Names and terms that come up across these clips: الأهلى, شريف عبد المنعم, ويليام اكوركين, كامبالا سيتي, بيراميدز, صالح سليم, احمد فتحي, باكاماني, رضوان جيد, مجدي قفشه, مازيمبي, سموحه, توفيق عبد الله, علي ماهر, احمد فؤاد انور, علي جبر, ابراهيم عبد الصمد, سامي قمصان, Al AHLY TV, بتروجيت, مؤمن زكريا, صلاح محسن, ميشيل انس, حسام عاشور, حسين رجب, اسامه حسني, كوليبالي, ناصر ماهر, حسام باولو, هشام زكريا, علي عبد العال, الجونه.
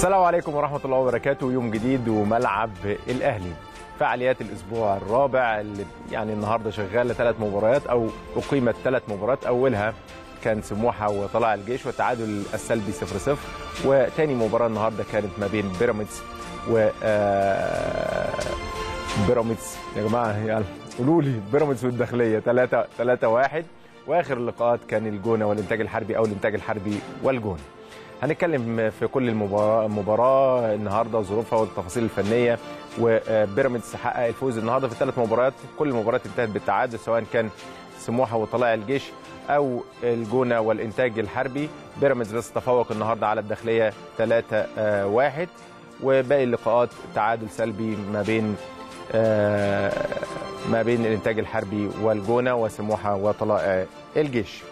السلام عليكم ورحمة الله وبركاته. يوم جديد وملعب الأهلي. فعاليات الأسبوع الرابع اللي يعني النهاردة شغالة 3 مباريات أو أقيمت 3 مباريات. أولها كان سموحة وطلع الجيش والتعادل السلبي 0-0، وتاني مباراة النهاردة كانت ما بين بيراميدز بيراميدز يا جماعة، يعني قولوا لي بيراميدز والداخلية 3-1، وآخر اللقاءات كان الجونة والإنتاج الحربي أو الإنتاج الحربي والجونة. هنتكلم في كل المباراة النهارده، ظروفها والتفاصيل الفنية، وبيراميدز حقق الفوز النهارده في 3 مباريات، كل المباريات انتهت بالتعادل سواء كان سموحة وطلائع الجيش أو الجونة والإنتاج الحربي. بيراميدز لسه تفوق النهارده على الداخلية 3-1، وباقي اللقاءات تعادل سلبي ما بين الإنتاج الحربي والجونة وسموحة وطلائع الجيش.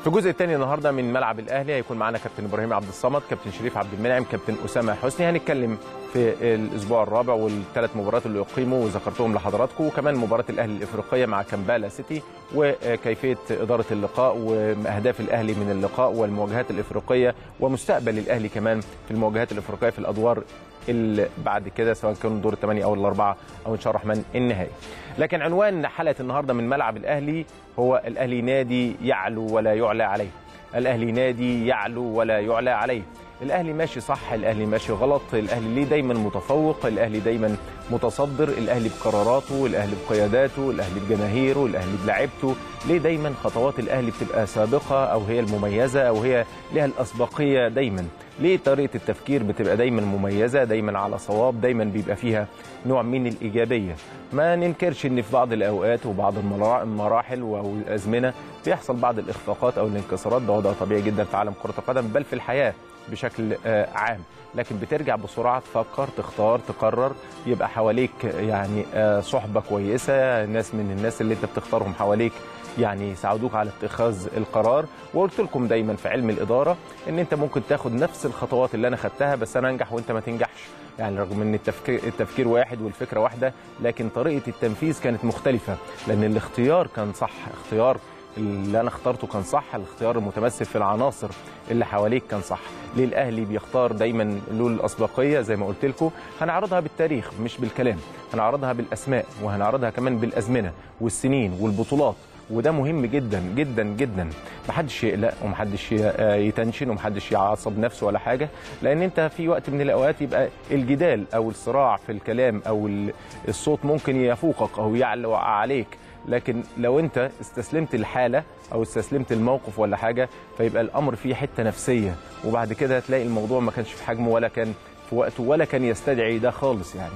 في الجزء الثاني النهارده من ملعب الاهلي هيكون معانا كابتن ابراهيم عبد الصمد، كابتن شريف عبد المنعم، كابتن اسامه حسني. هنتكلم في الاسبوع الرابع وال3 مباريات اللي اقيموا وذكرتهم لحضراتكم، وكمان مباراه الاهلي الافريقيه مع كامبالا سيتي وكيفيه اداره اللقاء واهداف الاهلي من اللقاء والمواجهات الافريقيه ومستقبل الاهلي كمان في المواجهات الافريقيه في الادوار اللي بعد كده سواء كانوا دور ال8 او ال4 او ان شاء الله الرحمن النهائي. لكن عنوان حلقه النهارده من ملعب الاهلي هو الاهلي نادي يعلو ولا يعلى عليه. الاهلي نادي يعلو ولا يعلى عليه. الاهلي ماشي صح، الاهلي ماشي غلط، الاهلي ليه دايما متفوق، الاهلي دايما متصدر، الاهلي بقراراته، الاهلي بقياداته، الاهلي بجماهيره، الاهلي بلعبته، ليه دايما خطوات الاهلي بتبقى سابقه او هي المميزه او هي لها الاسبقيه دايما؟ ليه طريقه التفكير بتبقى دايما مميزه، دايما على صواب، دايما بيبقى فيها نوع من الايجابيه؟ ما ننكرش ان في بعض الاوقات وبعض المراحل والازمنه بيحصل بعض الاخفاقات او الانكسارات، ده وضع طبيعي جدا في عالم كره القدم بل في الحياه بشكل عام، لكن بترجع بسرعه تفكر، تختار، تقرر، يبقى حواليك يعني صحبه كويسه، ناس من الناس اللي انت بتختارهم حواليك يعني يساعدوك على اتخاذ القرار. وقلت لكم دايما في علم الاداره ان انت ممكن تاخد نفس الخطوات اللي انا خدتها بس انا انجح وانت ما تنجحش، يعني رغم ان التفكير واحد والفكره واحده لكن طريقه التنفيذ كانت مختلفه، لان الاختيار كان صح، اختيار اللي انا اخترته كان صح، الاختيار المتمثل في العناصر اللي حواليك كان صح. ليه الاهلي بيختار دايما له الاسبقيه؟ زي ما قلت لكم هنعرضها بالتاريخ مش بالكلام، هنعرضها بالاسماء وهنعرضها كمان بالازمنه والسنين والبطولات، وده مهم جدا جدا جدا. محدش يقلق ومحدش يتنشن ومحدش يعصب نفسه ولا حاجه، لان انت في وقت من الاوقات يبقى الجدال او الصراع في الكلام او الصوت ممكن يفوقك او يعلو عليك، لكن لو انت استسلمت الحاله او استسلمت الموقف ولا حاجه فيبقى الامر فيه حته نفسيه، وبعد كده هتلاقي الموضوع ما كانش في حجمه ولا كان في وقته ولا كان يستدعي ده خالص. يعني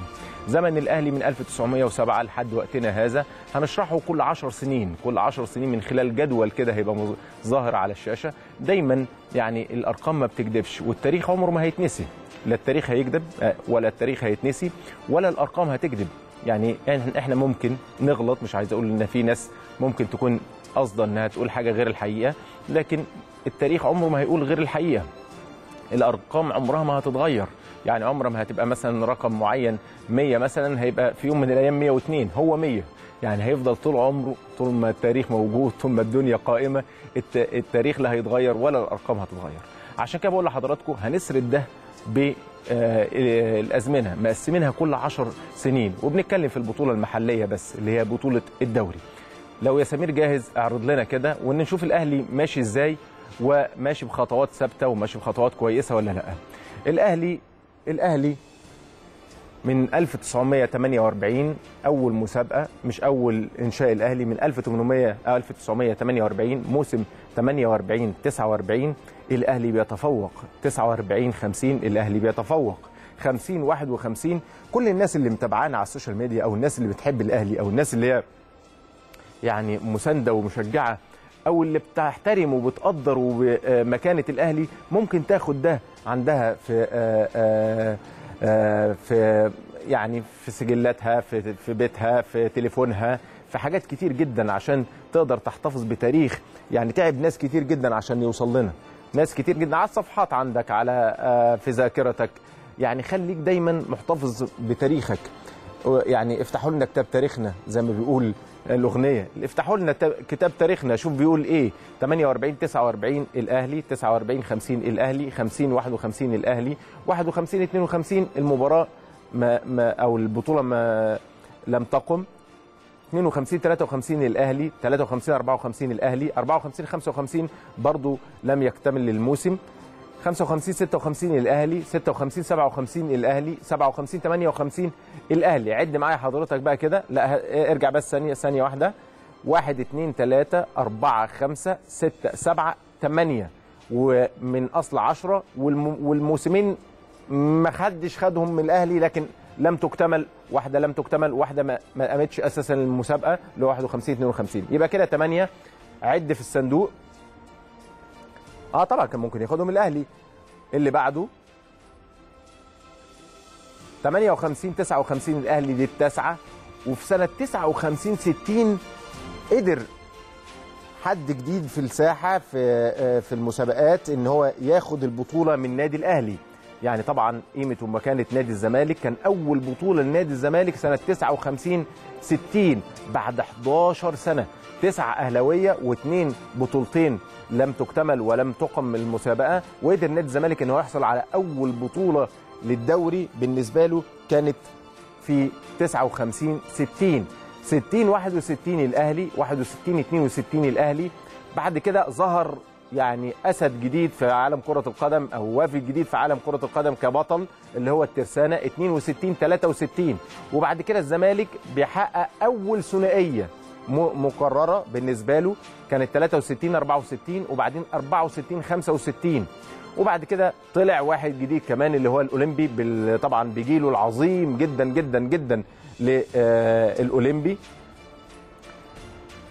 زمن الأهلي من 1907 لحد وقتنا هذا هنشرحه كل 10 سنين، كل 10 سنين من خلال جدول كده هيبقى ظاهر على الشاشة دايما. يعني الأرقام ما بتكدبش والتاريخ عمره ما هيتنسي، لا التاريخ هيكدب ولا التاريخ هيتنسي ولا الأرقام هتكدب. يعني احنا ممكن نغلط، مش عايز اقول ان في ناس ممكن تكون قصدها انها تقول حاجة غير الحقيقة، لكن التاريخ عمره ما هيقول غير الحقيقة، الأرقام عمرها ما هتتغير. يعني عمر ما هتبقى مثلا رقم معين 100 مثلا هيبقى في يوم من الايام 102 هو 100، يعني هيفضل طول عمره طول ما التاريخ موجود طول ما الدنيا قائمه التاريخ لا هيتغير ولا الارقام هتتغير. عشان كده بقول لحضراتكم هنسرد ده بالازمنه، مقسمينها كل 10 سنين، وبنتكلم في البطوله المحليه بس اللي هي بطوله الدوري. لو يا سمير جاهز اعرض لنا كده ونشوف الاهلي ماشي ازاي وماشي بخطوات ثابته وماشي بخطوات كويسه ولا لا. الأهلي من 1948 أول مسابقة، مش أول إنشاء الأهلي، من 1948 موسم 48-49 الأهلي بيتفوق، 49-50 الأهلي بيتفوق، 50-51. كل الناس اللي متابعانا على السوشيال ميديا أو الناس اللي بتحب الأهلي أو الناس اللي هي يعني مساندة ومشجعة أو اللي بتحترم وبتقدر ومكانة الأهلي ممكن تاخد ده عندها في يعني في سجلاتها، في بيتها، في تليفونها، في حاجات كتير جدا عشان تقدر تحتفظ بتاريخ. يعني تعب ناس كتير جدا عشان يوصل لنا، ناس كتير جدا على الصفحات عندك، على في ذاكرتك. يعني خليك دايما محتفظ بتاريخك، يعني افتحوا لنا كتاب تاريخنا زي ما بيقول الاغنيه. افتحوا لنا كتاب تاريخنا شوف بيقول ايه. 48 49 الاهلي، 49 50 الاهلي، 50 51 الاهلي، 51 52 المباراه او البطوله ما لم تقم، 52 53 الاهلي، 53 54 الاهلي، 54 55 برضه لم يكتمل الموسم، 55 56 الاهلي، 56 57 الاهلي، 57 58 الاهلي. عد معايا حضرتك بقى كده، لا ارجع بس ثانيه واحده. 1 2 3 4 5 6 7 8 ومن اصل 10، والموسمين ما حدش خدهم من الاهلي لكن لم تكتمل، واحده لم تكتمل، واحده ما قامتش اساسا المسابقه اللي هو 51 52. يبقى كده 8 عد في الصندوق. طبعا كان ممكن ياخدهم الاهلي. اللي بعده 58 59 الاهلي، دي التاسعه. وفي سنه 59 60 قدر حد جديد في الساحه في المسابقات ان هو ياخد البطوله من نادي الاهلي. يعني طبعا قيمه ومكانه نادي الزمالك، كان اول بطوله لنادي الزمالك سنه 59 60 بعد 11 سنه، 9 اهلاويه واثنين بطولتين لم تكتمل ولم تقم المسابقه، وقدر نادي الزمالك ان هو يحصل على اول بطوله للدوري بالنسبه له كانت في 59 60. 60 61 الاهلي، 61 62 الاهلي. بعد كده ظهر يعني اسد جديد في عالم كره القدم او وافد جديد في عالم كره القدم كبطل اللي هو الترسانه، 62 63. وبعد كده الزمالك بيحقق اول ثنائيه مكرره بالنسبه له كانت 63 64 وبعدين 64 65. وبعد كده طلع واحد جديد كمان اللي هو الاولمبي، طبعا بجيله العظيم جدا جدا جدا للاولمبي،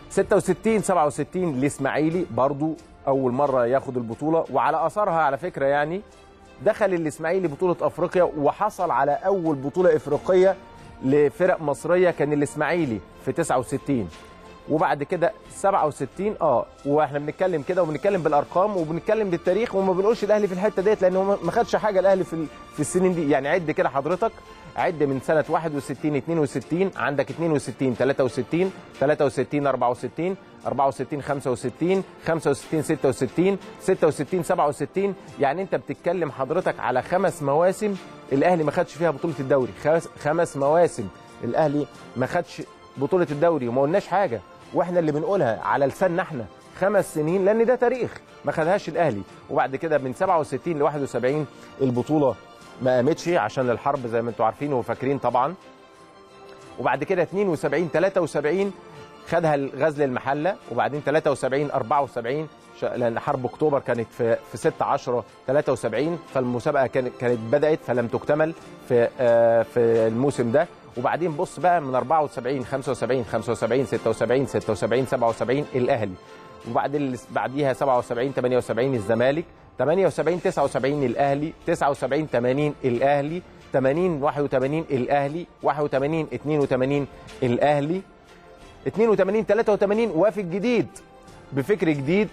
66 67 للاسماعيلي برضو اول مره ياخد البطوله. وعلى اثرها على فكره يعني دخل الاسماعيلي بطوله افريقيا وحصل على اول بطوله افريقيه لفرق مصريه كان الاسماعيلي في 69. وبعد كده 67 واحنا بنتكلم كده وبنتكلم بالارقام وبنتكلم بالتاريخ وما بنقولش الاهلي في الحته ديت لانه ما خدش حاجه الاهلي في السنين دي. يعني عد كده حضرتك، عد من سنه 61 62 عندك 62 63 63 64 64 65 65 66 66 67. يعني انت بتتكلم حضرتك على 5 مواسم الاهلي ما خدش فيها بطوله الدوري، 5 مواسم الاهلي ما خدش بطوله الدوري وما قلناش حاجه واحنا اللي بنقولها على لساننا احنا 5 سنين لان ده تاريخ ما خدهاش الاهلي. وبعد كده من 67 ل 71 البطوله ما قامتش عشان الحرب زي ما انتم عارفين وفاكرين طبعا. وبعد كده 72 73 خدها الغزل المحله، وبعدين 73 74 لان حرب اكتوبر كانت في 6/10 73 فالمسابقه كانت بدات فلم تكتمل في الموسم ده. وبعدين بص بقى من 74 75 75 76 76 77 الاهلي، وبعدين بعديها 77 78 الزمالك، 78 79 الاهلي، 79 80 الاهلي، 80 81 الاهلي، 81 82 الاهلي، 82 83 وافد جديد بفكر جديد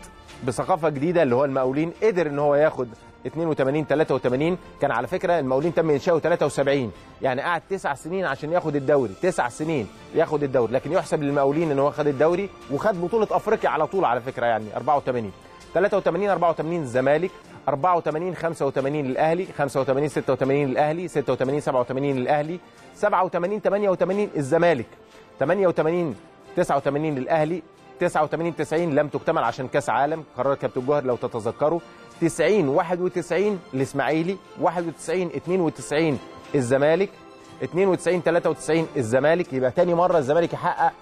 بثقافه جديده اللي هو المقاولين، قدر ان هو ياخد 82 83. كان على فكره المقاولين تم انشاؤه 73 يعني قعد 9 سنين عشان ياخد الدوري، 9 سنين ياخد الدوري، لكن يحسب للمقاولين ان هو خد الدوري وخد بطوله افريقيا على طول على فكره يعني 84 83 84 الزمالك، 84 85 الاهلي، 85 86 الاهلي، 86 87 الاهلي، 87 88 الزمالك، 88 89 الاهلي، 89 90 لم تكتمل عشان كاس عالم قرار كابتن جوهر لو تتذكروا، 90 91 الاسماعيلي، 91 92 الزمالك، 92 93 الزمالك. يبقى تاني مره الزمالك يحقق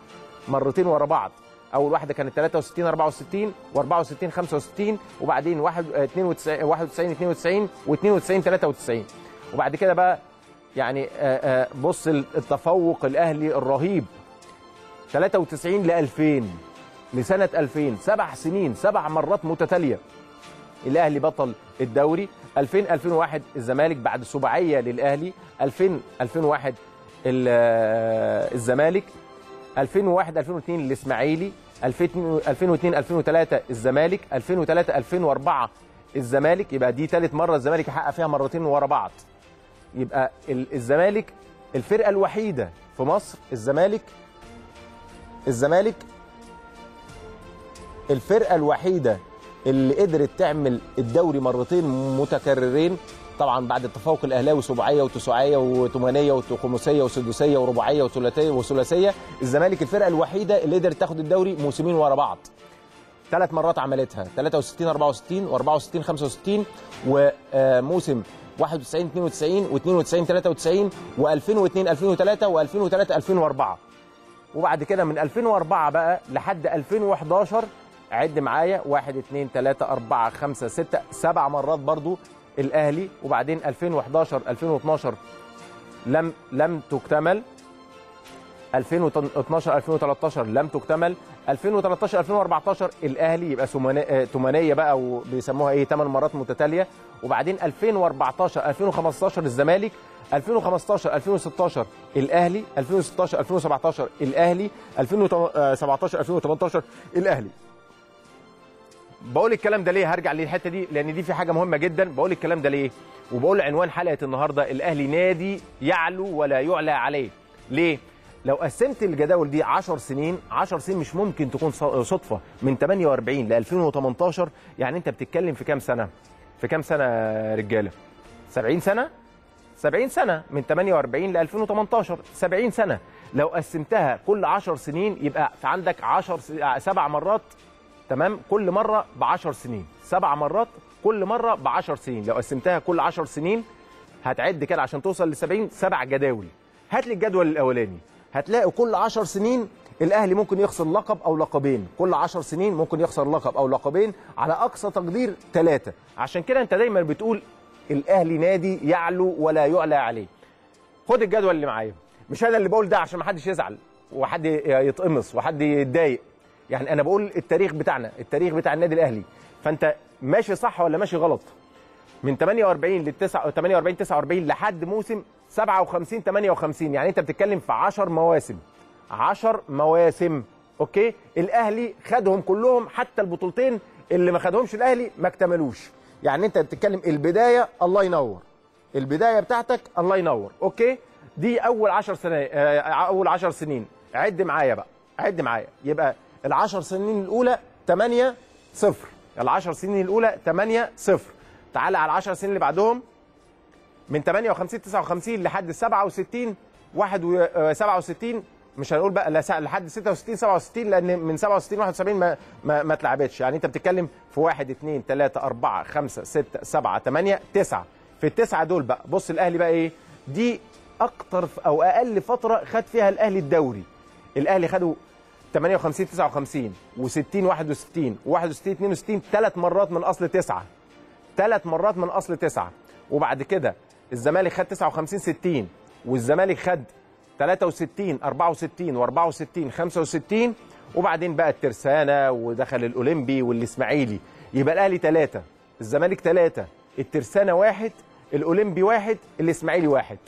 مرتين ورا بعض، اول واحده كانت 63 64 و64 65 وبعدين 91 92 و92 93. وبعد كده بقى يعني بص التفوق الاهلي الرهيب 93 ل 2000 لسنه 2000 7 سنين 7 مرات متتاليه الاهلي بطل الدوري. 2000 2001 الزمالك بعد سباعيه للاهلي، 2000 2001 الزمالك، 2001 2002 الاسماعيلي، 2002 2003 الزمالك، 2003 2004 الزمالك. يبقى دي ثالث مره الزمالك حقق فيها مرتين ورا بعض. يبقى الزمالك الفرقه الوحيده في مصر الزمالك الزمالك الفرقه الوحيده اللي قدرت تعمل الدوري مرتين متكررين، طبعا بعد التفوق الاهلاوي سبعيه وتسعيه وثمانيه وخماسيه وسداسيه ورباعيه وثلاثيه وثلاثيه، الزمالك الفرقه الوحيده اللي قدرت تاخد الدوري موسمين ورا بعض. ثلاث مرات عملتها، 63 64 و64 65 وموسم 91 92 و92 93 و2002 2003 و2003 2004. وبعد كده من 2004 بقى لحد 2011 عد معايا 1 2 3 4 5 6 7 مرات برضو الاهلي. وبعدين 2011 2012 لم تكتمل، 2012 2013 لم تكتمل، 2013 2014 الاهلي يبقى ثمانيه بقى وبيسموها ايه 8 مرات متتاليه. وبعدين 2014 2015 الزمالك، 2015 2016 الاهلي، 2016 2017 الاهلي، 2017 2018 الاهلي. بقول الكلام ده ليه؟ هرجع للحته دي لان دي في حاجه مهمه جدا. بقول الكلام ده ليه وبقول عنوان حلقه النهارده الاهلي نادي يعلو ولا يعلى عليه. ليه؟ لو قسمت الجداول دي 10 سنين، 10 سنين مش ممكن تكون صدفه. من 48 ل 2018 يعني انت بتتكلم في كام سنه؟ في كام سنه يا رجاله؟ 70 سنه؟ 70 سنه من 48 ل 2018 70 سنه. لو قسمتها كل 10 سنين يبقى في عندك 7 مرات، تمام؟ كل مره ب 10 سنين، 7 مرات كل مره ب 10 سنين. لو قسمتها كل 10 سنين هتعد كده عشان توصل ل 70 7 جداول. هات لي الجدول الاولاني، هتلاقي كل 10 سنين الاهلي ممكن يخسر لقب او لقبين، كل 10 سنين ممكن يخسر لقب او لقبين، على اقصى تقدير 3. عشان كده انت دايما بتقول الاهلي نادي يعلو ولا يعلى عليه. خد الجدول اللي معايا، مش انا اللي بقول ده عشان ما حدش يزعل وحد يتقمص وحد يتضايق، يعني انا بقول التاريخ بتاعنا، التاريخ بتاع النادي الاهلي. فانت ماشي صح ولا ماشي غلط؟ من 48 ل 48 49 لحد موسم 57 58، يعني انت بتتكلم في 10 مواسم، 10 مواسم. اوكي، الاهلي خدهم كلهم، حتى البطولتين اللي ما خدهمش الاهلي ما اكتملوش. يعني انت بتتكلم البدايه، الله ينور، البدايه بتاعتك الله ينور. اوكي، دي اول 10 سنين، اول 10 سنين عد معايا بقى، عد معايا. يبقى ال10 سنين الاولى 8 0، ال10 سنين الاولى 8 0. تعال على ال10 سنين اللي بعدهم، من 58 59 لحد 67 67، مش هنقول بقى لحد 66 67، لان من 67 71 ما اتلعبتش. يعني انت بتتكلم في 1 2 3 4 5 6 7 8 9. في التسعه دول بقى بص الاهلي بقى ايه، دي اكتر او اقل فتره خد فيها الاهلي الدوري. الاهلي خدوا 58 59 و60 61 61 62، 3 مرات من اصل 9، 3 مرات من اصل 9. وبعد كده الزمالك خد 59 60، والزمالك خد 63 64 و64 65. وبعدين بقى الترسانة ودخل الأولمبي والإسماعيلي. يبقى الأهلي 3، الزمالك 3، الترسانة 1، الأولمبي 1، الإسماعيلي 1.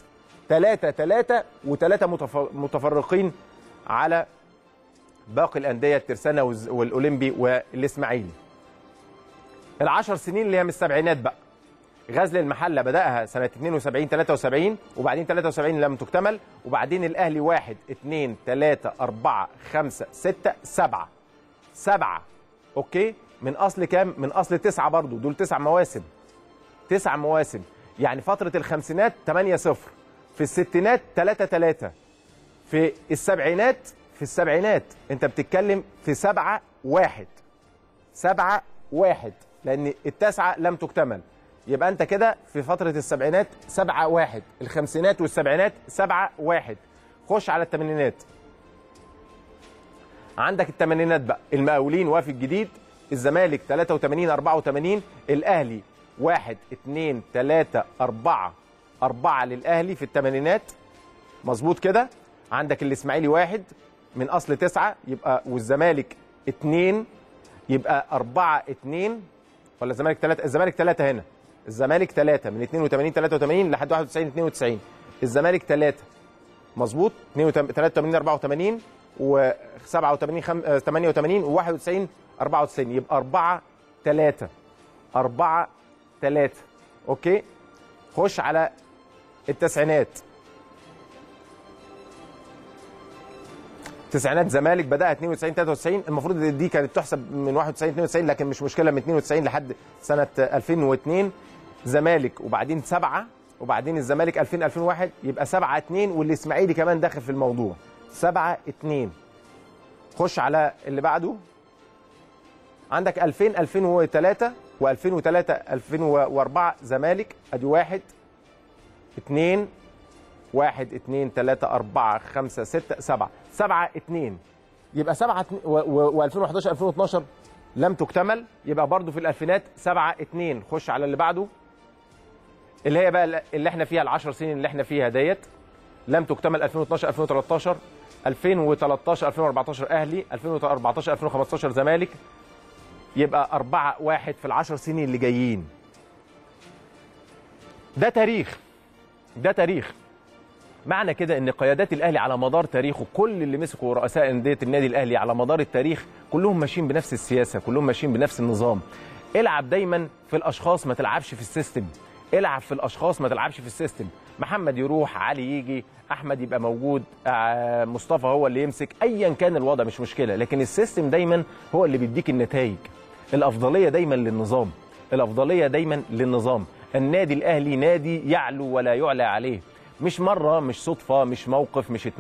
3 3 و3 متفرقين على باقي الأندية، الترسانة والأولمبي والإسماعيلي. ال10 سنين اللي هي من السبعينات بقى، غزل المحله بداها سنه 72 73، وبعدين 73 لم تكتمل. وبعدين الاهلي 1 2 3 4 5 6 7 7. اوكي، من اصل كام؟ من اصل 9 برضو. دول 9 مواسم، 9 مواسم. يعني فتره الخمسينات 8 0، في الستينات 3 3، في السبعينات، في السبعينات انت بتتكلم في 7 1، 7 1، لان التسعه لم تكتمل. يبقى انت كده في فترة السبعينات 7-1، الخمسينات والسبعينات 7-1. خش على الثمانينات، عندك الثمانينات بقى، المقاولين وفي الجديد، الزمالك 83 84، الاهلي 1 2 3 4 4 للاهلي في الثمانينات، مظبوط كده. عندك الاسماعيلي 1 من اصل 9 يبقى، والزمالك 2 يبقى 4 2، ولا الزمالك 3؟ الزمالك 3 هنا، الزمالك 3 من 82 83 لحد 91 92، الزمالك 3 مظبوط، 83 84 و87 88 و91 94، يبقى 4 3 4 3. اوكي، خش على التسعينات، تسعينات زمالك بداها 92 93 المفروض دي كانت تحسب من 91 92 لكن مش مشكله من 92 لحد سنه 2002 زمالك وبعدين 7 وبعدين الزمالك 2000 2001 يبقى 7-2 والاسماعيلي كمان داخل في الموضوع 7-2. خش على اللي بعده عندك 2000 2003 و2003 2004 زمالك ادي 1-2 1 2 3 4 5 6 7 7-2 يبقى 7-2 و2011 2012 لم تكتمل يبقى برضو في الألفينات 7-2. خش على اللي بعده اللي هي بقى اللي احنا فيها ال10 سنين اللي احنا فيها ديت لم تكتمل 2012 2013 2013 2014 أهلي 2014 2015 زمالك يبقى 4-1 في ال10 سنين اللي جايين. ده تاريخ معنى كده ان قيادات الاهلي على مدار تاريخه كل اللي مسكوا رؤساء انديه النادي الاهلي على مدار التاريخ كلهم ماشيين بنفس السياسه، كلهم ماشيين بنفس النظام. العب دايما في الاشخاص ما تلعبش في السيستم، العب في الاشخاص ما تلعبش في السيستم. محمد يروح، علي يجي، احمد يبقى موجود، مصطفى هو اللي يمسك، ايا كان الوضع مش مشكله، لكن السيستم دايما هو اللي بيديك النتائج. الافضليه دايما للنظام، الافضليه دايما للنظام. النادي الاهلي نادي يعلو ولا يعلى عليه. مش مرة، مش صدفة، مش موقف، مش 2،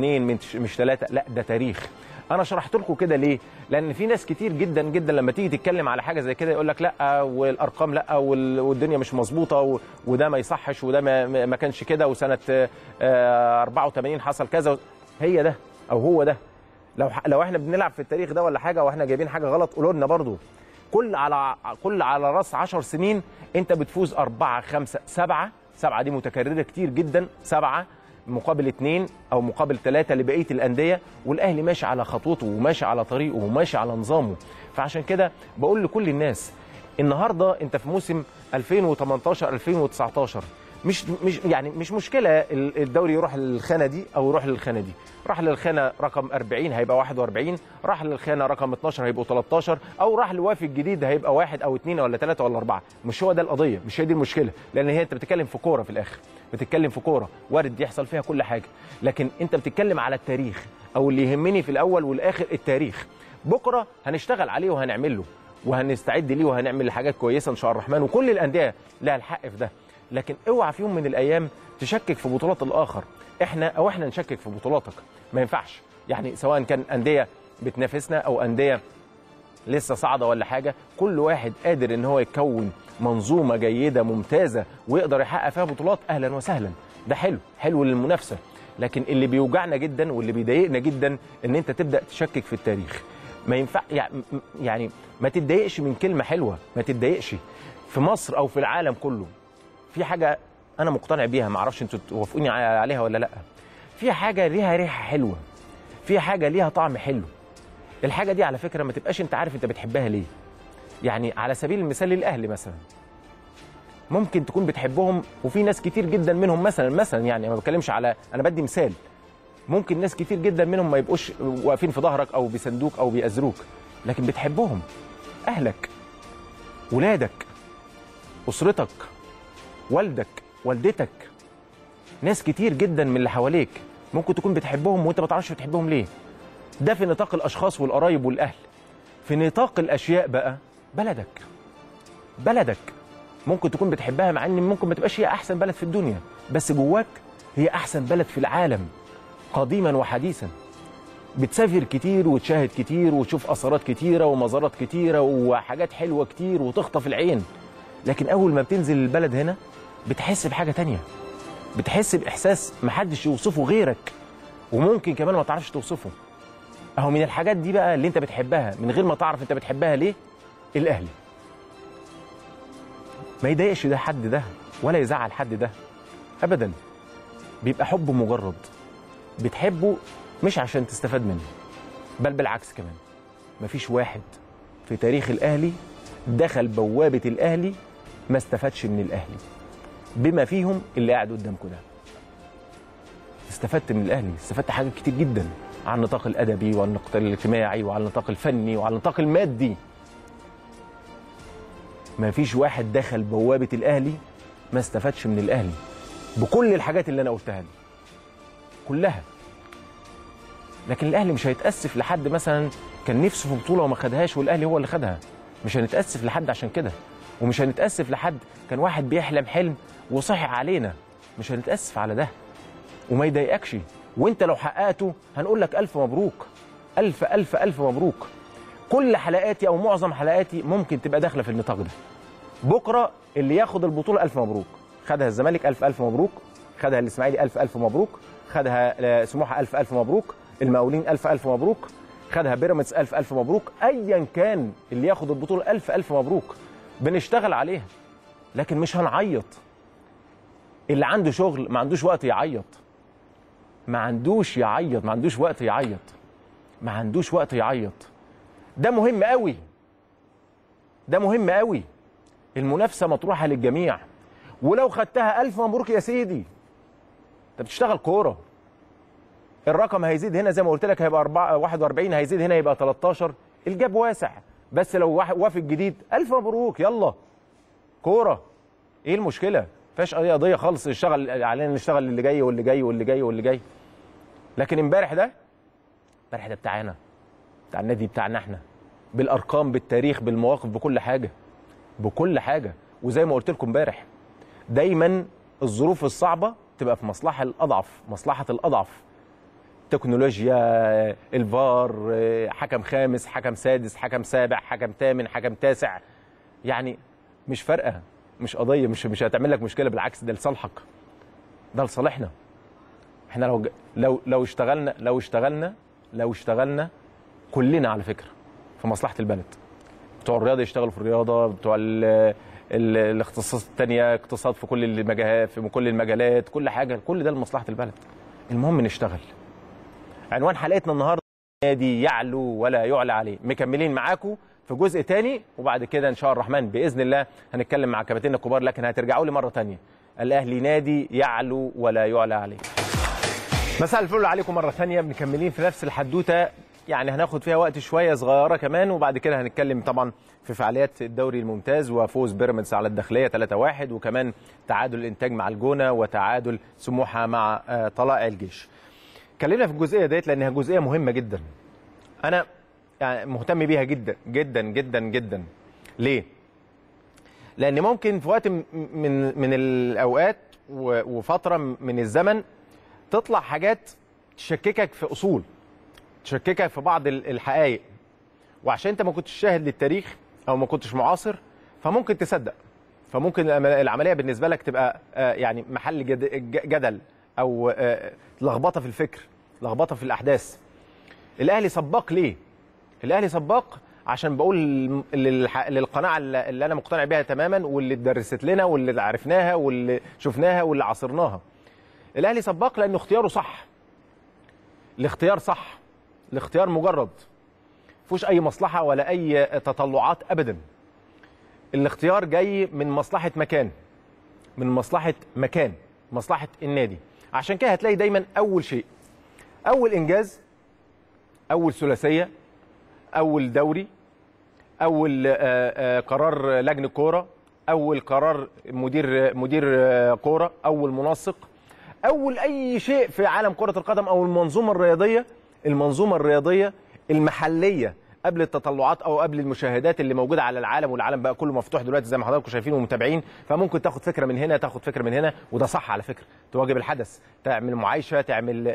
مش 3، لا ده تاريخ. أنا شرحت لكم كده ليه؟ لأن في ناس كتير جدا جدا لما تيجي تتكلم على حاجة زي كده يقول لك لا والأرقام لا والدنيا مش مظبوطة وده ما يصحش وده ما كانش كده وسنة 84 حصل كذا. هي ده أو هو ده. لو احنا بنلعب في التاريخ ده ولا حاجة واحنا جايبين حاجة غلط قولوا لنا برضه. كل على راس 10 سنين أنت بتفوز 4 5 7. 7 دي متكررة كتير جدا، 7 مقابل 2 أو مقابل 3 لبقية الأندية، والأهلي ماشي على خطوته وماشي على طريقه وماشي على نظامه. فعشان كده بقول لكل الناس النهارده أنت في موسم 2018 2019 مش مشكلة الدوري يروح للخانة دي أو يروح للخانة دي. راح للخانة رقم 40 هيبقى 41، راح للخانة رقم 12 هيبقوا 13، أو راح لوافد جديد هيبقى 1 أو 2 أو 3 أو 4. مش هو ده القضية، مش هي دي المشكلة، لأن هي أنت بتتكلم في كورة في الآخر، بتتكلم في كورة وارد يحصل فيها كل حاجة، لكن أنت بتتكلم على التاريخ أو اللي يهمني في الأول والآخر التاريخ. بكرة هنشتغل عليه وهنعمله وهنستعد ليه وهنعمل حاجات كويسة إن شاء الرحمن، وكل الأندية لها الحق في ده. لكن اوعى في يوم من الايام تشكك في بطولات الاخر، احنا نشكك في بطولاتك، ما ينفعش، يعني سواء كان انديه بتنافسنا او انديه لسه صاعده ولا حاجه، كل واحد قادر ان هو يكون منظومه جيده ممتازه ويقدر يحقق فيها بطولات، اهلا وسهلا، ده حلو، حلو للمنافسه، لكن اللي بيوجعنا جدا واللي بيضايقنا جدا ان انت تبدا تشكك في التاريخ، ما ينفع يعني ما تتضايقش من كلمه حلوه، ما تتضايقش، في مصر او في العالم كله في حاجة أنا مقتنع بيها، معرفش أنتوا توافقوني عليها ولا لأ. في حاجة ليها ريحة حلوة، في حاجة ليها طعم حلو. الحاجة دي على فكرة ما تبقاش أنت عارف أنت بتحبها ليه. يعني على سبيل المثال الأهلي مثلا. ممكن تكون بتحبهم وفي ناس كتير جدا منهم مثلا يعني ما بتكلمش على، أنا بدي مثال. ممكن ناس كتير جدا منهم ما يبقوش واقفين في ظهرك أو بيسندوك أو بيأزروك، لكن بتحبهم. أهلك، ولادك، أسرتك، والدك، والدتك، ناس كتير جدا من اللي حواليك ممكن تكون بتحبهم وانت ما تعرفش بتحبهم ليه. ده في نطاق الاشخاص والقرايب والاهل. في نطاق الاشياء بقى بلدك ممكن تكون بتحبها مع ان ممكن ما تبقاش هي احسن بلد في الدنيا، بس جواك هي احسن بلد في العالم قديما وحديثا. بتسافر كتير وتشاهد كتير وتشوف اثارات كتيره ومزارات كتيره وحاجات حلوه كتير وتخطف العين، لكن أول ما بتنزل البلد هنا بتحس بحاجة تانية، بتحس بإحساس محدش يوصفه غيرك وممكن كمان ما تعرفش توصفه. أهو من الحاجات دي بقى اللي أنت بتحبها من غير ما تعرف أنت بتحبها ليه الأهلي. ما يضايقش ده حد ده ولا يزعل حد ده أبدا، بيبقى حب مجرد، بتحبه مش عشان تستفاد منه، بل بالعكس كمان. مفيش واحد في تاريخ الأهلي دخل بوابة الأهلي ما استفادش من الأهلي، بما فيهم اللي قاعد قدامكم ده. استفدت من الأهلي، استفدت حاجات كتير جدا على النطاق الأدبي وعلى النطاق الاجتماعي وعلى النطاق الفني وعلى النطاق المادي. ما فيش واحد دخل بوابة الأهلي ما استفادش من الأهلي بكل الحاجات اللي أنا قلتها لي كلها. لكن الاهلي مش هيتاسف لحد مثلا كان نفسه في بطوله وما خدهاش والاهلي هو اللي خدها، مش هنتاسف لحد عشان كده، ومش هنتاسف لحد كان واحد بيحلم حلم وصحي علينا، مش هنتاسف على ده. وما يضايقكش، وانت لو حققته هنقول لك الف مبروك، الف الف الف مبروك. كل حلقاتي او معظم حلقاتي ممكن تبقى داخله في النطاق ده. بكره اللي ياخد البطوله الف مبروك، خدها الزمالك الف الف مبروك، خدها الاسماعيلي الف الف مبروك، خدها سموحه الف الف مبروك، المقاولين الف الف مبروك، خدها بيراميدز الف الف مبروك. ايا كان اللي ياخد البطوله الف الف مبروك، بنشتغل عليها لكن مش هنعيط. اللي عنده شغل ما عندوش وقت يعيط، ما عندوش وقت يعيط، ما عندوش وقت يعيط. ده مهم قوي، ده مهم قوي. المنافسه مطروحه للجميع، ولو خدتها الف مبروك يا سيدي، انت بتشتغل كوره. الرقم هيزيد هنا زي ما قلت لك، هيبقى 41، هيزيد هنا يبقى 13، الجاب واسع. بس لو وافق جديد الف مبروك، يلا كوره، ايه المشكله؟ ما فيهاش اي قضيه خالص. اشتغل علينا، نشتغل اللي جاي واللي جاي واللي جاي واللي جاي. لكن امبارح ده، امبارح ده بتاعنا، بتاع النادي بتاعنا احنا، بالارقام بالتاريخ بالمواقف بكل حاجه، بكل حاجه. وزي ما قلت لكم امبارح، دايما الظروف الصعبه تبقى في مصلحه الاضعف، مصلحه الاضعف. تكنولوجيا، الفار، حكم خامس، حكم سادس، حكم سابع، حكم ثامن، حكم تاسع، يعني مش فارقه، مش قضيه، مش هتعمل لك مشكله، بالعكس ده لصالحك، ده لصالحنا احنا. لو اشتغلنا كلنا على فكره في مصلحه البلد. بتوع الرياضه يشتغلوا في الرياضه، بتوع الاختصاصات الثانيه اقتصاد، في كل المجالات، في كل المجالات، كل حاجه، كل ده لمصلحه البلد. المهم نشتغل. عنوان حلقتنا النهارده نادي يعلو ولا يعلى عليه. مكملين معاكم في جزء تاني، وبعد كده ان شاء الرحمن باذن الله هنتكلم مع كباتننا الكبار، لكن هترجعوا لي مره تانيه. الاهلي نادي يعلو ولا يعلى عليه. مساء الفل عليكم مره تانيه، مكملين في نفس الحدوته، يعني هناخد فيها وقت شويه صغيره كمان، وبعد كده هنتكلم طبعا في فعاليات الدوري الممتاز وفوز بيراميدز على الداخليه 3-1، وكمان تعادل الانتاج مع الجونه وتعادل سموحه مع طلائع الجيش. اتكلمنا في الجزئيه ديت لانها جزئيه مهمه جدا. انا يعني مهتم بيها جدا جدا جدا جدا. ليه؟ لان ممكن في وقت من الاوقات وفتره من الزمن تطلع حاجات تشككك في اصول، تشككك في بعض الحقائق، وعشان انت ما كنتش شاهد للتاريخ او ما كنتش معاصر فممكن تصدق، فممكن العمليه بالنسبه لك تبقى يعني محل جدل او لخبطه في الفكر، لخبطه في الاحداث. الاهلي سباق ليه؟ الاهلي سباق عشان بقول للقناعه اللي انا مقتنع بيها تماما، واللي اتدرست لنا واللي عرفناها واللي شفناها واللي عاصرناها. الاهلي سباق لانه اختياره صح. الاختيار صح، الاختيار مجرد ما فيهوش اي مصلحه ولا اي تطلعات ابدا. الاختيار جاي من مصلحه مكان، من مصلحه مكان، مصلحه النادي. عشان كده هتلاقي دايما اول شيء، اول انجاز، اول ثلاثيه، اول دوري، اول قرار لجنه كوره، اول قرار مدير كوره، اول منسق، اول اي شيء في عالم كره القدم او المنظومه الرياضيه، المنظومه الرياضيه المحليه، قبل التطلعات او قبل المشاهدات اللي موجوده على العالم. والعالم بقى كله مفتوح دلوقتي زي ما حضراتكم شايفين ومتابعين، فممكن تاخد فكره من هنا، تاخد فكره من هنا، وده صح على فكره. تواجب الحدث، تعمل معايشه، تعمل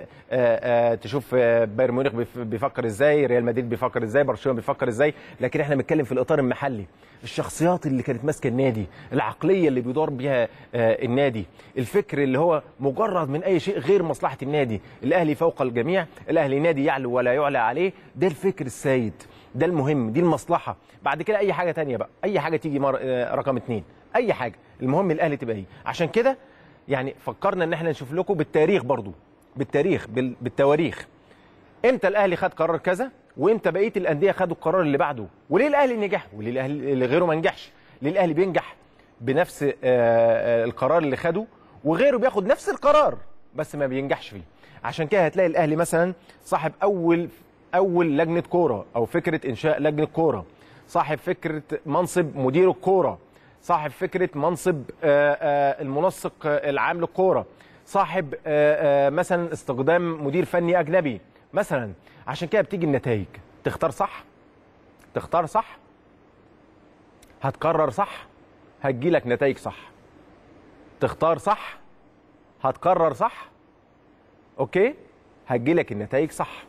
تشوف بايرن ميونخ بيفكر ازاي، ريال مدريد بيفكر ازاي، برشلونه بيفكر ازاي، لكن احنا بنتكلم في الاطار المحلي. الشخصيات اللي كانت ماسكه النادي، العقليه اللي بيدور بيها النادي، الفكر اللي هو مجرد من اي شيء غير مصلحه النادي. الاهلي فوق الجميع، الاهلي نادي يعلو ولا يعلى عليه، ده الفكر السيد، ده المهم، دي المصلحه. بعد كده اي حاجه ثانيه بقى، اي حاجه تيجي رقم 2، اي حاجه، المهم الاهلي تبقى ايه. عشان كده يعني فكرنا ان احنا نشوف لكم بالتاريخ برضو، بالتاريخ، بالتواريخ، امتى الاهلي خد قرار كذا، وامتى بقيه الانديه خدوا القرار اللي بعده، وليه الاهلي نجح وليه الاهلي اللي غيره ما نجحش، ليه الاهلي بينجح بنفس القرار اللي خده وغيره بياخد نفس القرار بس ما بينجحش فيه. عشان كده هتلاقي الاهلي مثلا صاحب اول لجنه كوره او فكره انشاء لجنه كوره، صاحب فكره منصب مدير الكوره، صاحب فكره منصب المنسق العام للكوره، صاحب مثلا استخدام مدير فني اجنبي، مثلا. عشان كده بتيجي النتائج. تختار صح، تختار صح، هتقرر صح، هتجيلك نتائج صح. تختار صح، هتقرر صح، اوكي، هتجيلك النتائج صح.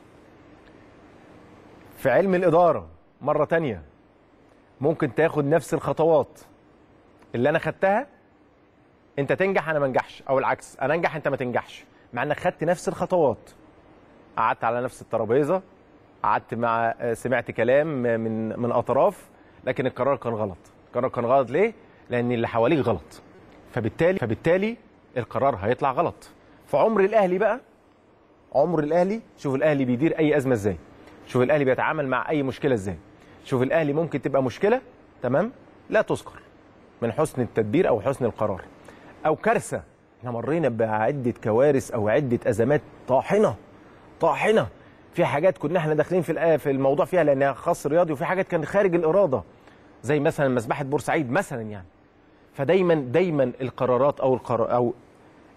في علم الإدارة مرة تانية ممكن تاخد نفس الخطوات اللي أنا خدتها، أنت تنجح أنا ما انجحش، أو العكس أنا انجح أنت ما تنجحش، مع إنك خدت نفس الخطوات. قعدت على نفس الترابيزة، قعدت مع، سمعت كلام من أطراف، لكن القرار كان غلط. القرار كان غلط ليه؟ لأن اللي حواليك غلط، فبالتالي القرار هيطلع غلط. فعمر الأهلي بقى، عمر الأهلي، شوف الأهلي بيدير أي أزمة إزاي، شوف الأهلي بيتعامل مع أي مشكلة إزاي. شوف الأهلي ممكن تبقى مشكلة، تمام، لا تذكر، من حسن التدبير أو حسن القرار، أو كارثة. احنا مرينا بعدة كوارث أو عدة أزمات طاحنة طاحنة، في حاجات كنا احنا داخلين في الموضوع فيها لأنها خاص رياضي، وفي حاجات كانت خارج الإرادة زي مثلا مذبحة بورسعيد مثلا يعني. فدايما دايما القرارات أو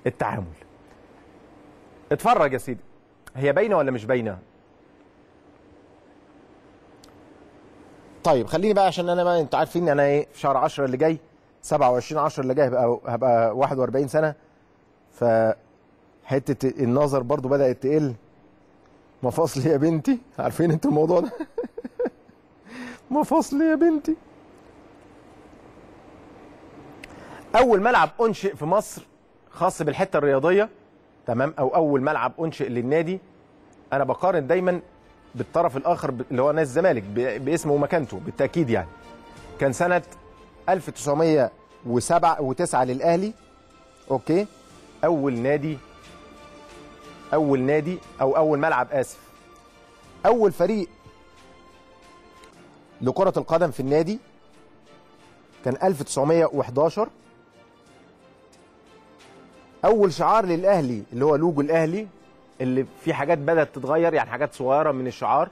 التعامل. اتفرج يا سيدي، هي باينة ولا مش باينة؟ طيب خليني بقى، عشان انا ما انتوا عارفين انا ايه، في شهر 10 اللي جاي، 27/10 اللي جاي، هبقى 41 سنه. ف حته النظر برضو بدات تقل. مفاصلي يا بنتي، عارفين انتوا الموضوع ده؟ مفاصلي يا بنتي. اول ملعب انشئ في مصر خاص بالحته الرياضيه، تمام، او اول ملعب انشئ للنادي، انا بقارن دايما بالطرف الآخر اللي هو نادي الزمالك باسمه ومكانته بالتأكيد يعني. كان سنة 1907 و9 للأهلي، أوكي، أول نادي أو أول ملعب، آسف، أول فريق لكرة القدم في النادي كان 1911. أول شعار للأهلي اللي هو لوجو الأهلي، اللي في حاجات بدأت تتغير يعني، حاجات صغيرة من الشعار،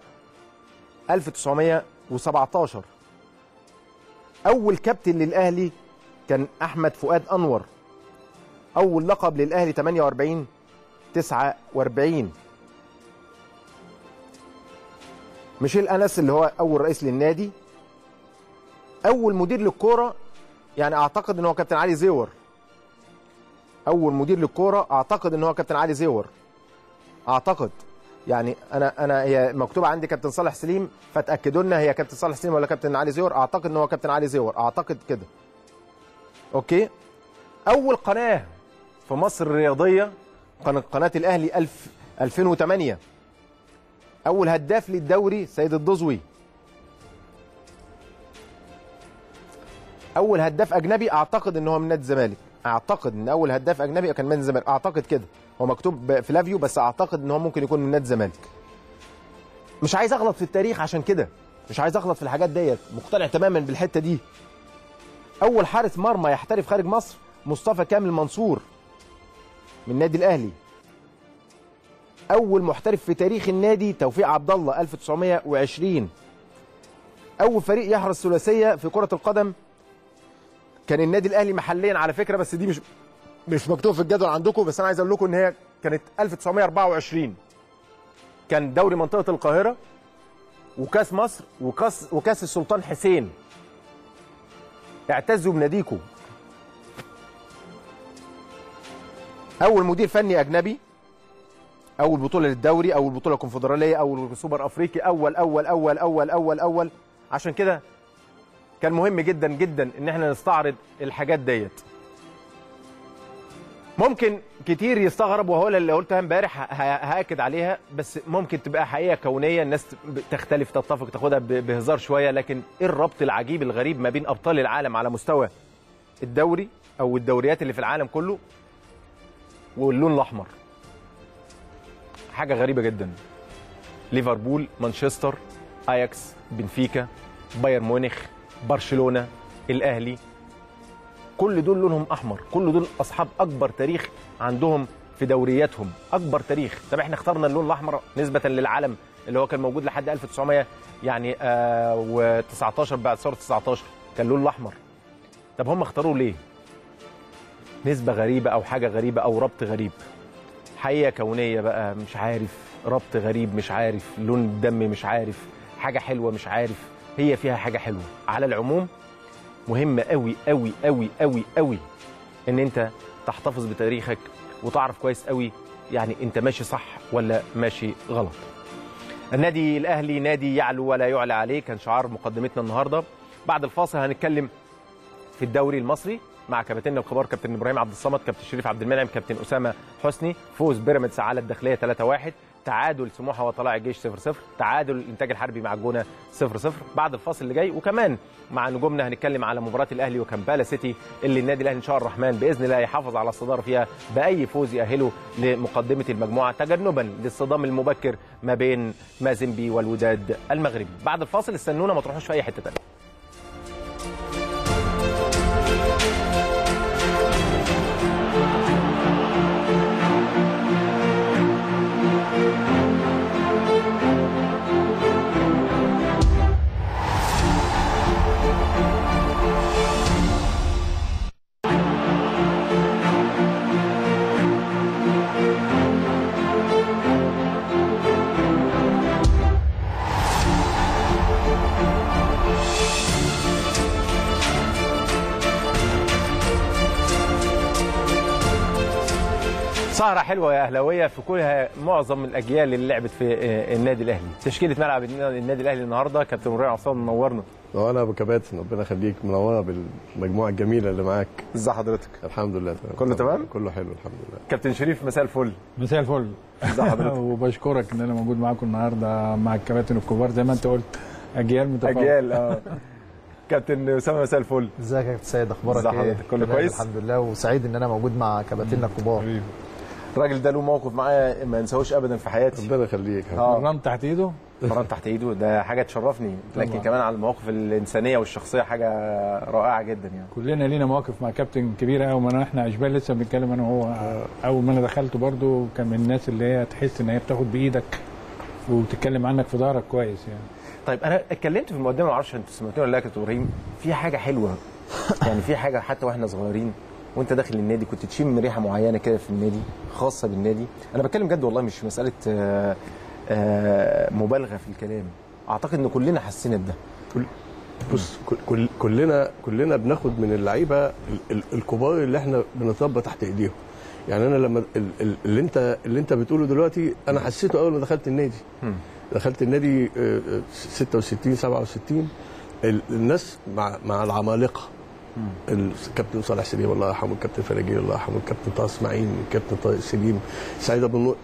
1917. أول كابتن للأهلي كان أحمد فؤاد أنور. أول لقب للأهلي 48/49. ميشيل أنس اللي هو أول رئيس للنادي. أول مدير للكورة يعني أعتقد إن هو كابتن علي زيور. أول مدير للكورة أعتقد إن هو كابتن علي زيور، اعتقد يعني، انا هي مكتوبه عندي كابتن صالح سليم، فتاكدوا لنا هي كابتن صالح سليم ولا كابتن علي زيور. اعتقد ان هو كابتن علي زيور، اعتقد كده، اوكي. اول قناه في مصر الرياضيه قناه الاهلي 2008. اول هداف للدوري سيد الدزوي. اول هداف اجنبي اعتقد ان هو من نادي الزمالك، اعتقد ان اول هداف اجنبي كان من نادي الزمالك، اعتقد كده، هو مكتوب فلافيو بس اعتقد ان هو ممكن يكون من نادي الزمالك. مش عايز اغلط في التاريخ، عشان كده مش عايز اغلط في الحاجات ديت، مقتنع تماما بالحته دي. اول حارس مرمى يحترف خارج مصر مصطفى كامل منصور من نادي الاهلي. اول محترف في تاريخ النادي توفيق عبد الله 1920. اول فريق يحرز ثلاثيه في كره القدم كان النادي الاهلي محليا على فكره، بس دي مش مكتوب في الجدول عندكم، بس انا عايز اقول لكم ان هي كانت 1924. كان دوري منطقه القاهره وكاس مصر وكاس السلطان حسين. اعتزوا بناديكم. اول مدير فني اجنبي، اول بطوله للدوري، اول بطوله كونفدراليه، اول سوبر افريقي، اول اول اول اول اول اول. عشان كده كان مهم جدا جدا ان احنا نستعرض الحاجات ديت. ممكن كتير يستغرب، وهو اللي قلتها امبارح هاكد عليها، بس ممكن تبقى حقيقه كونيه، الناس تختلف، تتفق، تاخدها بهزار شويه، لكن ايه الربط العجيب الغريب ما بين ابطال العالم على مستوى الدوري او الدوريات اللي في العالم كله واللون الاحمر؟ حاجه غريبه جدا. ليفربول، مانشستر، اياكس، بنفيكا، بايرن ميونخ، برشلونه، الاهلي، كل دول لونهم احمر، كل دول اصحاب اكبر تاريخ عندهم في دورياتهم، اكبر تاريخ. طب احنا اخترنا اللون الاحمر نسبه للعالم اللي هو كان موجود لحد 1900 يعني و19 بعد ثوره 19 كان اللون الاحمر. طب هم اختاروه ليه؟ نسبه غريبه او حاجه غريبه او ربط غريب. حقيقه كونيه بقى، مش عارف، ربط غريب مش عارف، لون الدم مش عارف، حاجه حلوه مش عارف، هي فيها حاجه حلوه. على العموم مهم قوي قوي قوي قوي قوي ان انت تحتفظ بتاريخك وتعرف كويس قوي يعني انت ماشي صح ولا ماشي غلط. النادي الاهلي نادي يعلو ولا يعلى عليه، كان شعار مقدمتنا النهارده. بعد الفاصل هنتكلم في الدوري المصري مع كابتننا الكبار كابتن ابراهيم عبد الصمد، كابتن شريف عبد المنعم، كابتن اسامه حسني. فوز بيراميدز على الداخليه 3-1، تعادل سموحه وطلائع الجيش 0-0، تعادل الانتاج الحربي مع الجونه 0-0. بعد الفاصل اللي جاي وكمان مع نجومنا هنتكلم على مباراه الاهلي وكامبالا سيتي اللي النادي الاهلي ان شاء الرحمن باذن الله يحافظ على الصداره فيها باي فوز يأهله لمقدمه المجموعه تجنبا للصدام المبكر ما بين مازيمبي والوداد المغربي. بعد الفاصل استنونا، ما تروحوش في اي حته ثانيه. سهرة حلوة يا أهلاوية في كلها معظم الأجيال اللي لعبت في النادي الأهلي. تشكيلة ملعب النادي الأهلي النهاردة كابتن ابراهيم عصام منورنا. وأنا أبو كباتن ربنا يخليك، منورة بالمجموعة الجميلة اللي معاك. إزي حضرتك؟ الحمد لله تمام. كله تمام؟ كله حلو الحمد لله. كابتن شريف مساء الفل. مساء الفل. إزي حضرتك؟ وبشكرك إن أنا موجود معاكم النهاردة مع الكباتن الكبار زي ما أنت قلت، أجيال متفاوتة. أجيال كابتن اسامه مساء الفل. ازيك يا كابتن سيد، اخبارك ايه؟ كله كويس الحمد لله، وسعيد ان انا موجود مع كباتننا الكبار. الراجل ده له موقف معايا ما انساهوش ابدا في حياتي. ربنا يخليك. مران تحت ايده، مران تحت ايده، ده حاجه تشرفني، لكن كمان على المواقف الانسانيه والشخصيه حاجه رائعه جدا يعني. كلنا لينا مواقف مع كابتن كبيره قوي، ما احنا اشبال لسه بنتكلم انا وهو. اول ما انا دخلته برده كان من الناس اللي هي تحس ان هي بتاخد بايدك وتتكلم عنك في ظهرك كويس يعني. طيب انا اتكلمت في المقدمه، ما اعرفش انتوا سمعتوني ولا لا يا كابتن ابراهيم، في حاجه حلوه يعني، في حاجه حتى واحنا صغيرين وانت داخل النادي كنت تشم ريحه معينه كده في النادي، خاصه بالنادي. انا بتكلم جد والله، مش مساله مبالغه في الكلام، اعتقد ان كلنا حسينا بده. بص كلنا بناخد من اللعيبه الكبار اللي احنا بنطبق تحت ايديهم يعني. انا لما اللي انت بتقوله دلوقتي انا حسيته اول ما دخلت النادي. دخلت النادي 66 67 الناس مع العمالقه، الكابتن صالح سليم الله يرحمه، الكابتن فراجي الله يرحمه، الكابتن طه اسماعيل، الكابتن طارق سليم، سعيد ابو النور،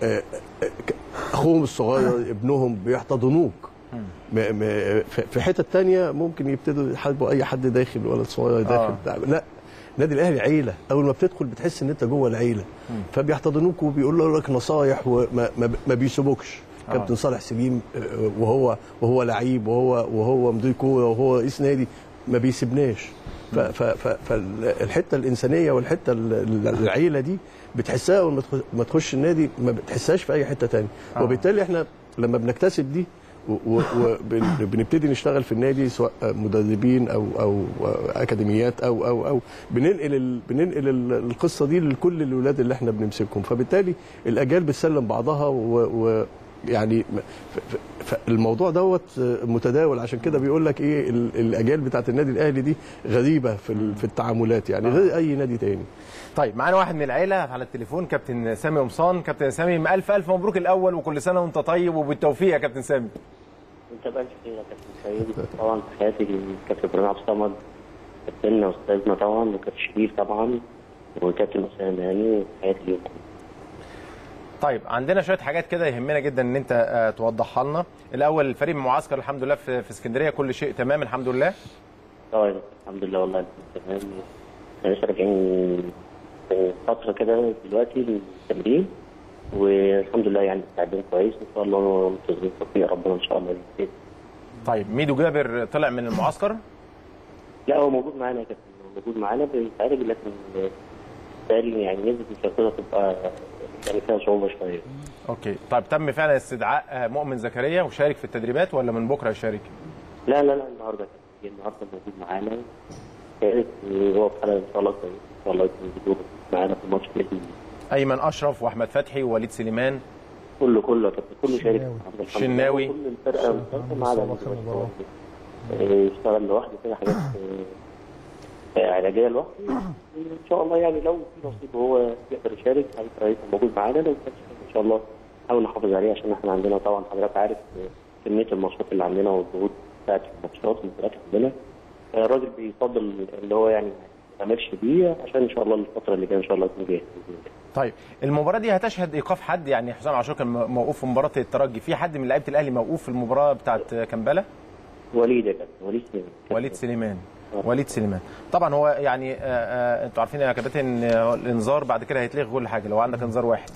اخوهم الصغير ابنهم بيحتضنوك. في حته ثانيه ممكن يبتدوا يحاربوا اي حد داخل، ولد صغير داخل لا، النادي الاهلي عيله، اول ما بتدخل بتحس ان انت جوه العيله، فبيحتضنوك وبيقولوا لك نصايح وما بيسيبوكش. كابتن صالح سليم وهو لعيب وهو مدير كوره وهو رئيس نادي ما بيسيبناش. فالحته الانسانيه والحته العيله دي بتحسها اول ما تخش النادي، ما بتحسهاش في اي حته ثانيه. وبالتالي احنا لما بنكتسب دي وبنبتدي نشتغل في النادي سواء مدربين او اكاديميات او بننقل القصه دي لكل الاولاد اللي احنا بنمسكهم، فبالتالي الاجيال بتسلم بعضها و يعني الموضوع دوت متداول. عشان كده بيقول لك ايه، الاجيال بتاعت النادي الاهلي دي غريبه في التعاملات يعني، غير اي نادي تاني. طيب معانا واحد من العيله على التليفون، كابتن سامي قمصان. كابتن سامي الف مبروك الاول، وكل سنه وانت طيب وبالتوفيق يا كابتن سامي. انت بقى كتير يا كابتن سيد، طبعا تحياتي للكابتن ابراهيم عبد الصمد كابتننا واستاذنا طبعا، وكابتن شريف طبعا، وكابتن اسامه يعني، تحياتي ليكم. طيب عندنا شويه حاجات كده يهمنا جدا ان انت توضحها لنا. الاول الفريق معسكر الحمد لله في اسكندريه، كل شيء تمام الحمد لله. طيب الحمد لله والله تمام، احنا لسه راجعين فتره كده دلوقتي للتمرين والحمد لله يعني قاعدين كويس ان شاء الله، منتظرين توفيق ربنا ان شاء الله. طيب ميدو جابر طلع من المعسكر؟ لا هو موجود معانا يا كابتن، موجود معانا بيتعالج، لكن بالتالي يعني نسبه التوفيق تبقى يعني فيها صعوبة شوية. اوكي، طيب تم فعلا استدعاء مؤمن زكريا وشارك في التدريبات ولا من بكره يشارك؟ لا لا لا النهارده موجود معانا، شارك وهو في حالة ان شاء الله كويس، ان شاء الله يكون معانا في الماتش ايمن اشرف واحمد فتحي ووليد سليمان كله كله شارك الشناوي كل الفرقه ما عدا اشتغل لوحده كده حاجات علاجيه لوحده ان شاء الله. يعني لو في نصيب هو يقدر يشارك هيبقى موجود معانا، لو ان شاء الله نحاول نحافظ عليه عشان احنا عندنا طبعا حضرتك عارف كميه الماتشات اللي عندنا والضغوط بتاعت الماتشات والفرقات عندنا. الراجل بيفضل اللي هو يعني ما يعملش بيه عشان ان شاء الله الفتره اللي جايه ان شاء الله يكون جاهز. طيب المباراه دي هتشهد ايقاف حد؟ يعني حسام عاشور كان موقوف في مباراه الترجي، في حد من لعيبه الاهلي موقوف في المباراه بتاعت كمبالا؟ وليد يا كابتن، وليد سليمان. طبعا هو يعني انتوا عارفين يا كابتن ان الانذار بعد كده هيتلغي كل حاجه لو عندك انذار واحد.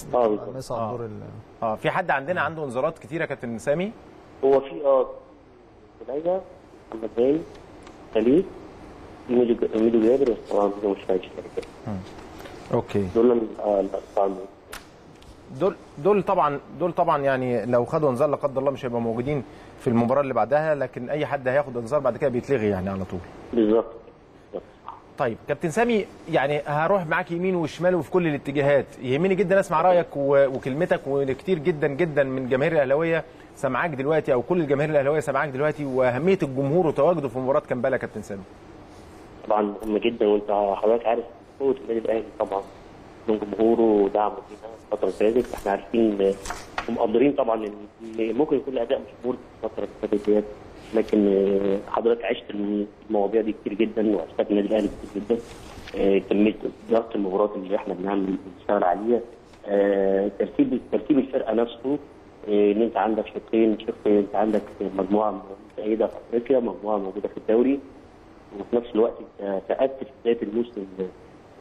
في حد عنده انذارات كتيره يا كابتن سامي؟ هو في بدايه محمد باي خليل ميدو جابر طبعا مش فايش كده. اوكي دول طبعا يعني لو خدوا انذار لا قدر الله مش هيبقوا موجودين في المباراه اللي بعدها، لكن اي حد هياخد انذار بعد كده بيتلغي يعني على طول. بالظبط. طيب كابتن سامي، يعني هروح معاك يمين وشمال وفي كل الاتجاهات، يهمني جدا اسمع رايك وكلمتك، وكتير جدا جدا من الجماهير الاهلاويه سامعاك دلوقتي او كل الجماهير الاهلاويه سامعاك دلوقتي، واهميه الجمهور وتواجده في مباراه كمبالا كابتن سامي. طبعا مهم جدا، وانت حضرتك عارف قوه النادي الاهلي طبعا من جمهوره ودعمه لينا الفتره اللي فاتت، احنا عارفين ومقدرين طبعا ان ممكن يكون اداء مش مرضي الفتره اللي فاتت ديت، لكن حضرتك عشت المواضيع دي كتير جدا واشتغلت النادي الاهلي كتير جدا، كميه ضغط المباريات اللي احنا بنشتغل عليها، ترتيب الفرقه نفسه، ان انت عندك شق انت عندك مجموعه متأيده في افريقيا، مجموعه موجوده في الدوري، وفي نفس الوقت انت فقدت في بدايه الموسم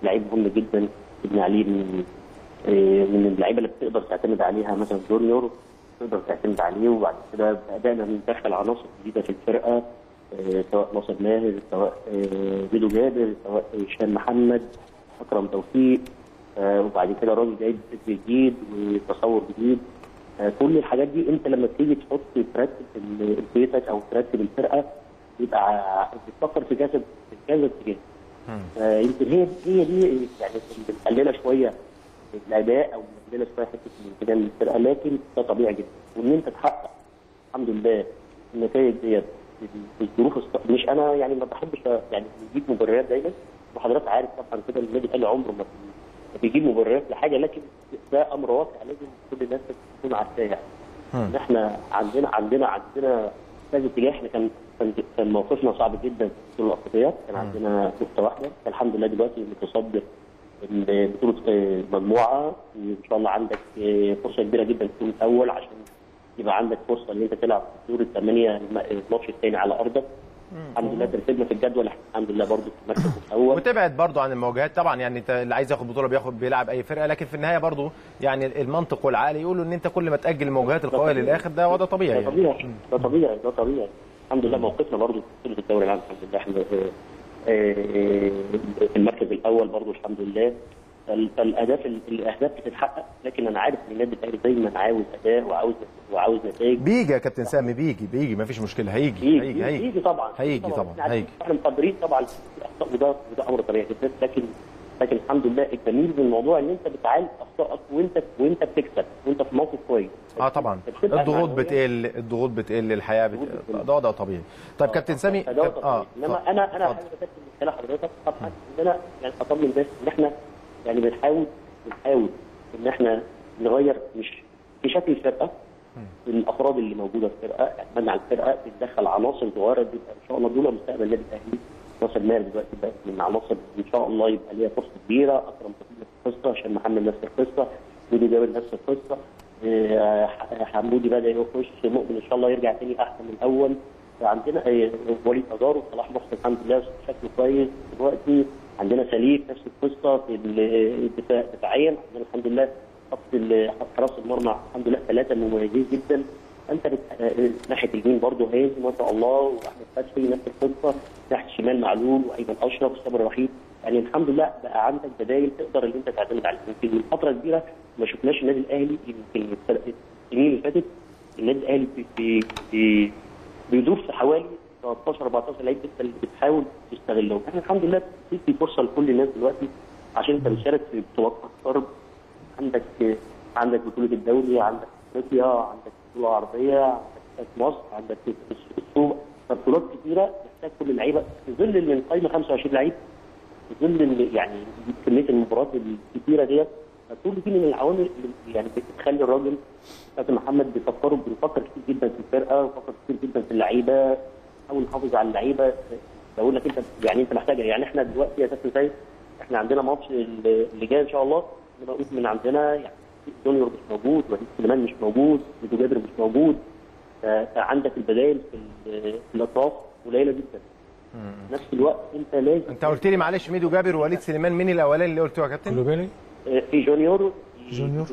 لعيب مهم جدا تبني عليه من اللعيبه اللي بتقدر تعتمد عليها، مثلا جونيور تقدر تعتمد عليه، وبعد كده بدانا ندخل عناصر جديده في الفرقه، سواء ناصر ماهر، سواء ميدو جابر، سواء هشام محمد، اكرم توفيق، وبعد كده راجل جايب فكر جديد وتصور جديد. كل الحاجات دي انت لما بتيجي تحط ترتب بيتك او ترتب الفرقه يبقى بتفكر في كذا اتجاه. يمكن هي دي يعني مقلله شويه الاداء او مقلله شويه حته الانتماء للفرقه، لكن ده طبيعي جدا، وان انت تحقق الحمد لله النتائج ديت في الظروف مش انا يعني ما بحبش يعني بيجيب مبررات دايما، وحضرتك عارف طبعا كده النادي الاهلي عمره ما بيجيب مبررات لحاجه، لكن ده امر واقع لازم كل الناس تكون عارفاه، يعني ان احنا عندنا هذا الاتجاه. احنا كان موقفنا صعب جدا في البطوله الافريقيه، كان عندنا نقطه واحده، الحمد لله دلوقتي متصدر بطوله المجموعه، ان شاء الله عندك فرصه كبيره جدا تكون الاول عشان يبقى عندك فرصه ان انت تلعب في دور الثمانيه الماتش الثاني على ارضك. الحمد لله ترتيبنا في الجدول الحمد لله برضه في المركز الاول، وتبعد برضه عن المواجهات طبعا، يعني انت اللي عايز ياخد بطوله بيلعب اي فرقه، لكن في النهايه برضه يعني المنطق والعقل يقولوا ان انت كل ما تاجل المواجهات القويه للاخر ده وضع طبيعي. ده طبيعي. الحمد لله موقفنا برضه في الدوري العام الحمد لله احنا في المركز الاول برضه الحمد لله، الاهداف بتتحقق، لكن انا عارف ان النادي الاهلي دايما عاوز اداء وعاوز نتائج. بيجي يا كابتن سامي، بيجي مفيش مشكله، هيجي طبعا. احنا مقدرين طبعا الاخطاء وده امر طبيعي جدا، لكن الحمد لله الجميل بالموضوع ان انت بتعالج اخطائك وانت بتكسب وانت في موقف كويس. طبعا الضغوط بتقل الحياه ده طبيعي. طيب كابتن سامي انما انا عايز اتكلم حضرتك طبعا ان انا يعني اطمن بس ان احنا يعني بنحاول ان احنا نغير مش في شكل الفرقه، الافراد اللي موجوده في الفرقه، اتمنى على الفرقه بتدخل عناصر صغيره جدا ان شاء الله دول مستقبل النادي الاهلي. ناصر ماهر دلوقتي بقى من عناصر ان شاء الله يبقى ليها فرصه كبيره، اكرم توفيق نفس القصه، هشام محمد نفس القصه، ميدو جابر نفس القصه، حمودي بدا يخش، مؤمن ان شاء الله يرجع تاني احسن من الاول، عندنا وليد ازار وصلاح محسن الحمد لله شكله كويس دلوقتي، عندنا سليم نفس القصه في الدفاع دفاعيا، عندنا الحمد لله خط حراس المرمى الحمد لله ثلاثه مميزين جدا، انت ناحيه اليمين برضه هاني ما شاء الله واحمد فتحي نفس القصه، ناحيه الشمال معلول وايمن اشرف وصابر وحيد، يعني الحمد لله بقى عندك بدايل تقدر ان انت تعتمد عليها. يمكن من فتره كبيره ما شفناش النادي الاهلي، يمكن السنين اللي فاتت النادي الاهلي بيدور في حوالي 13 14 لعيب لسه اللي بتحاول تستغلهم، احنا الحمد لله في فرصه لكل الناس دلوقتي عشان انت بتشارك في بطولات اكتر، عندك بطولة الدوري، عندك افريقيا، عندك بطولة عربية، عندك مصر، عندك السوق، بطولات كتيرة تحتاج كل اللعيبة في ظل اللي القايمة 25 لعيب، في ظل يعني كمية المباريات الكتيرة ديت، فكل دي من العوامل اللي يعني بتخلي الراجل كابتن محمد بيفكر كتير جدا في الفرقة، وبيفكر كتير جدا في اللعيبة، بيحاول يحافظ على اللعيبة. بقول لك انت يعني انت محتاج، يعني احنا دلوقتي يا كابتن سيد احنا عندنا ماتش اللي جاي ان شاء الله نبقى موجود من عندنا، يعني جونيور مش موجود، وليد سليمان مش موجود، ميدو جابر مش موجود، عندك البدائل في الاطراف قليله جدا. في نفس الوقت انت لازم، انت قلت لي معلش ميدو جابر ووليد سليمان، مين الاولاني اللي قلته يا كابتن؟ كلوبيني في جونيور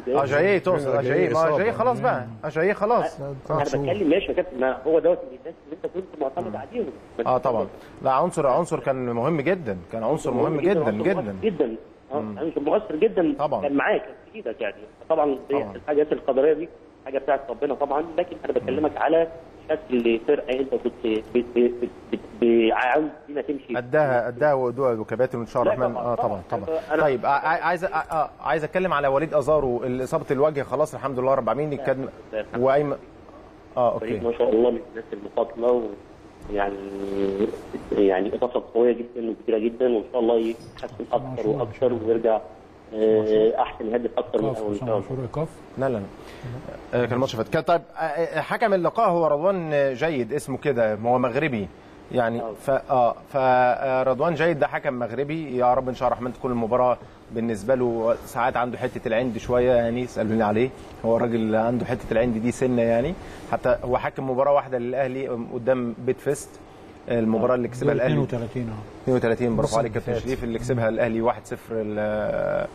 اجاييه، تقصد اجاييه؟ ما اجاييه خلاص بقى، اجاييه خلاص. انا بتكلم ماشي يا كابتن، ما هو دوت الناس اللي انت كنت معتمد عليهم. طبعا، لا عنصر كان مهم جدا، كان عنصر مهم جدا جدا جدا، عنصر مؤثر جدا طبعا، كان معاك في ايدك يعني. طبعا الحاجات القدريه دي حاجه بتاعت ربنا طبعا، لكن انا بكلمك على شكل فرقه انت كنت عاوز فينا تمشي، قدها وقدوها وكباتن وان شاء الله الرحمن. طبعا. طيب عايز اتكلم على وليد ازارو، اصابه الوجه خلاص الحمد لله رب العالمين. الكلام وايمن اوكي ما شاء الله من الناس المقاتله، يعني اضافه قويه جدا وكبيره جدا، وان شاء الله يتحسن اكثر واكثر ويرجع احسن هدف اكتر من اول شوط. لا كان الماتش فات. طيب حكم اللقاء هو رضوان جيد، اسمه كده، هو مغربي يعني. فرضوان جيد ده حكم مغربي، يا رب ان شاء الله الرحمن تكون المباراه بالنسبه له. ساعات عنده حته العند شويه يعني، اسالوني عليه، هو الراجل عنده حته العند دي سنه يعني. حتى هو حكم مباراه واحده للاهلي قدام بيت فيست، المباراه اللي كسبها الاهلي 32 برافو عليك كابتن شريف، اللي كسبها الاهلي 1-0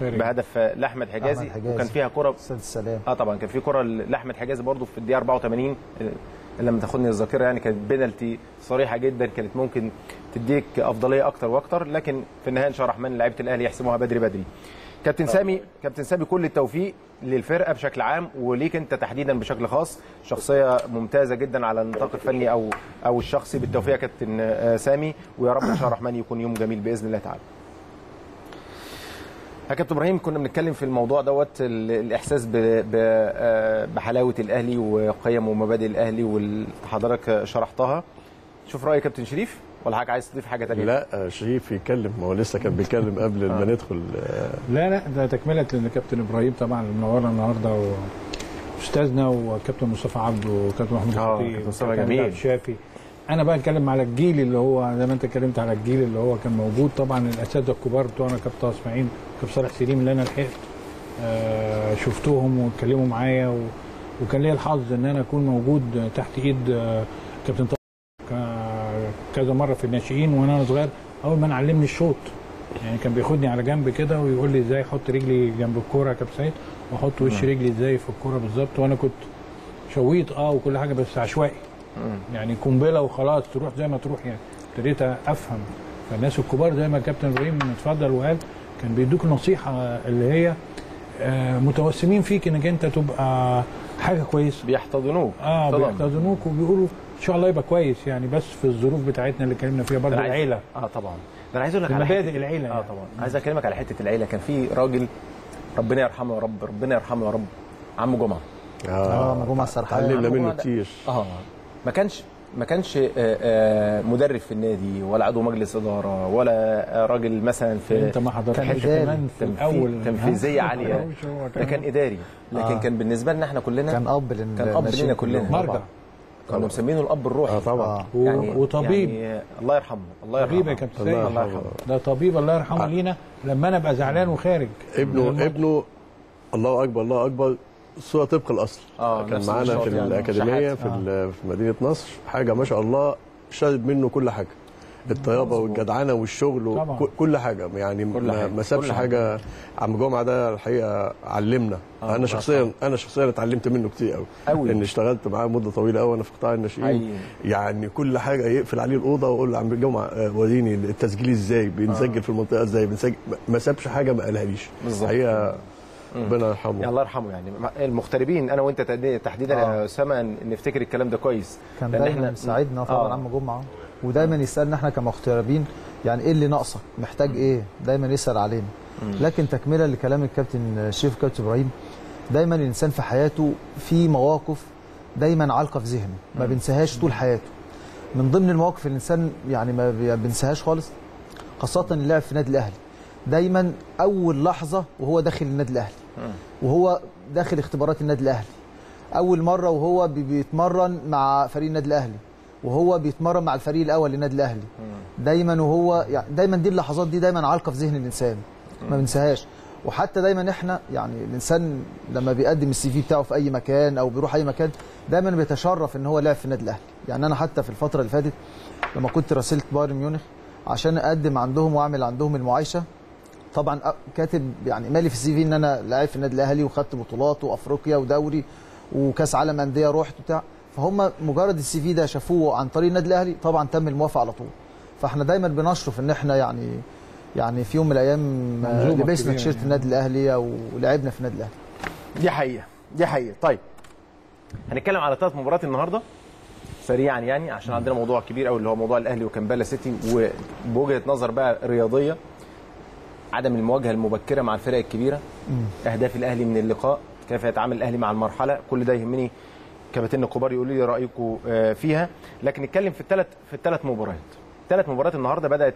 بهدف لاحمد حجازي، وكان فيها كره طبعا كان في كره لاحمد حجازي برضه في الدقيقه 84 لما تاخدني الذاكره يعني، كانت بينالتي صريحه جدا، كانت ممكن تديك افضليه اكتر واكتر، لكن في النهايه ان شاء الله الرحمن لعيبه الاهلي يحسموها بدري. كابتن سامي كل التوفيق للفرقه بشكل عام، وليك انت تحديدا بشكل خاص، شخصيه ممتازه جدا على النطاق الفني او الشخصي. بالتوفيق يا كابتن سامي، ويا رب ان شاء الله الرحمن يكون يوم جميل باذن الله تعالى. يا كابتن ابراهيم، كنا بنتكلم في الموضوع دوت الاحساس بحلاوه الاهلي وقيم ومبادئ الاهلي، وحضرتك شرحتها. شوف راي كابتن شريف، ولا حاجه عايز تضيف حاجه ثانيه؟ لا شريف يتكلم، هو لسه كان بيتكلم قبل ما ندخل. لا ده تكمله لكابتن ابراهيم طبعا، منورنا النهارده واستاذنا وكابتن مصطفى عبده وكابتن محمود خطيب وكابتن شافي. انا بقى اتكلم على الجيل اللي هو زي ما انت اتكلمت على الجيل اللي هو كان موجود، طبعا الاساتذه الكبار بتوعنا كابتن اسماعيل وكابتن صالح سليم اللي انا لحقت شفتهم واتكلموا معايا، وكان ليا الحظ ان انا اكون موجود تحت ايد كابتن كذا مره في الناشئين وانا صغير. اول ما علمني الشوط يعني كان بياخدني على جنب كده ويقول لي ازاي احط رجلي جنب الكوره يا كابتن سيد، واحط وش رجلي ازاي في الكوره بالظبط. وانا كنت شويت وكل حاجه بس عشوائي يعني، قنبله وخلاص تروح زي ما تروح يعني. ابتديت افهم، فالناس الكبار زي ما كابتن ابراهيم اتفضل وقال كان بيدوك نصيحه اللي هي متوسمين فيك انك انت تبقى حاجه كويسه، بيحتضنوك بيحتضنوك وبيقولوا ان شاء الله يبقى كويس يعني، بس في الظروف بتاعتنا اللي اتكلمنا فيها برضه العيله. طبعا انا عايز اقول لك على مبادئ العيله يعني. طبعا عايز اكلمك على حته العيله. كان في راجل ربنا يرحمه يا رب، عم جمعه. عم جمعه سرحان اتعلمنا منه كتير. ما كانش مدرب في النادي، ولا عضو مجلس اداره، ولا راجل مثلا في انت ما حضرتش كمان في الاول تنفيذيه عاليه، ده كان اداري، لكن كان بالنسبه لنا احنا كلنا كان اب لنا كلنا، مرجع، كانوا مسمينه الاب الروحي. طبعا يعني وطبيب يعني، الله يرحمه طبيب يا كابتن سيد، الله يرحمه، ده طبيب الله يرحمه لينا. لما انا ابقى زعلان وخارج ابنه الله اكبر صورة طبق الأصل. كان معانا في الأكاديمية في مدينة نصر، حاجة ما شاء الله شارب منه كل حاجة، الطيابة والجدعنة والشغل وكل حاجة يعني، ما سابش حاجة. عم جمعة ده الحقيقة علمنا. أنا شخصيا اتعلمت منه كتير قوي، لأن اشتغلت معاه مدة طويلة قوي أنا في قطاع الناشئين يعني. كل حاجة يقفل عليه الأوضة وأقول له عم جمعة وريني التسجيل إزاي، بنسجل في المنطقة إزاي، بنسجل، ما سابش حاجة ما قالهاليش الحقيقة، ربنا يرحمه، الله يرحمه يعني. المغتربين انا وانت تحديدا يا اسامه نفتكر الكلام ده كويس، كان دايما ساعدنا طبعا عم جمعه، ودايما يسالنا احنا كمغتربين يعني ايه اللي ناقصك، محتاج ايه، دايما يسال علينا. لكن تكمله لكلام الكابتن الشريف والكابتن ابراهيم، دايما الانسان في حياته في مواقف دايما علقه في ذهنه ما بينساهاش طول حياته. من ضمن المواقف الانسان يعني ما بينساهاش خالص خاصه اللعب في نادي الاهلي، دايما اول لحظه وهو داخل النادي الاهلي، وهو داخل اختبارات النادي الاهلي، اول مره وهو بيتمرن مع فريق النادي الاهلي، وهو بيتمرن مع الفريق الاول للنادي الاهلي، دايما وهو يعني دايما دي اللحظات دي دايما عالقه في ذهن الانسان ما بنساهاش. وحتى دايما احنا يعني الانسان لما بيقدم السي في بتاعه في اي مكان او بيروح اي مكان دايما بيتشرف ان هو لعب في النادي الاهلي. يعني انا حتى في الفتره اللي فاتت لما كنت راسلت بايرن ميونخ عشان اقدم عندهم واعمل عندهم المعايشه، طبعا كاتب يعني مالي في السي في ان انا لعب في النادي الاهلي وخدت بطولات وافريقيا ودوري وكاس عالم انديه رحت وبتاع، فهم مجرد السي في ده شافوه عن طريق النادي الاهلي طبعا تم الموافقه على طول. فاحنا دايما بنشرف ان احنا يعني في يوم من الايام لبسنا تيشيرت النادي الاهلي ولعبنا في النادي الاهلي. دي حقيقه. طيب هنتكلم على 3 مباريات النهارده سريعا يعني عشان عندنا موضوع كبير قوي اللي هو موضوع الاهلي وكامبالا سيتي، وبوجهه نظر بقى رياضيه عدم المواجهه المبكره مع الفرق الكبيره، اهداف الاهلي من اللقاء، كيف هيتعامل الاهلي مع المرحله، كل ده يهمني كباتن الكبار يقولوا لي رايكم فيها. لكن نتكلم في الثلاث مباريات. 3 مباريات النهارده بدات،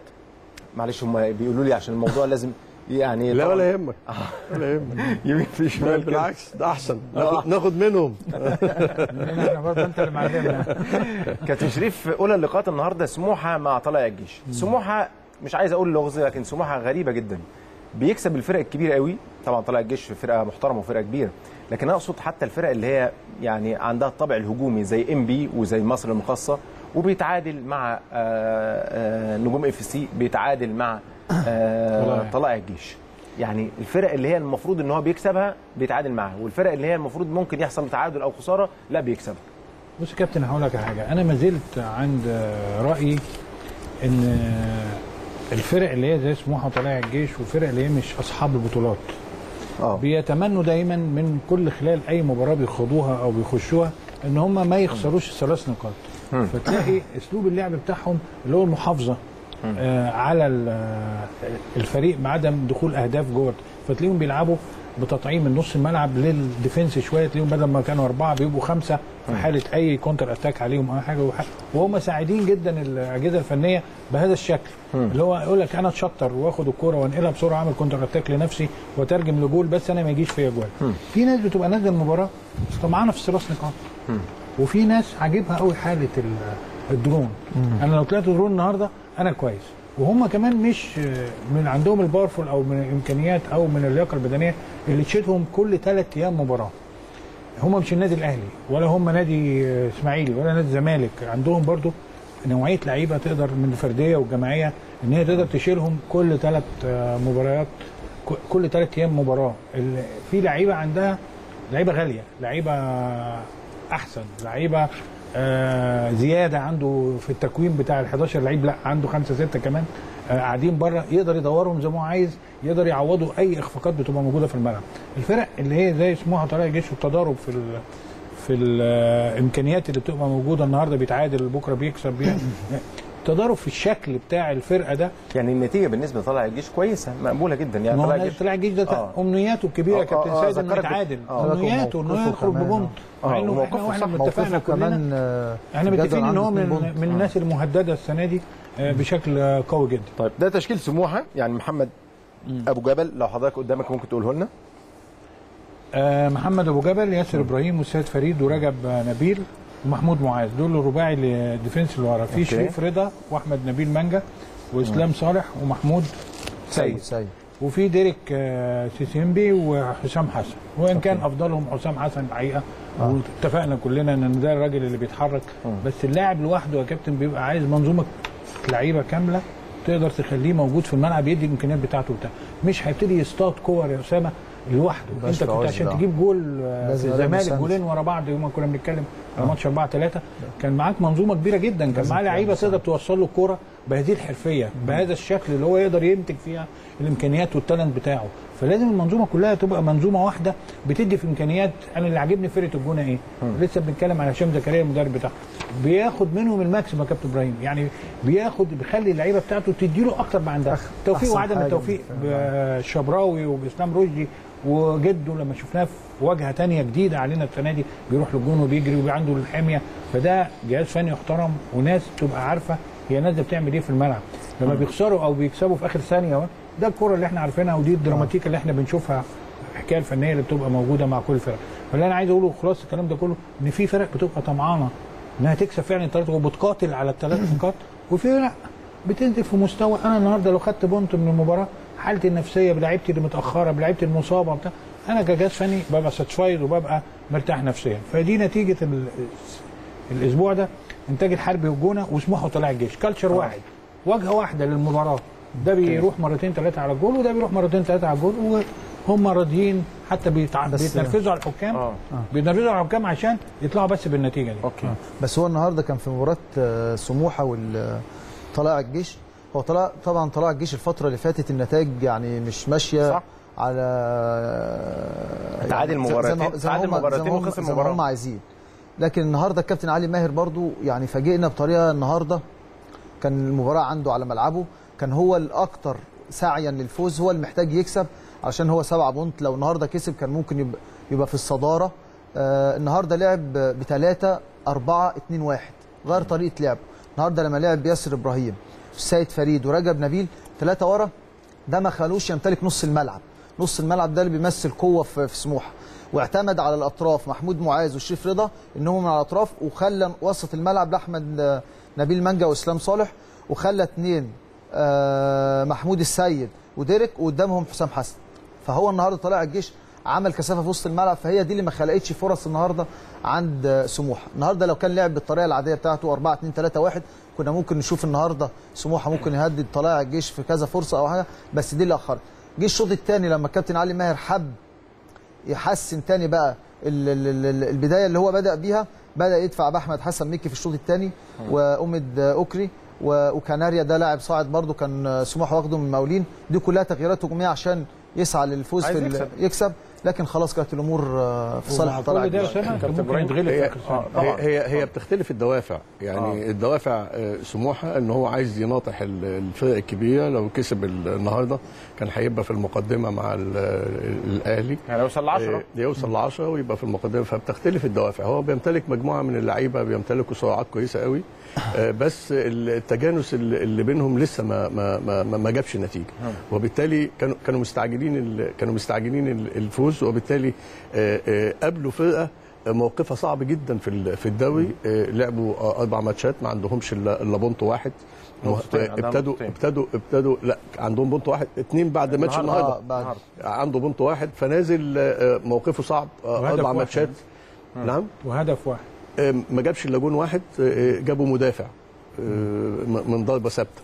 معلش هم بيقولوا لي عشان الموضوع لازم يعني لا ولا يهمك ولا يهمك يمين في شمال بالعكس ده احسن ناخد منهم احنا برضه انت اللي معلمنا. كابتن شريف اولى اللقاءات النهارده سموحه مع طلائع الجيش، سموحه مش عايز اقول لغز لكن سموحه غريبه جدا، بيكسب الفرق الكبير قوي. طبعا طلائع الجيش فرقه محترمه وفرقه كبيره، لكن اقصد حتى الفرق اللي هي يعني عندها الطابع الهجومي زي ام بي وزي مصر المقاصه، وبيتعادل مع نجوم اف سي، بيتعادل مع طلائع الجيش. يعني الفرق اللي هي المفروض ان هو بيكسبها بيتعادل معاها، والفرق اللي هي المفروض ممكن يحصل تعادل او خساره لا بيكسبها. بص يا كابتن هقول لك على حاجه، انا ما زلت عند رايي ان الفرق اللي هي زي سموحه وطلائع الجيش والفرق اللي هي مش اصحاب البطولات بيتمنوا دايما من كل خلال اي مباراه بيخوضوها او بيخشوها ان هم ما يخسروش ال3 نقاط. فتلاقي اسلوب اللعب بتاعهم اللي هو المحافظه على الفريق بعدم دخول اهداف جوه، فتلاقيهم بيلعبوا بتطعيم النص الملعب للديفنس شويه، تلاقيهم بدل ما كانوا 4 بيبقوا 5 في حاله اي كونتر اتاك عليهم او حاجه، وهم ساعدين جدا الاجهزه الفنيه بهذا الشكل اللي هو يقول لك انا اتشطر واخد الكوره وانقلها بسرعه اعمل كونتر اتاك لنفسي واترجم لجول، بس انا ما يجيش فيا جول. في ناس بتبقى نازله المباراه طمعانه في ال3 نقاط، وفي ناس عاجبها قوي حاله الدرون. انا لو طلعت درون النهارده انا كويس، وهم كمان مش من عندهم الباورفول او من الامكانيات او من اللياقه البدنيه اللي تشيلهم كل 3 ايام مباراه. هم مش النادي الاهلي ولا هم نادي اسماعيلي ولا نادي الزمالك، عندهم برضو نوعيه لعيبه تقدر من الفرديه والجماعيه ان هي تقدر تشيلهم كل 3 مباريات كل 3 ايام مباراه. في لعيبه عندها لعيبه غاليه، لعيبه احسن، لعيبه زياده عنده في التكوين بتاع ال11 لعيب، لا عنده 5 6 كمان قاعدين بره يقدر يدورهم زي ما هو عايز، يقدر يعوضوا اي اخفاقات بتبقى موجوده في الملعب. الفرق اللي هي زي سموحه وطلائع الجيش والتضارب في الامكانيات اللي بتبقى موجوده، النهارده بيتعادل بكره بيكسب التضارب في الشكل بتاع الفرقه ده. يعني النتيجه بالنسبه لطلائع الجيش كويسه مقبوله جدا، يعني طلائع الجيش ده امنياته الكبيره يا كابتن سيد انه يتعادل، امنياته انه يخرج بجون، مع انه احنا متفقين كمان احنا متفقين ان هو من الناس المهدده السنه دي بشكل قوي جدا. طيب ده تشكيل سموحه، يعني محمد ابو جبل لو حضرتك قدامك ممكن تقوله لنا. محمد ابو جبل، ياسر ابراهيم، والسيد فريد، ورجب نبيل، ومحمود معاذ، دول الرباعي للديفنس اللي ورا. في شريف رضا واحمد نبيل مانجا واسلام صالح ومحمود سيد، وفي ديريك سيسيمبي وحسام حسن، وان كان افضلهم حسام حسن الحقيقه، واتفقنا كلنا ان ده الراجل اللي بيتحرك، بس اللاعب لوحده يا كابتن بيبقى عايز منظومه لعيبه كامله تقدر تخليه موجود في الملعب يدي الامكانيات بتاعته وبتاع، مش هيبتدي يصطاد كور يا اسامه لوحده. انت كنت عشان تجيب جول الزمالك جولين ورا بعض يوم ما كنا بنتكلم على ماتش 4-3 كان معاك منظومه كبيره جدا، كان معاه لعيبه تقدر توصل له الكوره بهذه الحرفيه بهذا الشكل اللي هو يقدر ينتج فيها الامكانيات والتالنت بتاعه. فلازم المنظومه كلها تبقى منظومه واحده بتدي في امكانيات. انا اللي عاجبني فرقه الجونه ايه؟ لسه بنتكلم على هشام زكريا المدرب بتاعه، بياخد منهم الماكسيم يا كابتن ابراهيم، يعني بيخلي اللعيبه بتاعته تديله اكتر ما عندها. توفيق وعدم التوفيق بالشبراوي وباسلام رشدي وجده لما شفناه في واجهه ثانيه جديده علينا السنه دي، بيروح للجون وبيجري وعنده الحميه. فده جهاز فني يحترم وناس تبقى عارفه هي الناس بتعمل ايه في الملعب. لما بيخسروا او بيكسبوا في اخر ثانيه، ده الكره اللي احنا عارفينها ودي الدراماتيك اللي احنا بنشوفها، الحكايه الفنيه اللي بتبقى موجوده مع كل فرقه. فاللي انا عايز اقوله خلاص الكلام ده كله، ان في فرق بتبقى طمعانه انها تكسب فعلا الثلاثه وبتقاتل على الثلاث نقاط، وفي لا بتنزل في مستوى. انا النهارده لو خدت بونت من المباراه، حالتي النفسيه بلعيبتي اللي متاخره بلعيبتي المصابه بتاع، انا كجهاز فني ببقى ساتسفايد وببقى مرتاح نفسيا. فدي نتيجه الاسبوع ده، انتاج الحربي والجونه وسموحه وطلائع الجيش، كالتشر واحد، واجهه واحده للمباراه، ده بيروح مرتين ثلاثه على الجول وده بيروح مرتين ثلاثه على الجول، وهم راضيين حتى بيتنرفزوا على الحكام. بيتنرفزوا على الحكام عشان يطلعوا بس بالنتيجه دي. اوكي. بس هو النهارده كان في مباراه سموحه وطلائع الجيش، هو طبعا طلائع الجيش الفتره اللي فاتت النتائج يعني مش ماشيه صح، على تعادل مباراتين وخسر مباراه هم عايزين. لكن النهارده الكابتن علي ماهر برضو يعني فاجئنا بطريقه. النهارده كان المباراه عنده على ملعبه، كان هو الاكثر سعيا للفوز، هو اللي محتاج يكسب عشان هو 7 بونت. لو النهارده كسب كان ممكن يبقى في الصداره. النهارده لعب بثلاثه 4-2-1، غير طريقه لعبه. النهارده لما لعب ياسر ابراهيم سيد فريد ورجب نبيل 3 ورا، ده ما خلوش يمتلك نص الملعب. نص الملعب ده اللي بيمثل قوه في سموحه، واعتمد على الاطراف محمود معاذ وشريف رضا انهم من على الاطراف، وخلى وسط الملعب لاحمد نبيل منجا واسلام صالح، وخلى 2 محمود السيد وديريك، وقدامهم حسام حسن. فهو النهارده طلائع الجيش عمل كثافه في وسط الملعب، فهي دي اللي ما خلقتش فرص النهارده عند سموحه. النهارده لو كان لعب بالطريقه العاديه بتاعته 4-2-3-1، كنا ممكن نشوف النهارده سموحه ممكن يهدد طلائع الجيش في كذا فرصه او حاجه، بس دي اللي اخرت. جه الشوط الثاني لما الكابتن علي ماهر حب يحسن ثاني بقى البدايه اللي هو بدأ بيها، بدأ يدفع باحمد حسن مكي في الشوط الثاني وأمد أوكري وكناريا، ده لاعب صاعد برضو كان سموحه واخده من المقاولين. دي كلها تغييرات هجوميه عشان يسعى للفوز في يكسب. لكن خلاص كانت الامور في صالح طلع الجيش. هي بتختلف الدوافع، يعني الدوافع سموحه ان هو عايز يناطح الفرق الكبيره. لو كسب النهارده كان هيبقى في المقدمه مع الاهلي، يعني يوصل ل10، يوصل ل10 ويبقى في المقدمه. فبتختلف الدوافع. هو بيمتلك مجموعه من اللعيبه بيمتلكوا سرعات كويسه قوي، بس التجانس اللي بينهم لسه ما جابش نتيجه، وبالتالي كانوا مستعجلين الفوز، وبالتالي قابلوا فرقه موقفها صعب جدا في الدوري. لعبوا 4 ماتشات ما عندهمش الا بونت واحد، ابتدوا لا عندهم بونت واحد 2 بعد ماتش النهارده عنده بونت واحد، فنازل موقفه صعب. 4 ماتشات نعم، وهدف واحد ما جابش الا جون واحد، جابوا مدافع من ضربه ثابته.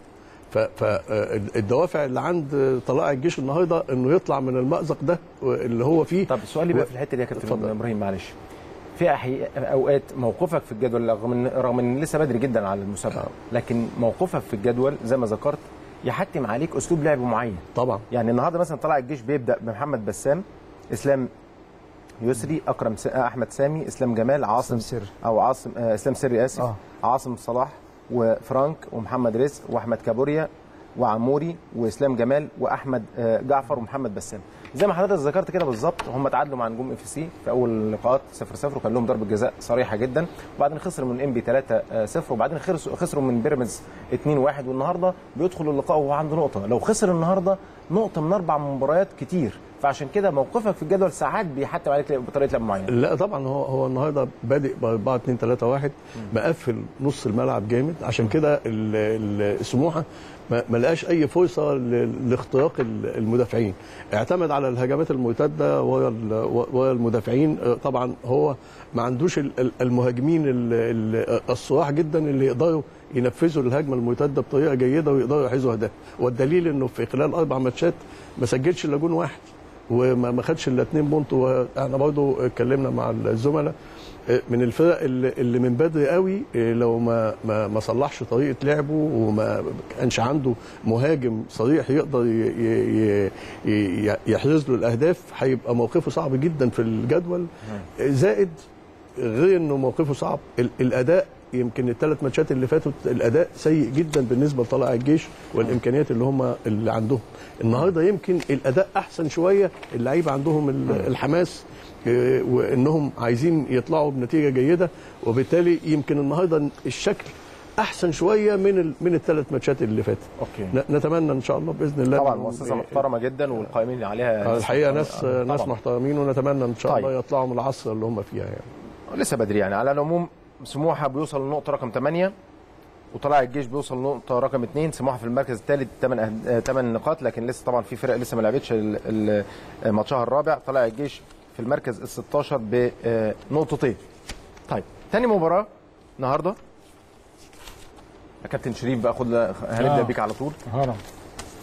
فالدوافع اللي عند طلائع الجيش النهارده انه يطلع من المأزق ده اللي هو فيه. طب سؤالي بقى في الحته دي يا كابتن ابراهيم، معلش، في اوقات موقفك في الجدول رغم ان لسه بدري جدا على المسابقه، لكن موقفك في الجدول زي ما ذكرت يحتم عليك اسلوب لعب معين. طبعا يعني النهارده مثلا طلائع الجيش بيبدا بمحمد بسام، اسلام يسري، اكرم احمد سامي، اسلام جمال، عاصم اسلام سري، اسف عاصم صلاح وفرانك ومحمد رزق واحمد كابوريا وعموري واسلام جمال واحمد جعفر ومحمد بسام. زي ما حضرتك ذكرت كده بالظبط، هم اتعادلوا مع نجوم اف سي في اول اللقاءات 0-0، وكان لهم ضربه جزاء صريحه جدا، وبعدين خسروا من انبي 3-0، وبعدين خسروا من بيراميدز 2-1، والنهارده بيدخل اللقاء وهو عنده نقطه. لو خسر النهارده نقطه من 4 مباريات كتير. فعشان كده موقفك في الجدول ساعات بيحتم عليك بطريقه لعب معينه. لا طبعا، هو النهارده بادئ ب 4-2-3-1، مقفل نص الملعب جامد. عشان كده سموحه ما لقاش اي فرصه لاختراق المدافعين، اعتمد على الهجمات المرتده ورا المدافعين. طبعا هو ما عندوش المهاجمين الصراح جدا اللي يقدروا ينفذوا الهجمه المرتده بطريقه جيده ويقدروا يحرزوا اهداف، والدليل انه في خلال 4 ماتشات ما سجلش الا جون واحد وما خدش الا 2 بونت. واحنا برضه اتكلمنا مع الزملاء من الفرق اللي من بدري قوي لو ما صلحش طريقه لعبه وما كانش عنده مهاجم صريح يقدر يحرز له الاهداف، هيبقى موقفه صعب جدا في الجدول. زائد غير انه موقفه صعب، الاداء يمكن الثلاث ماتشات اللي فاتوا الاداء سيء جدا بالنسبه لطلائع الجيش والامكانيات اللي عندهم. النهارده يمكن الاداء احسن شويه، اللعيبه عندهم الحماس وانهم عايزين يطلعوا بنتيجه جيده، وبالتالي يمكن النهارده الشكل احسن شويه من الثلاث ماتشات اللي فاتت. نتمنى ان شاء الله باذن الله. طبعا مؤسسه محترمه جدا والقائمين عليها الحقيقه ناس محترمين، ونتمنى ان شاء الله يطلعوا من العصر اللي هم فيها. يعني لسه بدري، يعني على العموم سموحه بيوصل لنقطه رقم 8 وطلائع الجيش بيوصل لنقطه رقم 2. سموحه في المركز الثالث 8 نقاط، لكن لسه طبعا في فرق لسه ما لعبتش ماتشها الرابع. طلائع الجيش في المركز ال 16 بنقطتين. طيب تاني مباراه النهارده يا كابتن شريف بقى، هنبدا بيك على طول.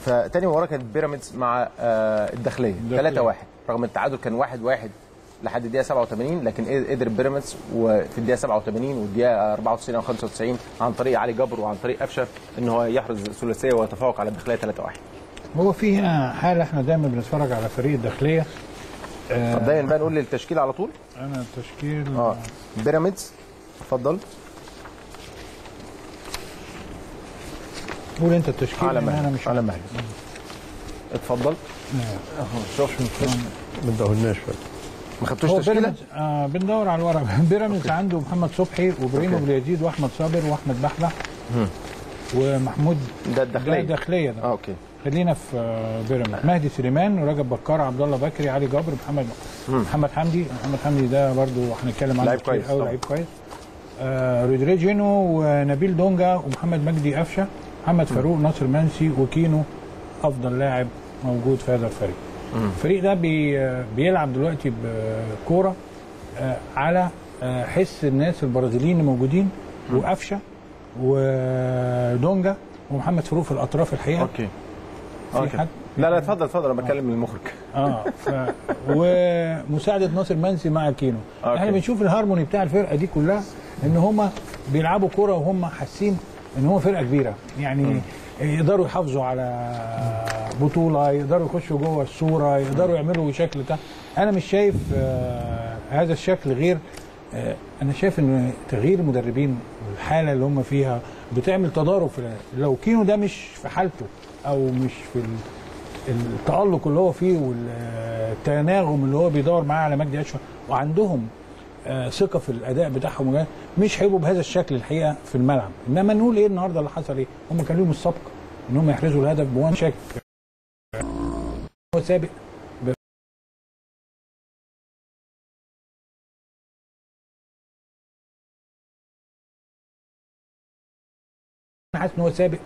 فتاني مباراه كانت بيراميدز مع الداخليه 3-1، رغم التعادل كان 1-1 لحد الدقيقه 87، لكن قدر بيراميدز وفي الدقيقه 87 والدقيقه 94 او 95 عن طريق علي جبر وعن طريق قفشه ان هو يحرز ثلاثيه ويتفوق على الداخليه 3-1. هو في هنا حاله، احنا دايما بنتفرج على فريق الداخليه. اتفضل بقى نقول للتشكيل على طول. انا التشكيل بيراميدز، اتفضل قول انت التشكيل. انا مش على مهلك، اتفضل. شوف ما ادهولناش، ما خدتوش تشكيله. بندور على الورق. بيراميدز عنده محمد صبحي وابراهيم ابو اليزيد واحمد صابر واحمد بحبح ومحمود. ده الداخليه. ده اوكي. خلينا في بيراميدز. مهدي سليمان ورجب بكار، عبد الله بكري، علي جابر، محمد حمدي. محمد حمدي ده برضو هنتكلم عنه كتير قوي، لعيب كويس. رودريجينو ونبيل دونجا ومحمد مجدي قفشه، محمد فاروق، ناصر منسي وكينو افضل لاعب موجود في هذا الفريق. الفريق ده بيلعب دلوقتي بكوره على حس الناس البرازيليين اللي موجودين، وقفشه ودونجا ومحمد فاروق في الاطراف الحقيقه. اوكي. لا اتفضل اتفضل، انا بتكلم المخرج. ومساعده ناصر منسي مع كينو. احنا بنشوف الهارموني بتاع الفرقه دي كلها، ان هم بيلعبوا كوره وهم حاسين ان هم فرقه كبيره، يعني يقدروا يحافظوا على بطوله، يقدروا يخشوا جوه الصوره، يقدروا يعملوا شكل بتاع. انا مش شايف هذا الشكل غير. انا شايف ان تغيير المدربين والحاله اللي هم فيها بتعمل تضارب. لو كينو ده مش في حالته او مش في التألق اللي هو فيه والتناغم اللي هو بيدور معاه على مجدي أشرف، وعندهم ثقه في الاداء بتاعهم، مش هيبقوا بهذا الشكل الحقيقه في الملعب. انما نقول ايه النهارده اللي حصل؟ ايه هم كان لهم السبق ان هم يحرزوا الهدف بوان شكل هو سابق انا حاسس ان هو سابق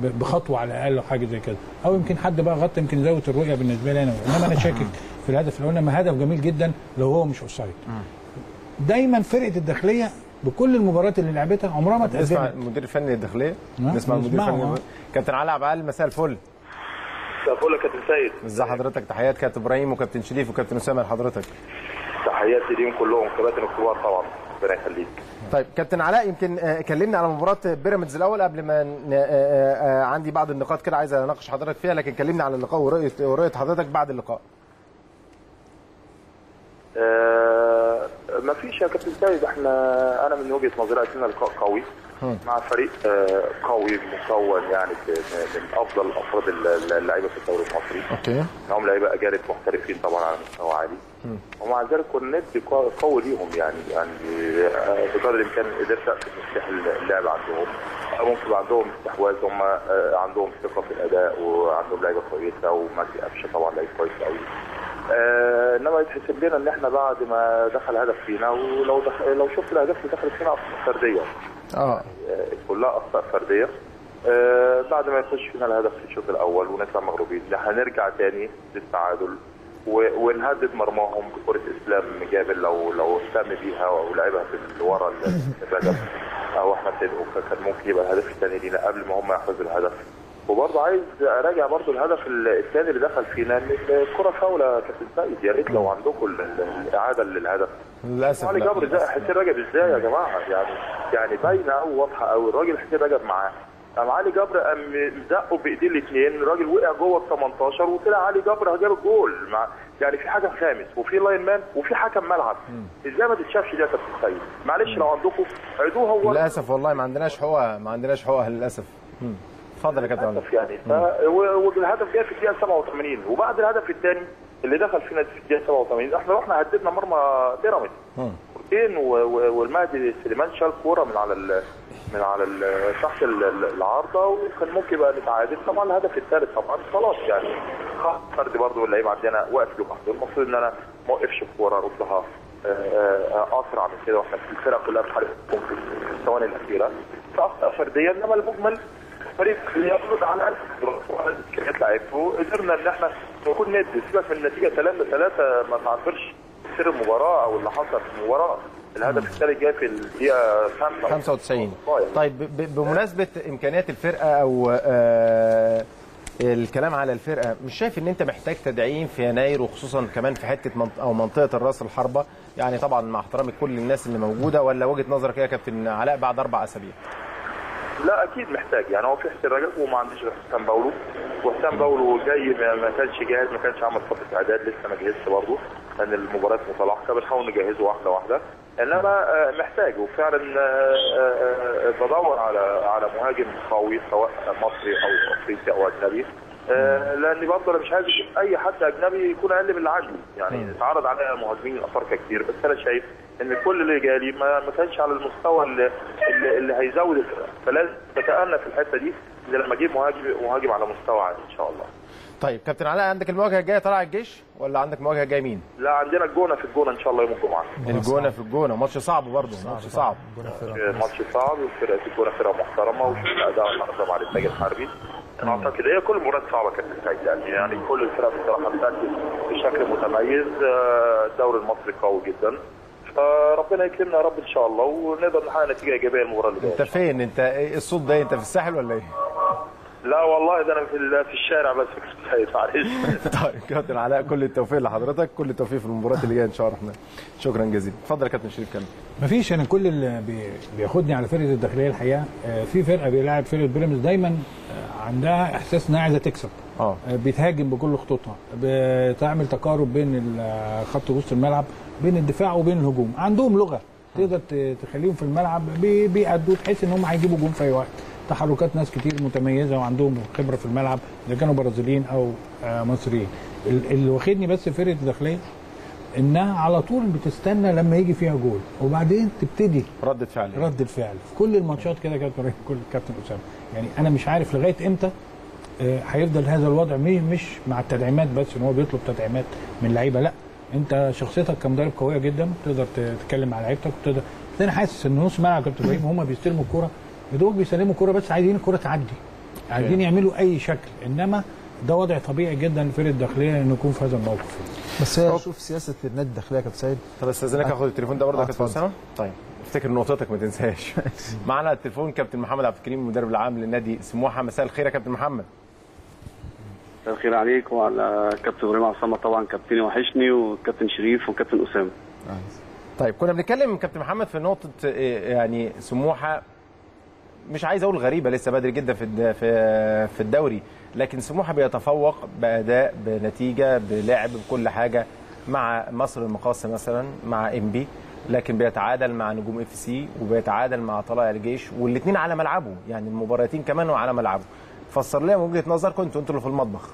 بخطوه على الاقل، حاجه زي كده، او يمكن حد بقى غطى يمكن زاويه الرؤيه بالنسبه لي انا. انما انا شاكك في الهدف الاول، انما هدف جميل جدا لو هو مش اوفسايد. دايما فرقه الداخليه بكل المباريات اللي لعبتها عمرها ما تقدمت. نسمع المدير الفني للداخليه، نسمع المدير الفني كابتن علي عبد العال. مساء الفل. مساء الفل يا كابتن سيد. ازي حضرتك؟ تحيات كابتن ابراهيم وكابتن شريف وكابتن اسامه لحضرتك. تحياتي ليهم كلهم، كباتن الكبار طبعا، ربنا يخليك. طيب كابتن علاء، يمكن كلمنا على مباراه بيراميدز الاول قبل ما عندي بعض النقاط كده عايز اناقش حضرتك فيها، لكن كلمنا على اللقاء ورؤيه حضرتك بعد اللقاء. ما فيش يا كابتن سيد، انا من وجهه نظري عملنا لقاء قوي مع فريق قوي مكون يعني من افضل افراد اللعيبه في الدوري المصري. اوكي. هم لعيبه اجانب محترفين طبعا على مستوى عالي، ومع ذلك كنا قوي ليهم يعني بقدر الامكان قدرت اقفل مفتاح اللعب عندهم. ممكن عندهم استحواذ، هم عندهم ثقه في الاداء وعندهم لعيبه كويسه، ومجدي قفشه طبعا لعيب كويس قوي. انما يتحسب لنا ان احنا بعد ما دخل هدف فينا، ولو لو شفت الاهداف اللي دخلت فينا فرديه كلها اخطاء فرديه. بعد ما يخش فينا الهدف في الشوط الاول ونطلع مغلوبين، هنرجع تاني للتعادل ونهدد مرماهم بكره اسلام جابر لو اهتم بيها او لعبها في ورا الهدف، او احمد سيد كان ممكن يبقى الهدف الثاني لينا قبل ما هم يحرزوا الهدف. وبرضه عايز اراجع برضه الهدف الثاني اللي دخل فينا ان الكره فاوله كابتن سيد، يا ريت لو عندكم الاعاده للهدف. للاسف علي جبر ده حسين رجب ازاي يا جماعه؟ يعني باينه قوي واضحه قوي، الراجل حسين رجب معاه، قام علي جبر قام زقه بايديه الاثنين، الراجل وقع جوه ال 18 وطلع علي جبر جاب الجول، يعني في حكم خامس وفي لاين مان وفي حكم ملعب، ازاي ما تتشافش ده يا كابتن سيد؟ معلش لو عندكم عيدوها. هو للاسف والله ما عندناش حقوقها، ما عندناش حقوقها للاسف. اتفضل يا كابتن. يعني والهدف جاي في الدقيقه 87، وبعد الهدف الثاني اللي دخل فينا في الدقيقه 87 احنا رحنا هددنا مرمى بيراميدز كورتين، والمهدي سليمان شال كوره من على تحت العارضه، وكان ممكن بقى نتعادل. طبعا الهدف الثالث طبعا خلاص، يعني خط فردي برضه واللعيبه عندنا واقف له بحضور، المفروض ان انا ما اوقفش الكوره اردها اسرع من كده، واحنا الفرق كلها بتحارب في الثواني الاخيره، فاخطاء فرديه. انما المجمل فريق يفرض على امكانيات لعيبته، قدرنا ان احنا نكون ندي، سيبك من النتيجه 3-3 ما تعبرش سر المباراه او اللي حصل في المباراه. الهدف الثالث جاي في الدقيقه 95. طيب بمناسبه امكانيات الفرقه او الكلام على الفرقه، مش شايف ان انت محتاج تدعيم في يناير، وخصوصا كمان في حته منطقه الراس الحربه، يعني طبعا مع احترامي كل الناس اللي موجوده، ولا وجهه نظرك يا كابتن علاء بعد 4 أسابيع؟ لا اكيد محتاج، يعني هو في حسين رجب وما عنديش غير حسام باولو، وحسام باولو جاي ما كانش جاهز، ما كانش عمل فتره اعداد، لسه ما جهزش برضه لان المباريات متلاحقه، بنحاول نجهزه واحده واحده. انما محتاج، وفعلا بدور على مهاجم قوي سواء مصري او افريقي او اجنبي، لاني برضه انا مش عايز اي حد اجنبي يكون اقل من اللي عندي، يعني اتعرض عليا مهاجمين افارقه كتير، بس انا شايف ان كل اللي جالي ما كانش على المستوى اللي هيزود الفرق، فلازم اتأنى في الحته دي ان لما اجيب مهاجم على مستوى عالي ان شاء الله. طيب كابتن علاء، عندك المواجهه الجايه طالعه الجيش ولا عندك مواجهه جايه مين؟ لا عندنا الجونه ان شاء الله يوم الجمعه. الجونه في الجونه ماتش صعب برضه، ماتش صعب. ماتش صعب، وفرقه الجونه فرقه محترمه، وفي الاداء المنظم على التاج الحربي. انا اعتقد هي كل المباريات صعبه كانت بتاعتي، يعني كل الفرق بصراحه بتاعتي بشكل متميز، الدوري المصري قوي جدا، فربنا يكرمنا يا رب ان شاء الله ونقدر نحقق نتيجه ايجابيه المباراه اللي جايه. انت فين؟ انت ايه الصوت ده؟ انت في الساحل ولا ايه؟ لا والله ده انا في الشارع بس خايف، معلش. طيب كابتن علاء كل التوفيق لحضرتك، كل التوفيق في المباراه اللي جايه ان شاء الله الرحمن. شكرا جزيلا. اتفضل يا كابتن شريف. كلام مفيش، انا كل اللي بياخدني على فرقه الداخليه الحقيقه، في فرقه بيلاعب فرقه بيراميدز دايما عندها احساس انها عايزه تكسب، بتهاجم بكل خطوطها، بتعمل تقارب بين خط وسط الملعب، بين الدفاع وبين الهجوم، عندهم لغه تقدر تخليهم في الملعب بيأدوا، تحس ان هم هيجيبوا جون في اي وقت، تحركات ناس كتير متميزه وعندهم خبره في الملعب اذا كانوا برازيليين او مصريين. اللي واخدني بس فرقه الداخليه انها على طول بتستنى لما يجي فيها جول وبعدين تبتدي رد الفعل في كل الماتشات كده يا كابتن اسامه، يعني انا مش عارف لغايه امتى هيفضل هذا الوضع، مش مع التدعيمات بس ان هو بيطلب تدعيمات من لعيبه، لا انت شخصيتك كمدرب قويه جدا، تقدر تتكلم مع لعيبتك وتقدر. انا حاسس ان نص ملعب كابتن ابراهيم هم بيستلموا الكوره يا دوب بيسلموا الكوره بس، عايزين الكوره تعدي، عايزين يعملوا اي شكل، انما ده وضع طبيعي جدا للفرقه الداخليه انه يكون في هذا الموقف. بس هي شوف سياسه النادي الداخليه يا كابتن سيد. طب استاذنك هاخد التليفون ده برضه يا كابتن اسامه. طيب افتكر نقطتك ما تنساهاش. معانا التليفون كابتن محمد عبد الكريم المدرب العام للنادي سموحه. مساء الخير يا كابتن محمد. مساء الخير عليك وعلى كابتن ابراهيم عصامه، طبعا كابتني وحشني، والكابتن شريف والكابتن اسامه. طيب كنا بنتكلم كابتن محمد في نقطه، يعني سموحه مش عايز اقول غريبه، لسه بدري جدا في الدوري، لكن سموحه بيتفوق باداء بنتيجه بلعب بكل حاجه مع مصر المقاصه مثلا، مع انبي، لكن بيتعادل مع نجوم اف سي وبيتعادل مع طلائع الجيش، والاثنين على ملعبه، يعني المباراتين كمان على ملعبه. فسر لنا وجهه نظركم انتوا اللي في المطبخ.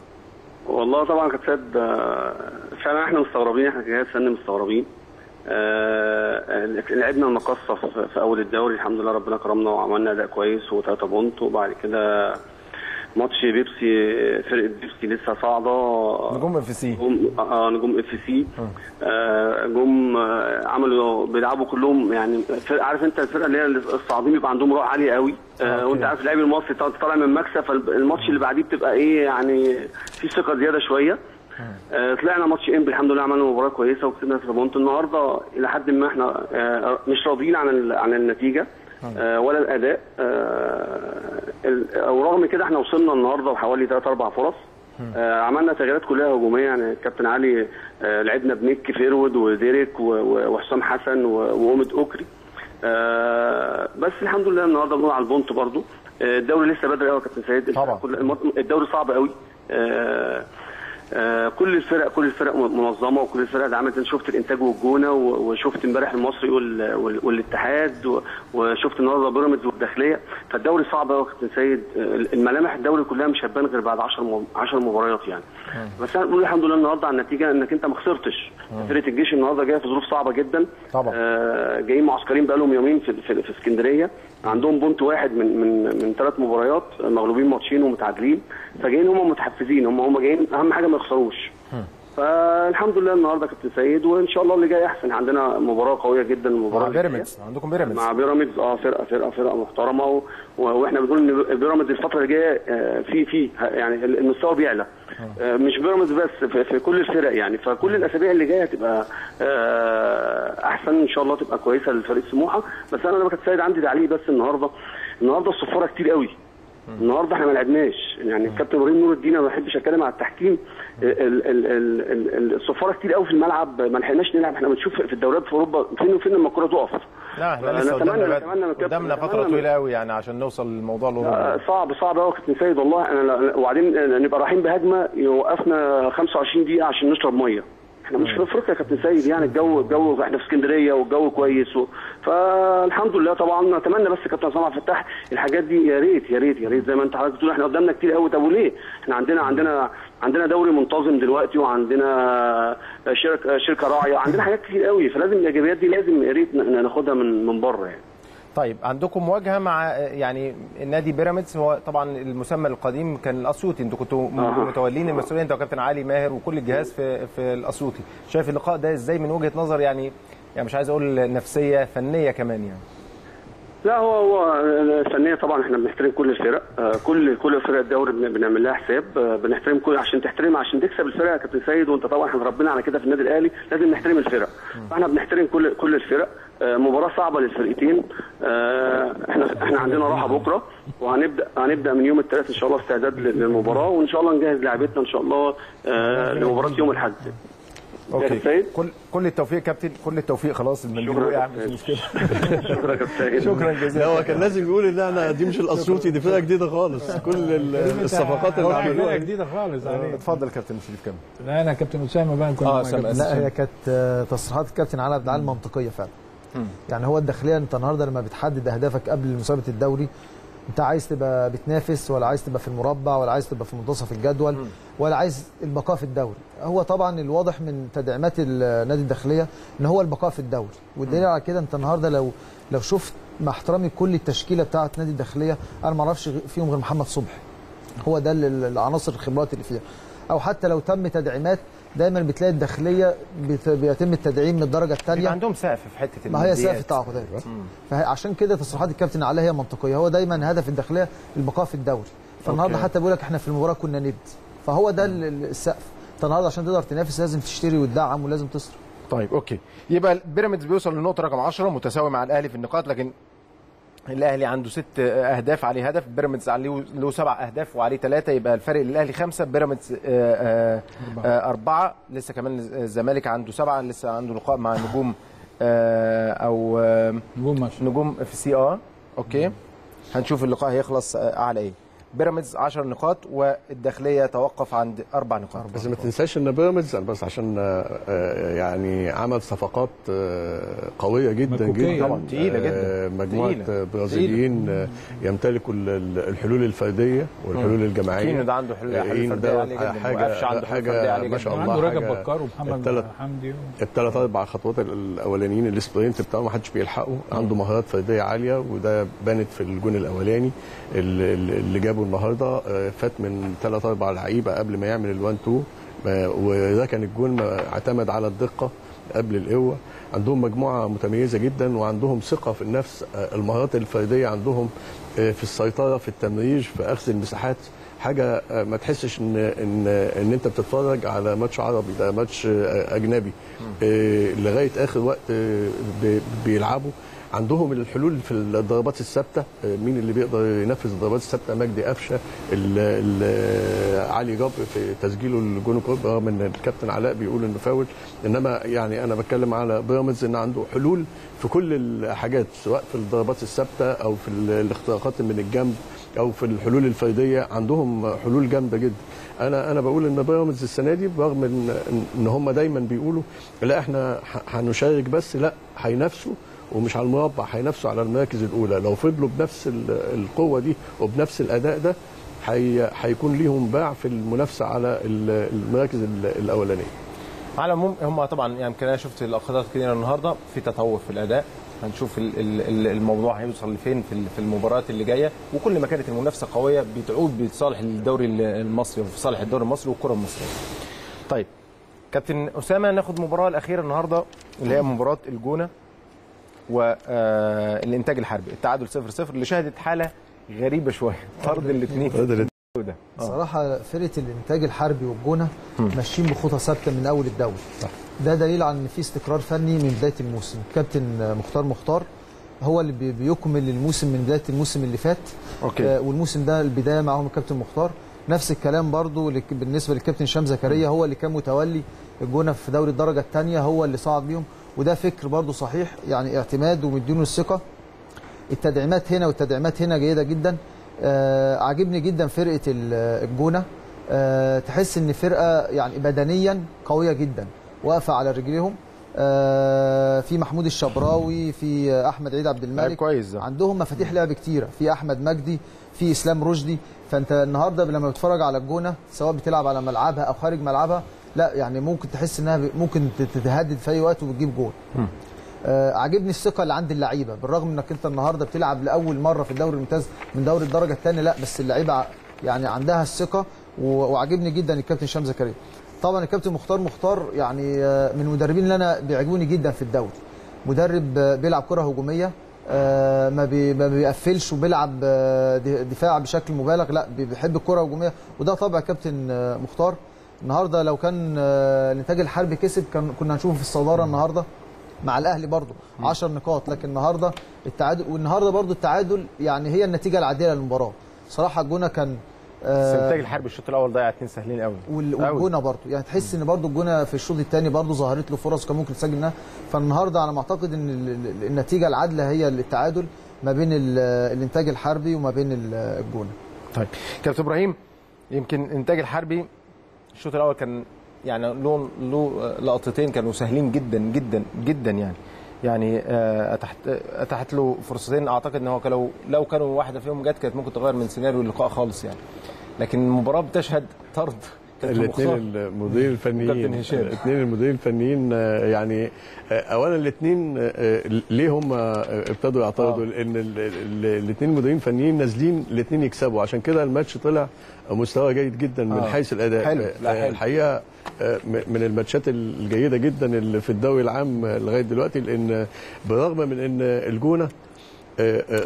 والله طبعا كابتن سيد فعلا احنا مستغربين، احنا كجهاز فني مستغربين. لعبنا المقصه في اول الدوري، الحمد لله ربنا كرمنا وعملنا اداء كويس و3 بونت، وبعد كده ماتش بيبسي، فرقه بيبسي لسه صاعده، نجوم اف سي، نجوم اف سي جم عملوا بيلعبوا كلهم، يعني عارف انت الفرقه اللي هي الصاعدين بيبقى عندهم روح عاليه قوي، وانت عارف اللاعب المصري طالع من مكسب، فالماتش اللي بعديه بتبقى ايه، يعني في ثقه زياده شويه. طلعنا ماتش انبي الحمد لله، عملنا مباراه كويسه وكسبنا في ريمونت. النهارده الى حد ما احنا مش راضيين عن النتيجه، ولا الاداء. ورغم كده احنا وصلنا النهارده لحوالي 3-4 فرص. عملنا تغييرات كلها هجوميه، يعني الكابتن علي لعبنا بنيك فيرود وديريك وحسام حسن وأمد اوكري. بس الحمد لله النهارده بنقول على البونت برده. الدوري لسه بدري قوي يا كابتن سيد، الدوري صعب قوي. كل الفرق منظمه، وكل الفرق دعمت. انا شفت الانتاج والجونه، وشفت امبارح المصري والاتحاد، وشفت النهارده بيراميدز والداخليه. فالدوري صعب قوي يا كابتن سيد، الملامح الدوري كلها مش هتبان غير بعد 10 مباريات يعني. بس انا بقول الحمد لله النهارده على النتيجه، انك انت ما خسرتش. فرقه الجيش النهارده جايه في ظروف صعبه جدا طبعا. جايين معسكرين بقى لهم يومين في اسكندريه، عندهم بونت واحد من 3 مباريات، مغلوبين ماتشين ومتعادلين. فجايين هم متحفزين، هم جايين اهم حاجه ما يخسروش. فالحمد لله النهارده كابتن سيد، وان شاء الله اللي جاي احسن. عندنا مباراه قويه جدا، مباراه مع بيراميدز. عندكم بيراميدز مع بيراميدز، فرقه محترمه، واحنا بنقول ان بيراميدز الفتره اللي جايه في يعني المستوى بيعلى. مش بيراميدز بس، في كل الفرق يعني. فكل الاسابيع اللي جايه هتبقى احسن ان شاء الله، تبقى كويسه لفريق سموحه. بس انا كابتن سيد عندي تعليق بس، النهارده الصفاره كتير قوي. النهارده احنا ما لعبناش يعني. الكابتن ابراهيم نور الدين، انا ما بحبش اتكلم على التحكيم، الصفاره كتير قوي في الملعب، ما لحقناش نلعب. احنا بنشوف في الدوريات في اوروبا فين وفين لما الكوره تقف. لا احنا لسه قدامنا فتره طويله قوي يعني عشان نوصل للموضوع الاوروبي. صعب قوي يا كابتن سيد والله. وبعدين نبقى رايحين بهجمه يوقفنا 25 دقيقه عشان نشرب ميه. احنا مش في افريقيا يا كابتن سيد يعني. الجو احنا في اسكندريه والجو كويس فالحمد لله طبعا. اتمنى بس كابتن عصام عبد الفتاح الحاجات دي يا ريت زي ما انت حضرتك بتقول احنا قدامنا كتير قوي. طب وليه؟ احنا عندنا دوري منتظم دلوقتي، وعندنا شركه راعيه، عندنا حاجات كتير قوي. فلازم الايجابيات دي لازم يا ريت ناخدها من بره يعني. طيب عندكم مواجهه مع يعني النادي بيراميدز، هو طبعا المسمى القديم كان الاسيوطي، انتوا كنتوا متولين المسؤوليه انت وكابتن علي ماهر وكل الجهاز في الاسيوطي. شايف اللقاء ده ازاي من وجهه نظر يعني مش عايز اقول نفسيه، فنيه كمان يعني؟ لا هو الفنيه طبعا احنا بنحترم كل الفرق، كل فرق الدوري بنعمل لها حساب، بنحترم كل عشان تكسب الفرق يا كابتن سيد. وانت طبعا احنا اتربينا على كده في النادي الاهلي، لازم نحترم الفرق. فاحنا بنحترم كل الفرق. مباراه صعبه للفرقتين. احنا عندنا راحه بكره، وهنبدا من يوم الثلاث ان شاء الله استعداد للمباراه، وان شاء الله نجهز لعيبتنا ان شاء الله لمباراه يوم الاحد. اوكي، كل التوفيق كابتن، كل التوفيق. خلاص المنديل وقع مش مشكله. شكرا كابتن، شكرا جزيلا. هو كان لازم يقول ان احنا دي مش الاسيوطي، دي فرقه جديده خالص. كل الصفقات اللي عملوها فرقه جديده خالص. اتفضل كابتن شريف كمل. لا انا كابتن اسامه بقى كنا لا هي كانت تصريحات الكابتن علي عبد العال منطقيه فعلا يعني. هو الداخليه انت النهارده لما بتحدد اهدافك قبل مسابقه الدوري، انت عايز تبقى بتنافس، ولا عايز تبقى في المربع، ولا عايز تبقى في منتصف الجدول، ولا عايز البقاء في الدوري. هو طبعا الواضح من تدعيمات النادي الداخليه ان هو البقاء في الدوري، والدليل على كده انت النهارده لو شفت مع احترامي كل التشكيله بتاعه نادي الداخليه، انا ما اعرفش فيهم غير محمد صبحي. هو ده العناصر الخبرات اللي فيها، او حتى لو تم تدعيمات دايما بتلاقي الداخليه بيتم التدعيم من الدرجه الثانيه، عندهم سقف في حته الماديات. ما هي سقف التعاقدات، فعشان كده تصريحات الكابتن علي هي منطقيه. هو دايما هدف الداخليه البقاء في الدوري. فالنهارده حتى بيقول لك احنا في المباراه كنا نبدي، فهو ده السقف. انت النهارده عشان تقدر تنافس لازم تشتري وتدعم ولازم تصرف. طيب اوكي، يبقى بيراميدز بيوصل للنقطه رقم 10 متساوي مع الاهلي في النقاط، لكن الاهلي عنده 6 اهداف عليه هدف، بيراميدز عليه له 7 اهداف وعليه 3، يبقى الفرق للاهلي 5، بيراميدز 4. لسه كمان الزمالك عنده 7، لسه عنده لقاء مع نجوم او نجوم اف سي. اوكي، هنشوف اللقاء هيخلص على ايه. بيراميدز 10 نقاط والداخليه توقف عند 4 نقاط. بس ما تنساش ان بيراميدز بس عشان يعني عمل صفقات قويه جدا جدا تقيله جدا، مجموعه برازيليين يمتلكوا الحلول الفرديه والحلول الجماعيه. كينو ده عنده حلول فرديه عاليه جدا، وقفش عنده حاجه ما شاء الله. عنده رجب بكار ومحمد حمدي، الثلاث 4 خطوات الاولانيين السبرنت بتاعهم ما حدش بيلحقه. عنده مهارات فرديه عاليه، وده بانت في الجون الاولاني اللي جابه النهارده. فات من 3-4 لعيبه قبل ما يعمل ال 1-2، وده كان الجون اعتمد على الدقه قبل القوه. عندهم مجموعه متميزه جدا، وعندهم ثقه في النفس. المهارات الفرديه عندهم في السيطره، في التمرير، في اخذ المساحات، حاجه ما تحسش ان انت بتتفرج على ماتش عربي، ده ماتش اجنبي. لغايه اخر وقت بيلعبوا. عندهم الحلول في الضربات الثابته. مين اللي بيقدر ينفذ الضربات الثابته؟ مجدي قفشه، علي جبر في تسجيله الجون الكوب رغم ان الكابتن علاء بيقول انه فاول، انما يعني انا بتكلم على بيراميدز ان عنده حلول في كل الحاجات، سواء في الضربات الثابته او في الاختراقات من الجنب او في الحلول الفرديه، عندهم حلول جامده جدا. انا بقول ان بيراميدز السنه دي برغم ان هم دايما بيقولوا لا احنا هنشارك بس، لا هينافسوا ومش على المربع، هينافسوا على المراكز الاولى. لو فضلوا بنفس القوه دي وبنفس الاداء ده هيكون ليهم باع في المنافسه على المراكز الاولانيه. على العموم هم طبعا يمكن انا شفت لقطات كتير النهارده في تطور في الاداء، هنشوف الموضوع هيوصل لفين في المباريات اللي جايه، وكل ما كانت المنافسه قويه بتعود بصالح الدوري المصري وفي صالح الدوري المصري والكره المصريه. طيب كابتن اسامه، ناخد المباراه الاخيره النهارده اللي هي مباراه الجونه والانتاج الحربي، التعادل 0-0 اللي شهدت حاله غريبه شويه، طرد الاثنين. صراحه فرقه الانتاج الحربي والجونه ماشيين بخطى ثابته من اول الدوري، ده دليل على ان في استقرار فني من بدايه الموسم. كابتن مختار هو اللي بيكمل الموسم من بدايه الموسم اللي فات، والموسم ده البدايه معاهم الكابتن مختار. نفس الكلام برضو بالنسبه للكابتن هشام زكريا، هو اللي كان متولي الجونه في دوري الدرجه الثانيه، هو اللي صعد بيهم، وده فكر برضو صحيح، يعني اعتماد ومدينه الثقه. التدعيمات هنا والتدعيمات هنا جيده جدا. عاجبني جدا فرقه الجونه، تحس ان فرقه يعني بدنيا قويه جدا، واقفه على رجليهم. في محمود الشبراوي، في احمد عيد عبد الملك، عندهم مفاتيح لعب كتيره، في احمد مجدي، في اسلام رشدي. فانت النهارده لما بتتفرج على الجونه سواء بتلعب على ملعبها او خارج ملعبها، لا يعني ممكن تحس انها ممكن تتهدد في اي وقت وبتجيب جول. عاجبني الثقه اللي عند اللعيبه، بالرغم انك انت النهارده بتلعب لاول مره في الدوري الممتاز من دوري الدرجه الثانيه، لا بس اللعيبه يعني عندها الثقه، وعاجبني جدا الكابتن هشام زكريا. طبعا الكابتن مختار يعني من المدربين اللي انا بيعجبوني جدا في الدوري، مدرب بيلعب كره هجوميه، ما بيقفلش وبيلعب دفاع بشكل مبالغ، لا بيحب الكره الهجوميه، وده طبع كابتن مختار. النهارده لو كان الانتاج الحربي كسب كنا هنشوفه في الصداره النهارده مع الاهلي برضه 10 نقاط، لكن النهارده التعادل، والنهارده برضه التعادل يعني هي النتيجه العادله للمباراه. صراحه الجونه كان الانتاج الحربي الشوط الاول ضيع 2 سهلين قوي، والجونه برضه يعني تحس ان برضه الجونه في الشوط الثاني برضه ظهرت له فرص كان ممكن يسجل منها. فالنهارده على ما اعتقد ان النتيجه العادله هي التعادل ما بين الانتاج الحربي وما بين الجونه. طيب كابتن ابراهيم، يمكن الانتاج الحربي الشوط الاول كان يعني له لقطتين كانوا سهلين جدا جدا جدا، يعني اتاحت له فرصتين، اعتقد ان هو لو كانوا واحده فيهم جت كانت ممكن تغير من سيناريو اللقاء خالص يعني. لكن المباراه بتشهد طرد الاثنين المديرين الفنيين يعني اولا الاثنين ليه هم ابتدوا يعترضوا؟ لان الاثنين المديرين الفنيين نازلين الاثنين يكسبوا، عشان كده الماتش طلع مستوى جيد جدا من حيث الاداء. حلو. الحقيقه من الماتشات الجيده جدا اللي في الدوري العام لغايه دلوقتي، لان بالرغم من ان الجونه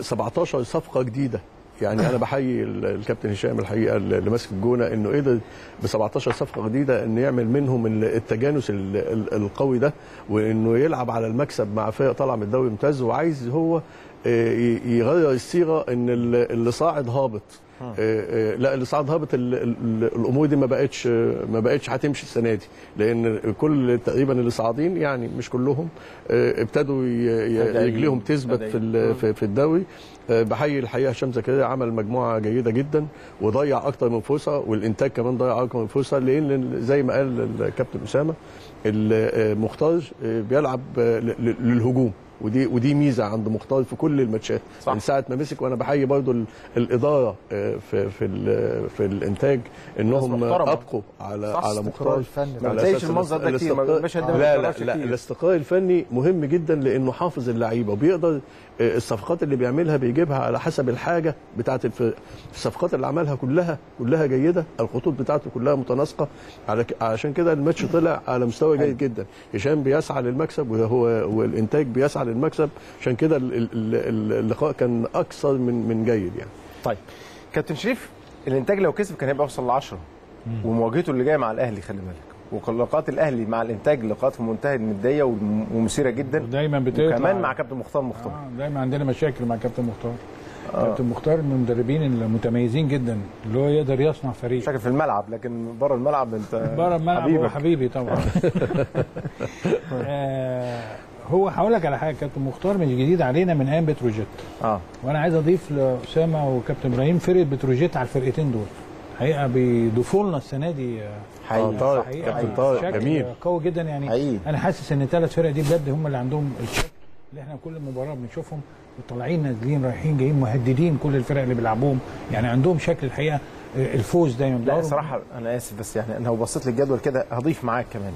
17 صفقه جديده، يعني انا بحيي الكابتن هشام الحقيقه اللي ماسك الجونه انه قدر ب 17 صفقه جديده انه يعمل منهم التجانس القوي ده، وانه يلعب على المكسب مع فرق طالعه من الدوري الممتاز، وعايز هو يغير الصيغه ان اللي صاعد هابط. لا اللي صعد هابط الامور دي ما بقتش هتمشي السنه دي، لان كل تقريبا اللي صاعدين يعني مش كلهم ابتدوا رجليهم تثبت في الدوري. بحيي الحقيقه هشام زكريا، عمل مجموعه جيده جدا وضيع اكتر من فرصه، والانتاج كمان ضيع اكتر من فرصه، لان زي ما قال الكابتن اسامه مختار بيلعب للهجوم، ودي ميزه عند مختار في كل الماتشات من ساعه ما مسك. وانا بحيي برضو الاداره في الانتاج انهم ابقوا على مختار. ما تلاقيش المنظر ده كتير، لا الاستقرار الفني مهم جدا، لانه حافظ اللعيبه وبيقدر الصفقات اللي بيعملها بيجيبها على حسب الحاجه بتاعه الفرق. الصفقات اللي عملها كلها جيده، الخطوط بتاعته كلها متناسقه، علشان كده الماتش طلع على مستوى جيد جدا. هشام بيسعى للمكسب والانتاج بيسعى للمكسب، عشان كده اللقاء كان اكثر من جيد يعني. طيب كابتن شريف، الانتاج لو كسب كان هيبقى يوصل ل 10، ومواجهته اللي جايه مع الاهلي خلي بالك ولقاءات الاهلي مع الانتاج لقاءات في منتهى النديه ومثيره جدا، ودايما بتطلع وكمان مع كابتن مختار دايما عندنا مشاكل مع كابتن مختار. كابتن مختار من المدربين المتميزين جدا اللي هو يقدر يصنع فريق مشاكل في الملعب، لكن بره الملعب انت بره الملعب حبيبك. هو حبيبي طبعا. هو هقول لك على حاجه، كابتن مختار مش جديد علينا من ايام بتروجيت. وانا عايز اضيف لاسامه وكابتن ابراهيم فرقه بتروجيت على الفرقتين دول حقيقه بيضيفوا لنا السنه دي حقيقه كابتن طارق جميل قوي جدا يعني حقيقي. انا حاسس ان الثلاث فرق دي بجد هم اللي عندهم الشكل اللي احنا كل مباراه بنشوفهم طالعين نازلين رايحين جايين مهددين كل الفرق اللي بيلعبوهم، يعني عندهم شكل الحقيقه الفوز دايما. لا صراحه انا اسف بس يعني انا لو بصيت للجدول كده هضيف معاك كمان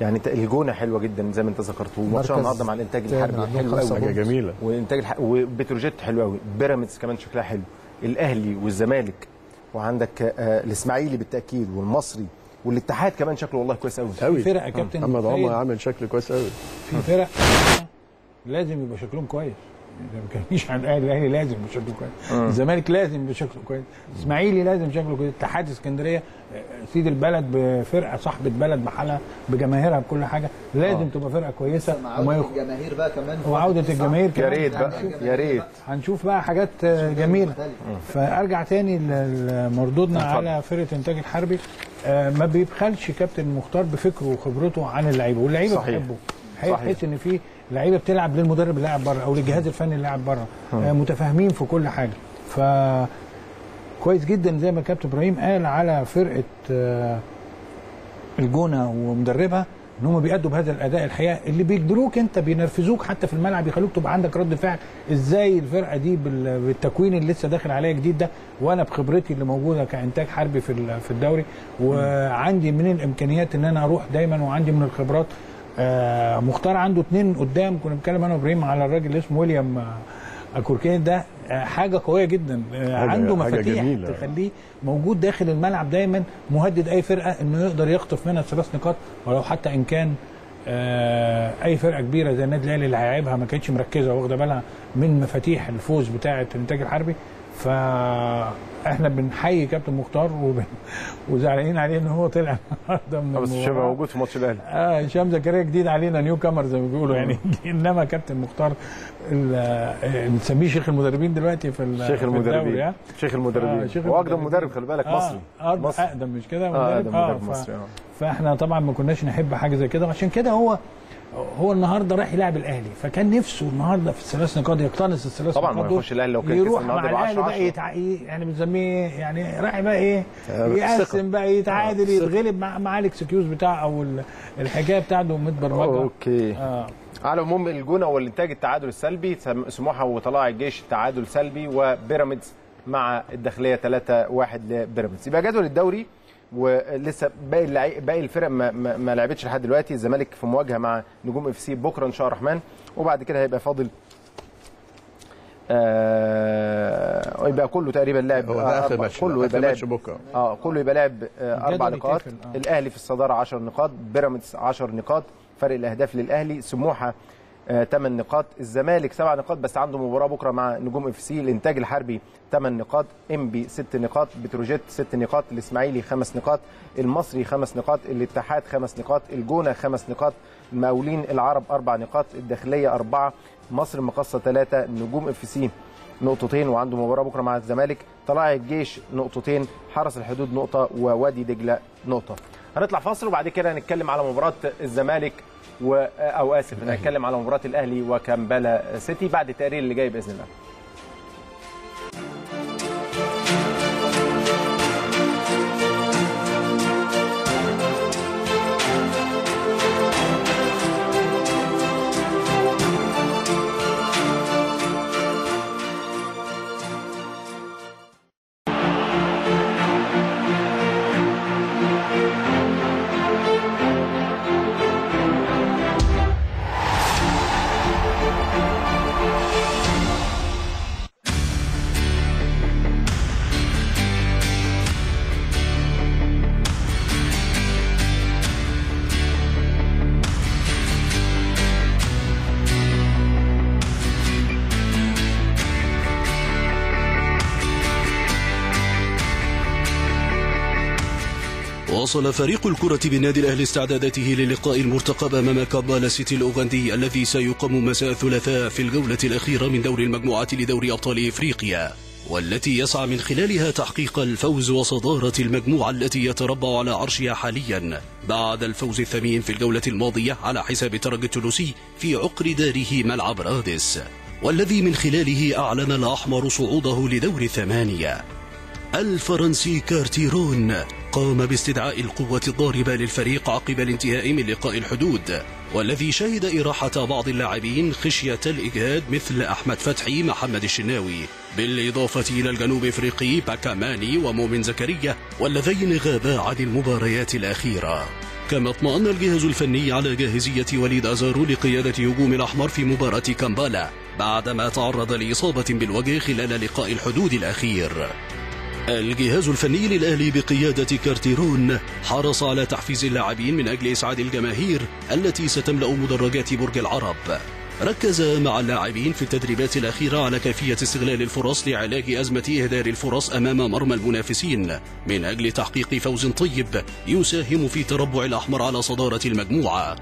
يعني الجونه حلوه جدا زي ما انت ذكرت، وماتشات النهارده مع الانتاج الحربي حلوه قوي جميله، والانتاج وبتروجيت حلوه قوي، بيراميدز كمان شكلها حلو، الاهلي والزمالك وعندك الاسماعيلي بالتاكيد والمصري والاتحاد كمان شكله والله كويس قوي. فرق يا كابتن محمد عمر عامل شكل كويس قوي في فرق لازم يبقى شكلهم كويس، ما بتكلمنيش عن الاهلي، الاهلي لازم يبقى شكله كويس، الزمالك لازم يبقى شكله كويس، الاسماعيلي لازم شكله كويس، اتحاد اسكندريه سيد البلد بفرقه صاحبه بلد بحالها بجماهيرها بكل حاجه لازم تبقى فرقه كويسه، وعوده الجماهير بقى كمان وعوده الجماهير يا ريت بقى يا ريت هنشوف بقى حاجات جميله. فارجع تاني لمردودنا على فرقه انتاج الحربي، ما بيبخلش كابتن مختار بفكره وخبرته عن اللعيبه، واللعيبه بتحبه هيحس ان في لعيبه بتلعب للمدرب اللي قاعد بره او للجهاز الفني اللي قاعد بره، متفاهمين في كل حاجه. ف كويس جدا زي ما الكابتن ابراهيم قال على فرقه الجونه ومدربها ان هم بيأدوا بهذا الاداء الحقيقه اللي بيجبروك انت بينرفزوك حتى في الملعب، يخلوك تبقى عندك رد فعل ازاي الفرقه دي بالتكوين اللي لسه داخل عليها جديد ده، وانا بخبرتي اللي موجوده كانتاج حربي في الدوري وعندي من الامكانيات ان انا اروح دايما وعندي من الخبرات. مختار عنده اثنين قدام، كنا بنتكلم انا وابراهيم على الراجل اللي اسمه ويليام اكوركين ده حاجه قويه جدا، عنده مفاتيح تخليه موجود داخل الملعب دايما مهدد اي فرقه انه يقدر يخطف منها ثلاث نقاط، ولو حتى ان كان اي فرقه كبيره زي النادي الاهلي اللي هيلاعبها ما كانتش مركزه واخده بالها من مفاتيح الفوز بتاعه الانتاج الحربي. فاحنا بنحيي كابتن مختار وزعلانين عليه ان هو طلع النهارده من بس شبه موجود في ماتش الاهلي. هشام زكريا جديد علينا، نيو كامر زي ما بيقولوا يعني. انما كابتن مختار بنسميه شيخ المدربين دلوقتي في شيخ المدربين يعني. شيخ المدربين هو اقدم مدرب خلي بالك مصري اقدم مش كده مدرب مصري فاحنا طبعا ما كناش نحب حاجه زي كده، وعشان كده هو النهارده رايح يلعب الاهلي، فكان نفسه النهارده في الثلاث نقاط يقتنص الثلاث نقاط طبعا ما يخش الاهلي لو كان يروح مع الاهلي بقى يعني بنسميه يعني رايح بقى ايه يقسم بقى يتعادل يتغلب مع الاكسكيوز بتاعه او الحكايه بتاعته متبرمجه. اوكي على العموم الجونه والانتاج التعادل السلبي، سموحه وطلائع الجيش تعادل سلبي، وبيراميدز مع الداخليه 3-1 لبيراميدز. يبقى جدول الدوري ولسه باقي الفرق ما لعبتش لحد دلوقتي. الزمالك في مواجهه مع نجوم اف سي بكره ان شاء الله الرحمن، وبعد كده هيبقى فاضل يبقى كله تقريبا لعب كله يبقى لعب بكره كله يبقى لعب 4 نقاط. الاهلي في الصداره 10 نقاط، بيراميدز 10 نقاط فرق الاهداف للاهلي، سموحه 8 نقاط، الزمالك 7 نقاط بس عنده مباراه بكره مع نجوم اف سي، الانتاج الحربي 8 نقاط، انبي 6 نقاط، بتروجيت 6 نقاط، الاسماعيلي 5 نقاط، المصري 5 نقاط، الاتحاد 5 نقاط، الجونه 5 نقاط، المقاولين العرب 4 نقاط، الداخليه 4، مصر المقاصه 3، نجوم اف سي نقطتين وعنده مباراه بكره مع الزمالك، طلائع الجيش نقطتين، حرس الحدود نقطه، ووادي دجله نقطه. هنطلع فاصل وبعد كده هنتكلم على مباراه الزمالك هنتكلم على مباراة الأهلي وكامبالا سيتي بعد التقرير اللي جاي بإذن الله. واصل فريق الكرة بالنادي الأهلي استعداداته للقاء المرتقب أمام كابالا سيتي الأوغندي الذي سيقام مساء الثلاثاء في الجولة الأخيرة من دور المجموعات لدوري أبطال إفريقيا، والتي يسعى من خلالها تحقيق الفوز وصدارة المجموعة التي يتربع على عرشها حاليا بعد الفوز الثمين في الجولة الماضية على حساب الترجي التونسي في عقر داره ملعب رادس، والذي من خلاله أعلن الأحمر صعوده لدور الثمانية. الفرنسي كارتيرون قام باستدعاء القوة الضاربة للفريق عقب الانتهاء من لقاء الحدود، والذي شهد إراحة بعض اللاعبين خشية الإجهاد مثل أحمد فتحي، محمد الشناوي، بالإضافة إلى الجنوب إفريقي باكاماني ومؤمن زكريا، واللذين غابا عن المباريات الأخيرة. كما اطمأن الجهاز الفني على جاهزية وليد أزارو لقيادة هجوم الأحمر في مباراة كامبالا بعدما تعرض لإصابة بالوجه خلال لقاء الحدود الأخير. الجهاز الفني للأهلي بقيادة كارتيرون حرص على تحفيز اللاعبين من أجل إسعاد الجماهير التي ستملأ مدرجات برج العرب. ركز مع اللاعبين في التدريبات الأخيرة على كيفية استغلال الفرص لعلاج أزمة إهدار الفرص أمام مرمى المنافسين من أجل تحقيق فوز طيب يساهم في تربع الأحمر على صدارة المجموعة.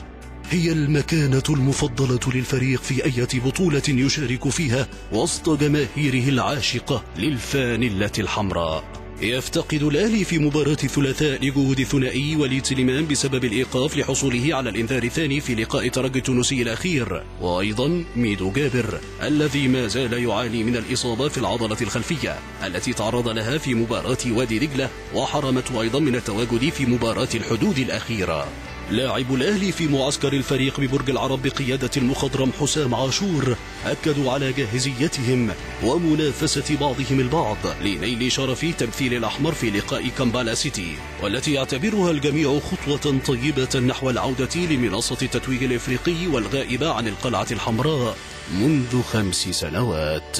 هي المكانة المفضلة للفريق في أي بطولة يشارك فيها وسط جماهيره العاشقة للفانلة الحمراء. يفتقد الأهلي في مباراة الثلاثاء لجهود الثنائي وليد سليمان بسبب الإيقاف لحصوله على الإنذار الثاني في لقاء الترجي التونسي الأخير، وأيضا ميدو جابر الذي ما زال يعاني من الإصابة في العضلة الخلفية التي تعرض لها في مباراة وادي دجلة وحرمته أيضا من التواجد في مباراة الحدود الأخيرة. لاعب الأهلي في معسكر الفريق ببرج العرب بقيادة المخضرم حسام عاشور أكدوا على جاهزيتهم ومنافسة بعضهم البعض لنيل شرف تمثيل الأحمر في لقاء كامبالا سيتي، والتي يعتبرها الجميع خطوة طيبة نحو العودة لمنصة التتويج الإفريقي والغائبة عن القلعة الحمراء منذ 5 سنوات.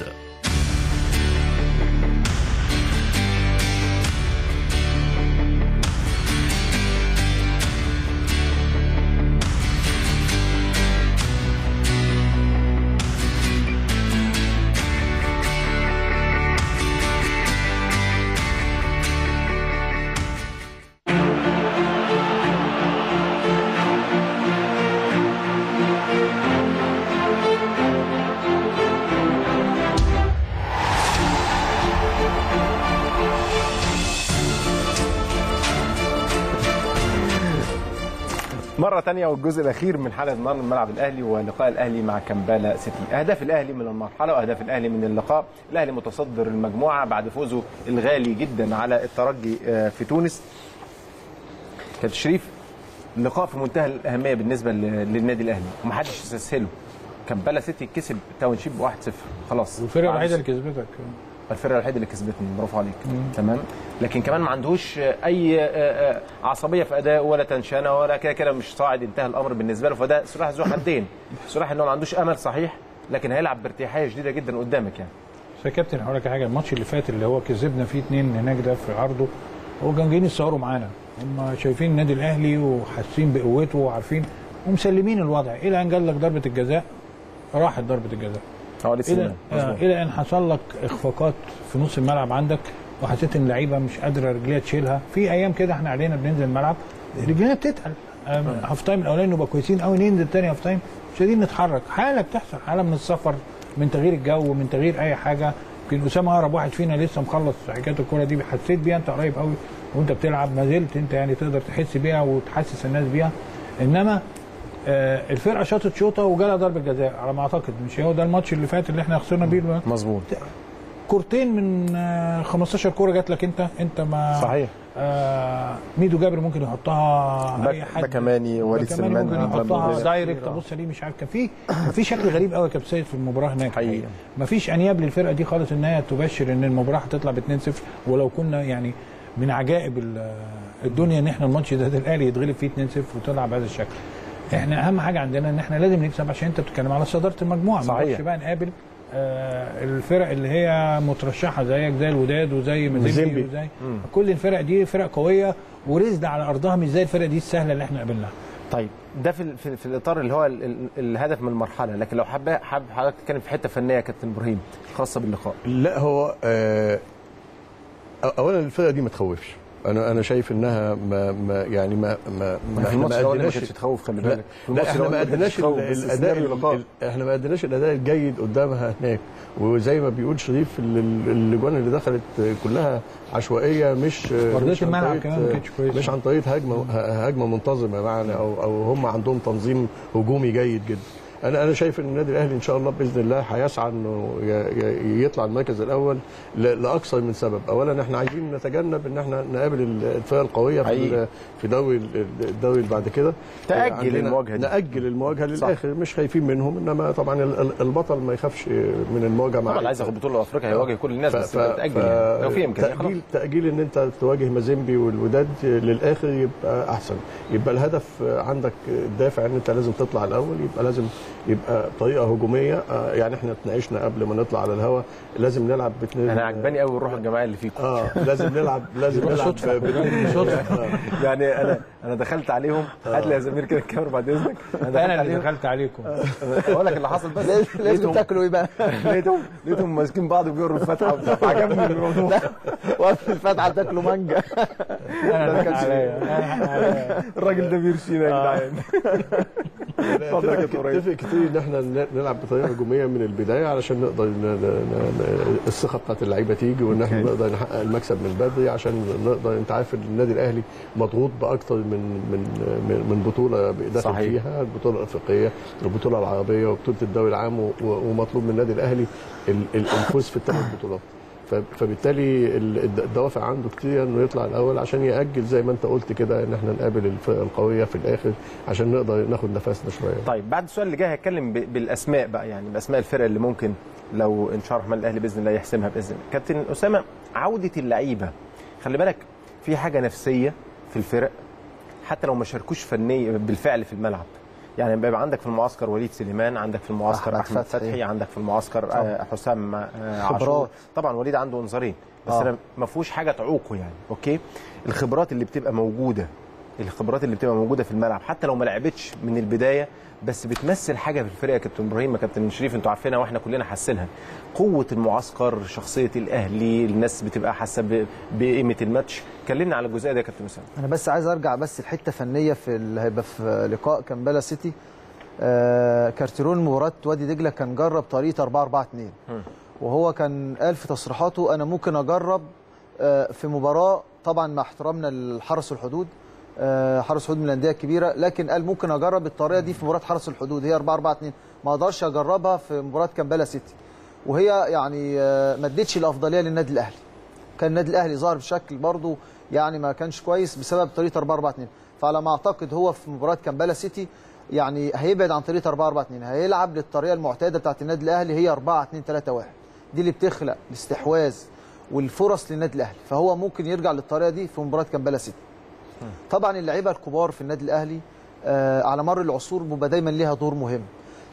مرة تانية والجزء الأخير من حلقة النهارده من ملعب الأهلي ولقاء الأهلي مع كامبالا سيتي. أهداف الأهلي من المرحلة وأهداف الأهلي من اللقاء، الأهلي متصدر المجموعة بعد فوزه الغالي جدا على الترجي في تونس. كتشريف لقاء في منتهى الأهمية بالنسبة للنادي الأهلي ومحدش استسهله. كامبالا سيتي كسب التاونشيب 1-0 خلاص. الفرقة الوحيدة اللي كسبتك. الفرقه الوحيده اللي كسبتني، برافو عليك. تمام، لكن كمان ما عندهوش اي عصبيه في اداء ولا تنشانه ولا كده مش صاعد، انتهى الامر بالنسبه له. فده سلاح ذو حدين، سلاح انه ما عندوش امل صحيح، لكن هيلعب بارتياحيه شديده جدا قدامك يعني. بس يا كابتن هقول لك حاجه، الماتش اللي فات اللي هو كسبنا فيه 2 هناك ده في عرضه، هو كان جايين يتصوروا معانا، هم شايفين النادي الاهلي وحاسين بقوته وعارفين ومسلمين الوضع، الى ان جالك ضربه الجزاء راحت ضربه الجزاء، إلى أن حصل لك إخفاقات في نص الملعب عندك وحسيت إن اللعيبة مش قادرة رجليها تشيلها. في أيام كده إحنا علينا بننزل الملعب رجلينا بتتقل، هاف تايم الأولاني نبقى كويسين أوي، ننزل تاني هاف تايم مش قادرين نتحرك. حالة بتحصل، حالة من السفر، من تغيير الجو، من تغيير أي حاجة. يمكن أسامة أقرب واحد فينا لسه مخلص حكاية الكورة دي، حسيت بيها أنت قريب أوي وأنت بتلعب، ما زلت أنت يعني تقدر تحس بيها وتحسس الناس بيها. إنما الفرقه شاطت شوطه وجالها ضربه جزاء على ما اعتقد، مش هو ده الماتش اللي فات اللي احنا خسرنا بيه؟ مظبوط، كورتين من 15 كوره جات لك انت ما صحيح. ميدو جابر ممكن يحطها اي حد، باكاماني وليد سليمان ممكن يحطها دايركت، بص ليه مش عارف. كان في شكل غريب قوي يا كابتن سيد في المباراه هناك حقيقي، مفيش انياب للفرقه دي خالص ان هي تبشر ان المباراه هتطلع ب 2-0. ولو كنا يعني من عجائب الدنيا ان احنا الماتش ده الاهلي يتغلب فيه 2-0 وتطلع بهذا الشكل. احنا اهم حاجه عندنا ان احنا لازم نكسب عشان انت بتتكلم على صداره المجموعه، ما نقدرش بقى نقابل الفرق اللي هي مترشحه زيك زي الوداد وزي مازيمبي وزي كل الفرق دي، فرق قويه ورزده على ارضها، مش زي الفرق دي السهله اللي احنا قابلناها. طيب ده في الاطار اللي هو الهدف من المرحله، لكن لو حابب حضرتك تتكلم في حته فنيه يا كابتن ابراهيم خاصه باللقاء. لا هو اولا الفرقه دي ما تخوفش، انا شايف انها ما قدمناش، بتتخوف. خلي بالك احنا ما قدمناش الاداء، احنا ما قدمناش الاداء الجيد قدامها هناك، وزي ما بيقول شريف الاجوان اللي دخلت كلها عشوائيه، مش الملعب كمان مش عن طريق هجمه منتظمه معنا، او هم عندهم تنظيم هجومي جيد جدا. انا شايف ان النادي الاهلي ان شاء الله باذن الله هيسعى انه يطلع المركز الاول لاكثر من سبب. اولا احنا عايزين نتجنب ان احنا نقابل الفرق القويه في الدوري اللي بعد كده، تاجل المواجهه دي. ناجل المواجهه للاخر، مش خايفين منهم، انما طبعا البطل ما يخافش من المواجهه معاهم. طبعا عايز ياخد بطوله افريقيا، هيواجه كل الناس، بس تاجل يعني لو في امكانيه خلاص. تاجيل ان انت تواجه مازيمبي والوداد للاخر يبقى احسن، يبقى الهدف عندك الدافع ان انت لازم تطلع الاول، يبقى طريقه هجوميه. يعني احنا اتناقشنا قبل ما نطلع على الهواء، لازم نلعب باتنين. انا عجباني قوي الروح الجماعيه اللي فيكم. لازم نلعب يعني انا دخلت عليهم. هات لي يا زميل كده الكاميرا بعد اذنك. انا اللي دخلت عليكم. اقول لك اللي حصل، بس لازم تاكلوا ايه بقى؟ لقيتهم ماسكين بعض وبيقروا الفاتحه، عجبني الموضوع. وقت الفاتحه بتاكلوا مانجا. الراجل ده بيرشينا يا جدعان. اتفق كتير ان احنا نلعب بطريقه هجوميه من البدايه علشان نقدر الثقه بتاعت اللعيبه تيجي، وان احنا نقدر نحقق المكسب من بدري، عشان نقدر. انت عارف النادي الاهلي مضغوط باكتر من بطوله داخل فيها، البطوله الافريقيه، البطوله العربيه، وبطوله الدوري العام، ومطلوب من النادي الاهلي الفوز في الثلاث بطولات. فبالتالي الدوافع عنده كتير انه يطلع الاول عشان ياجل زي ما انت قلت كده، ان احنا نقابل الفرق القويه في الاخر عشان نقدر ناخد نفسنا شويه. طيب بعد السؤال اللي جاي هتكلم بالاسماء بقى، يعني باسماء الفرق اللي ممكن لو ان شاء الله الرحمن الاهلي باذن الله يحسمها باذن الله. كابتن اسامه، عوده اللعيبه، خلي بالك في حاجه نفسيه في الفرق حتى لو ما شاركوش فنيا بالفعل في الملعب. يعني بيبقى عندك في المعسكر وليد سليمان، عندك في المعسكر احمد فتحي، عندك في المعسكر حسام عاشور. طبعا وليد عنده انذارين بس انا ما فيهوش حاجه تعوقه يعني. اوكي، الخبرات اللي بتبقى موجوده في الملعب حتى لو ما لعبتش من البدايه، بس بتمثل حاجه في الفريق. يا كابتن ابراهيم، يا كابتن شريف، انتوا عارفينها واحنا كلنا حاسينها، قوه المعسكر، شخصيه الاهلي، الناس بتبقى حاسه بقيمه الماتش. كلمنا على الجزئيه دي يا كابتن اسامه. انا بس عايز ارجع بس الحته فنيه في اللي هيبقى في لقاء كامبالا سيتي. كارتيرون مباراه وادي دجله كان جرب طريقه 4-4-2، وهو كان قال في تصريحاته انا ممكن اجرب في مباراه، طبعا مع احترامنا لحرس الحدود، حرس حدود من الانديه الكبيره، لكن قال ممكن اجرب الطريقه دي في مباراه حرس الحدود، هي 4-4-2، ما اقدرش اجربها في مباراه كامبالا سيتي، وهي يعني ما ادتش الافضليه للنادي الاهلي. كان النادي الاهلي ظاهر بشكل برضه يعني ما كانش كويس بسبب طريقه 4-4-2. فعلى ما اعتقد هو في مباراه كامبالا سيتي يعني هيبعد عن طريقه 4-4-2، هيلعب للطريقه المعتاده بتاعت النادي الاهلي، هي 4-2-3-1، دي اللي بتخلق الاستحواذ والفرص للنادي الاهلي. فهو ممكن يرجع للطريقه دي في مباراه كامبالا سيتي. طبعا اللعيبه الكبار في النادي الاهلي على مر العصور بيبقى دايما ليها دور مهم،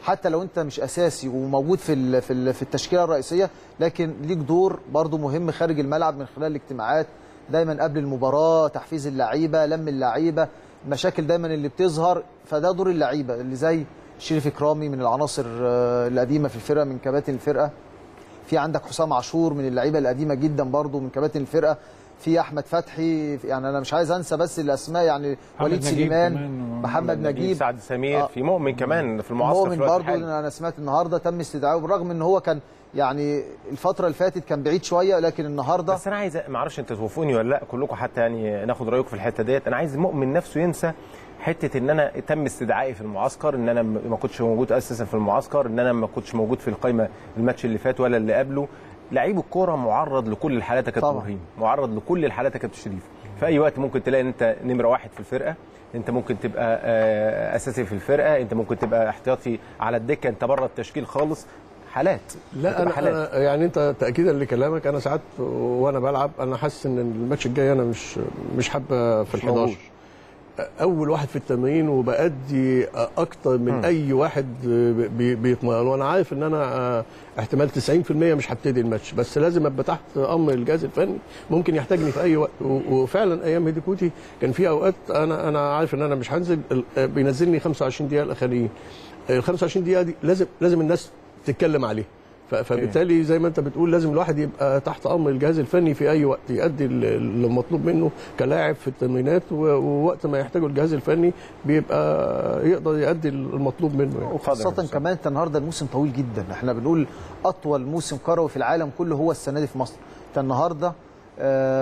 حتى لو انت مش اساسي وموجود في التشكيله الرئيسيه، لكن ليك دور برضو مهم خارج الملعب، من خلال الاجتماعات دايما قبل المباراه، تحفيز اللعيبه، لم اللعيبه، المشاكل دايما اللي بتظهر، فده دور اللعيبه. اللي زي شريف اكرامي من العناصر القديمه في الفرقه، من كباتن الفرقه. في عندك حسام عاشور من اللعيبه القديمه جدا برضو من كباتن الفرقه. في احمد فتحي، يعني انا مش عايز انسى بس الاسماء، يعني وليد سليمان، محمد نجيب، سعد سمير، في مؤمن كمان في المعسكر. مؤمن برضه انا سمعت النهارده تم استدعائه، بالرغم ان هو كان يعني الفتره اللي فاتت كان بعيد شويه، لكن النهارده. بس انا عايز، ما اعرفش انت توافقوني ولا لا كلكم، حتى يعني ناخد رايكم في الحته ديت. انا عايز مؤمن نفسه ينسى حته ان انا تم استدعائي في المعسكر، ان انا ما كنتش موجود اساسا في المعسكر، ان انا ما كنتش موجود في القايمه الماتش اللي فات ولا اللي قبله. لعيب الكوره معرض لكل الحالات يا كابتن ابراهيم، معرض لكل الحالات يا كابتن شريف. في اي وقت ممكن تلاقي ان انت نمره واحد في الفرقه، انت ممكن تبقى اساسي في الفرقه، انت ممكن تبقى احتياطي على الدكه، انت بره التشكيل خالص. حالات. لا أنا يعني انت تاكيدا لكلامك، انا ساعات وانا بلعب انا حاسس ان الماتش الجاي انا مش حابه في ال11، اول واحد في التمرين وبادي اكتر من اي واحد بيتمرن، وانا عارف ان انا احتمال 90% مش هبتدي الماتش، بس لازم ابقى تحت امر الجهاز الفني، ممكن يحتاجني في اي وقت. وفعلا ايام هيدي كوتي كان في اوقات انا عارف ان انا مش هنزل، بينزلني 25 دقيقه الاخرين. ال 25 دقيقه دي لازم الناس تتكلم عليها، فبالتالي زي ما انت بتقول لازم الواحد يبقى تحت امر الجهاز الفني في اي وقت، يؤدي اللي مطلوب منه كلاعب في التمرينات، ووقت ما يحتاجه الجهاز الفني بيبقى يقدر يؤدي المطلوب منه يعني. وخاصه كمان انت النهارده الموسم طويل جدا، احنا بنقول اطول موسم كروي في العالم كله هو السنه دي في مصر. انت النهارده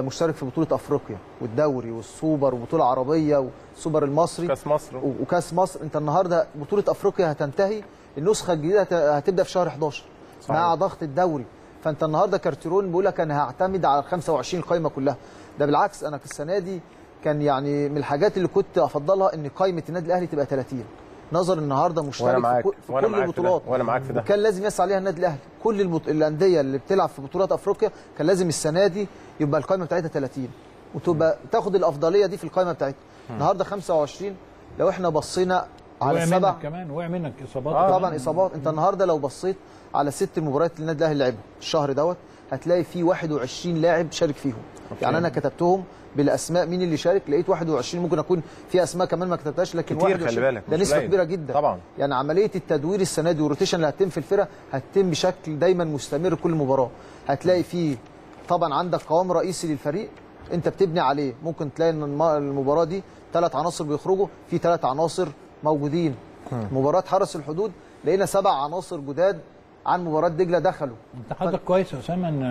مشترك في بطوله افريقيا والدوري والسوبر وبطوله عربيه والسوبر المصري كاس مصر وكاس مصر. انت النهارده بطوله افريقيا هتنتهي، النسخه الجديده هتبدا في شهر 11 مع ضغط الدوري. فانت النهارده كارتيرون بيقول لك انا هعتمد على ال 25 القايمه كلها. ده بالعكس، انا في السنه دي كان يعني من الحاجات اللي كنت افضلها ان قايمه النادي الاهلي تبقى 30 نظر. النهارده مشترك في كل البطولات، وانا معاك في ده، كان لازم يسعى عليها النادي الاهلي. كل الانديه اللي بتلعب في بطولات افريقيا كان لازم السنه دي يبقى القائمه بتاعتها 30 وتبقى تاخد الافضليه دي في القائمه بتاعتها. النهارده 25. لو احنا بصينا على السبع كمان وقع منك اصابات، طبعا اصابات. انت النهارده لو بصيت على 6 مباريات اللي النادي الاهلي لعبها الشهر دوت هتلاقي فيه 21 لاعب شارك فيهم. يعني انا كتبتهم بالاسماء مين اللي شارك، لقيت 21. ممكن اكون في اسماء كمان ما كتبتهاش، لكن 21 ده نسبه كبيره جدا طبعا. يعني عمليه التدوير السنه دي والروتيشن اللي هتتم في الفرقه هتتم بشكل دايما مستمر. كل مباراه هتلاقي فيه طبعا عندك قوام رئيسي للفريق انت بتبني عليه. ممكن تلاقي ان المباراه دي 3 عناصر بيخرجوا، في 3 عناصر موجودين. مباراه حرس الحدود لقينا 7 عناصر جداد عن مباراه دجله دخلوا. انت حضرتك كويس يا اسامه ان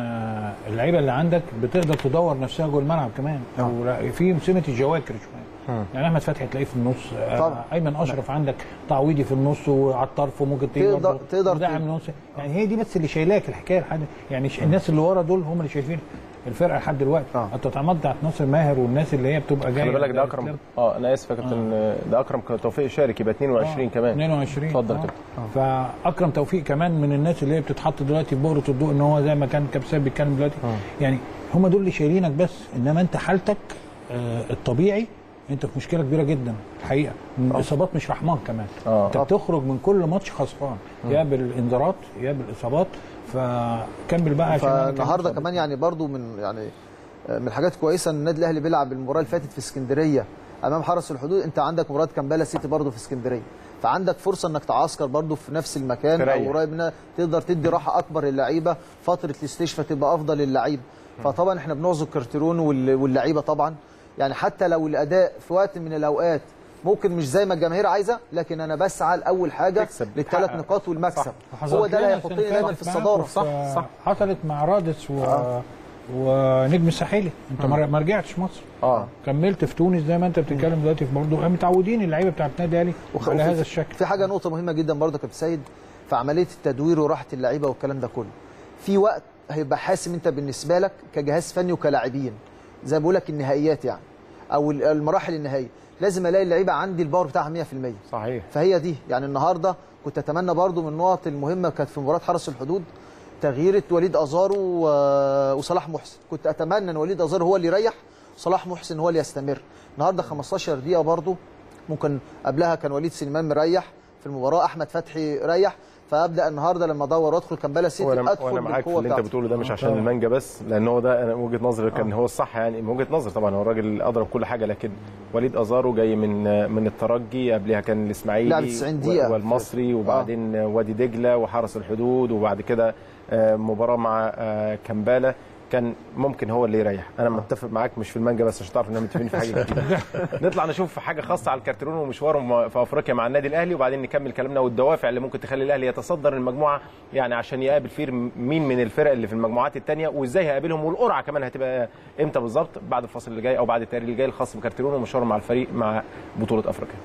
اللعيبه اللي عندك بتقدر تدور نفسها جوه الملعب كمان، او في مسمه الجواكر شويه. يعني احمد فتحي تلاقيه في النص، ايمن اشرف عندك تعويضي في النص وعلى الطرف، وممكن تقدر تدعم النص. يعني هي دي بس اللي شايلاك الحكايه لحد يعني الناس اللي ورا دول هم اللي شايفين الفرقه لحد دلوقتي. انت اتعمدت على ناصر ماهر والناس اللي هي بتبقى جايه. خلي بالك ده اكرم. انا اسف يا كابتن، ده اكرم توفيق شارك، يبقى 22 كمان. 22 اتفضل يا كابتن. فاكرم توفيق كمان من الناس اللي هي بتتحط دلوقتي في بؤره الضوء، ان هو زي ما كان كابتن بيتكلم دلوقتي. يعني هم دول اللي شايلينك بس، انما انت حالتك الطبيعي انت في مشكله كبيره جدا الحقيقه. الاصابات مش رحمان كمان. انت بتخرج من كل ماتش خسران، يا بالانذارات يا بالاصابات. فكمل بقى عشان النهارده كمان يعني برضو من الحاجات كويسه ان النادي الاهلي بيلعب المباراه اللي فاتت في اسكندريه امام حرس الحدود. انت عندك مباراه كامبالا سيتي برضو في اسكندريه، فعندك فرصه انك تعسكر برضو في نفس المكان او قريب منها، تقدر تدي راحه اكبر للعيبه، فتره الاستشفاء تبقى افضل للعيبه. فطبعا احنا بنعزو كارتيرون واللعيبه طبعا، يعني حتى لو الاداء في وقت من الاوقات ممكن مش زي ما الجماهير عايزه، لكن انا بسعى لاول حاجه ل3 نقاط والمكسب. هو ده اللي هيحطني دايما في الصداره. صح. حصلت مع رادس ونجم الساحلي. انت ما رجعتش مصر، كملت في تونس زي ما انت بتتكلم دلوقتي. في برضه متعودين اللعيبه بتاعت النادي الاهلي على هذا الشكل. في حاجه نقطه مهمه جدا برضه يا كابتن سيد في عمليه التدوير وراحه اللعيبه والكلام ده كله، في وقت هيبقى حاسم انت بالنسبه لك كجهاز فني وكلاعبين، زي ما بقول لك النهائيات يعني او المراحل النهائيه، لازم الاقي اللعيبه عندي الباور بتاعها 100%. صحيح. فهي دي يعني النهارده كنت اتمنى برضو من النقط المهمه كانت في مباراه حرس الحدود تغييره وليد ازارو وصلاح محسن. كنت اتمنى ان وليد ازارو هو اللي يريح، صلاح محسن هو اللي يستمر. النهارده 15 دقيقه برضو، ممكن قبلها كان وليد سليمان مريح في المباراه، احمد فتحي ريح. فابدا النهارده لما ادور وادخل كامبالا سيتي ادخل بالقوه بتاعتي. اللي انت بتقوله ده مش عشان المانجا بس، لان هو ده انا وجهه نظري كان هو الصح. يعني من وجهه نظري طبعا هو الراجل اضرب كل حاجه، لكن وليد ازارو جاي من الترجي، قبلها كان الاسماعيلي والمصري، وبعدين وادي دجله وحرس الحدود، وبعد كده مباراه مع كامبالا. كان ممكن هو اللي يريح. انا متفق معاك مش في المانجا بس، عشان تعرف ان انا متفقين في حاجه كتير. نطلع نشوف حاجه خاصه على الكارتيرون ومشوارهم في افريقيا مع النادي الاهلي، وبعدين نكمل كلامنا والدوافع اللي ممكن تخلي الاهلي يتصدر المجموعه، يعني عشان يقابل فيه مين من الفرق اللي في المجموعات الثانيه، وازاي هيقابلهم، والقرعه كمان هتبقى امتى بالظبط بعد الفصل اللي جاي او بعد التقرير اللي جاي الخاص بكارتيرون ومشوارهم مع الفريق مع بطوله افريقيا.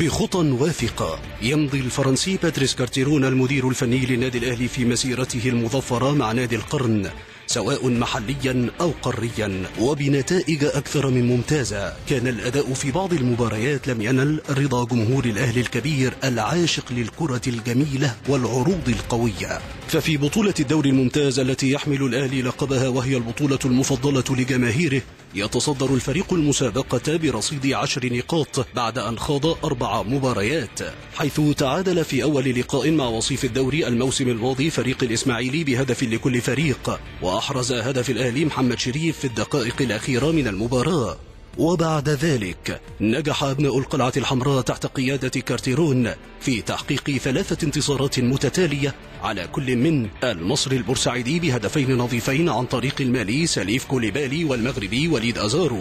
بخطى واثقة يمضي الفرنسي باتريس كارتيرون المدير الفني للنادي الأهلي في مسيرته المظفرة مع نادي القرن، سواء محليا أو قاريا، وبنتائج أكثر من ممتازة. كان الأداء في بعض المباريات لم ينل رضا جمهور الأهلي الكبير العاشق للكرة الجميلة والعروض القوية، ففي بطولة الدوري الممتاز التي يحمل الأهلي لقبها وهي البطولة المفضلة لجماهيره، يتصدر الفريق المسابقة برصيد 10 نقاط بعد أن خاض 4 مباريات، حيث تعادل في أول لقاء مع وصيف الدوري الموسم الماضي فريق الإسماعيلي بهدف لكل فريق، وأحرز هدف الأهلي محمد شريف في الدقائق الأخيرة من المباراة. وبعد ذلك نجح أبناء القلعة الحمراء تحت قيادة كارتيرون في تحقيق 3 انتصارات متتالية على كل من المصري البورسعيدي بهدفين نظيفين عن طريق المالي سليف كوليبالي والمغربي وليد أزارو،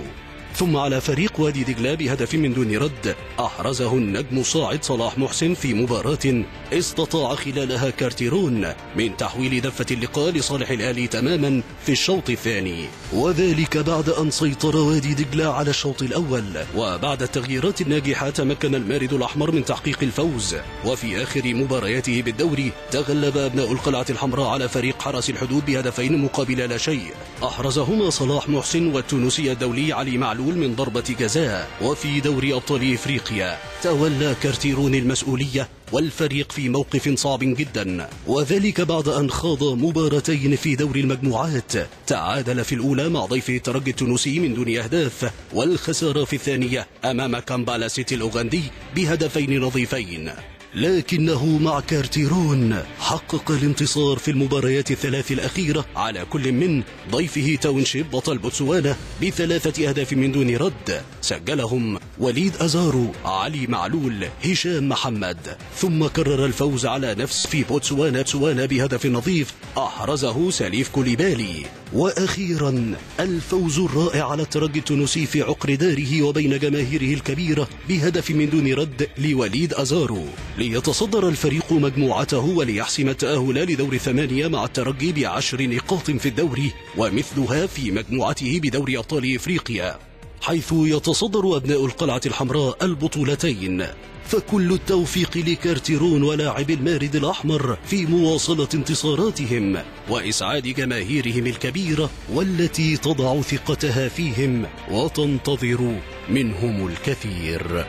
ثم على فريق وادي دجلة بهدف من دون رد أحرزه النجم الصاعد صلاح محسن في مباراة استطاع خلالها كارتيرون من تحويل دفة اللقاء لصالح الأهلي تماما في الشوط الثاني، وذلك بعد أن سيطر وادي دجلة على الشوط الأول. وبعد التغييرات الناجحة تمكن المارد الأحمر من تحقيق الفوز، وفي آخر مبارياته بالدوري تغلب أبناء القلعة الحمراء على فريق حرس الحدود بهدفين مقابل لا شيء أحرزهما صلاح محسن والتونسي الدولي علي معلول من ضربة جزاء. وفي دوري أبطال إفريقيا تولى كارتيرون المسؤولية والفريق في موقف صعب جدا، وذلك بعد أن خاض مباراتين في دوري المجموعات، تعادل في الأولى مع ضيفه الترجي التونسي من دون أهداف، والخسارة في الثانية أمام كامبالا سيتي الأوغندي بهدفين نظيفين، لكنه مع كارتيرون حقق الانتصار في المباريات 3 الأخيرة على كل من ضيفه تاونشيب بطل بوتسوانا ب3 أهداف من دون رد سجلهم وليد أزارو، علي معلول، هشام محمد، ثم كرر الفوز على نفس في بوتسوانا بهدف نظيف أحرزه سليف كوليبالي، وأخيرا الفوز الرائع على الترجي التونسي في عقر داره وبين جماهيره الكبيرة بهدف من دون رد لوليد أزارو، ليتصدر الفريق مجموعته وليحسم التأهل لدور 8 مع الترجي ب10 نقاط في الدوري ومثلها في مجموعته بدوري أبطال إفريقيا، حيث يتصدر أبناء القلعة الحمراء البطولتين. فكل التوفيق لكارتيرون ولاعب المارد الأحمر في مواصلة انتصاراتهم وإسعاد جماهيرهم الكبيرة والتي تضع ثقتها فيهم وتنتظر منهم الكثير.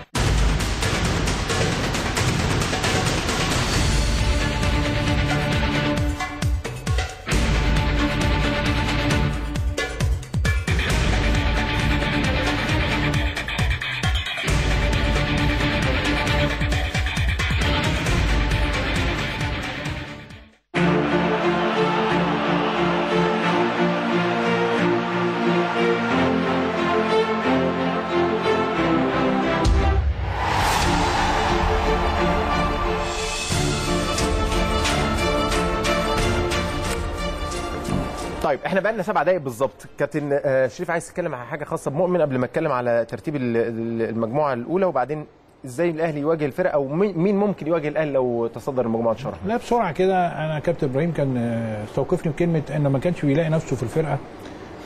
طيب احنا بقى لنا 7 دقايق بالظبط. كابتن شريف عايز تتكلم على حاجه خاصه بمؤمن قبل ما اتكلم على ترتيب المجموعه الاولى، وبعدين ازاي الاهلي يواجه الفرقه او مين ممكن يواجه الاهلي لو تصدر المجموعه ان شاء الله. لا بسرعه كده، انا كابتن ابراهيم كان استوقفني بكلمه انه ما كانش بيلاقي نفسه في الفرقه،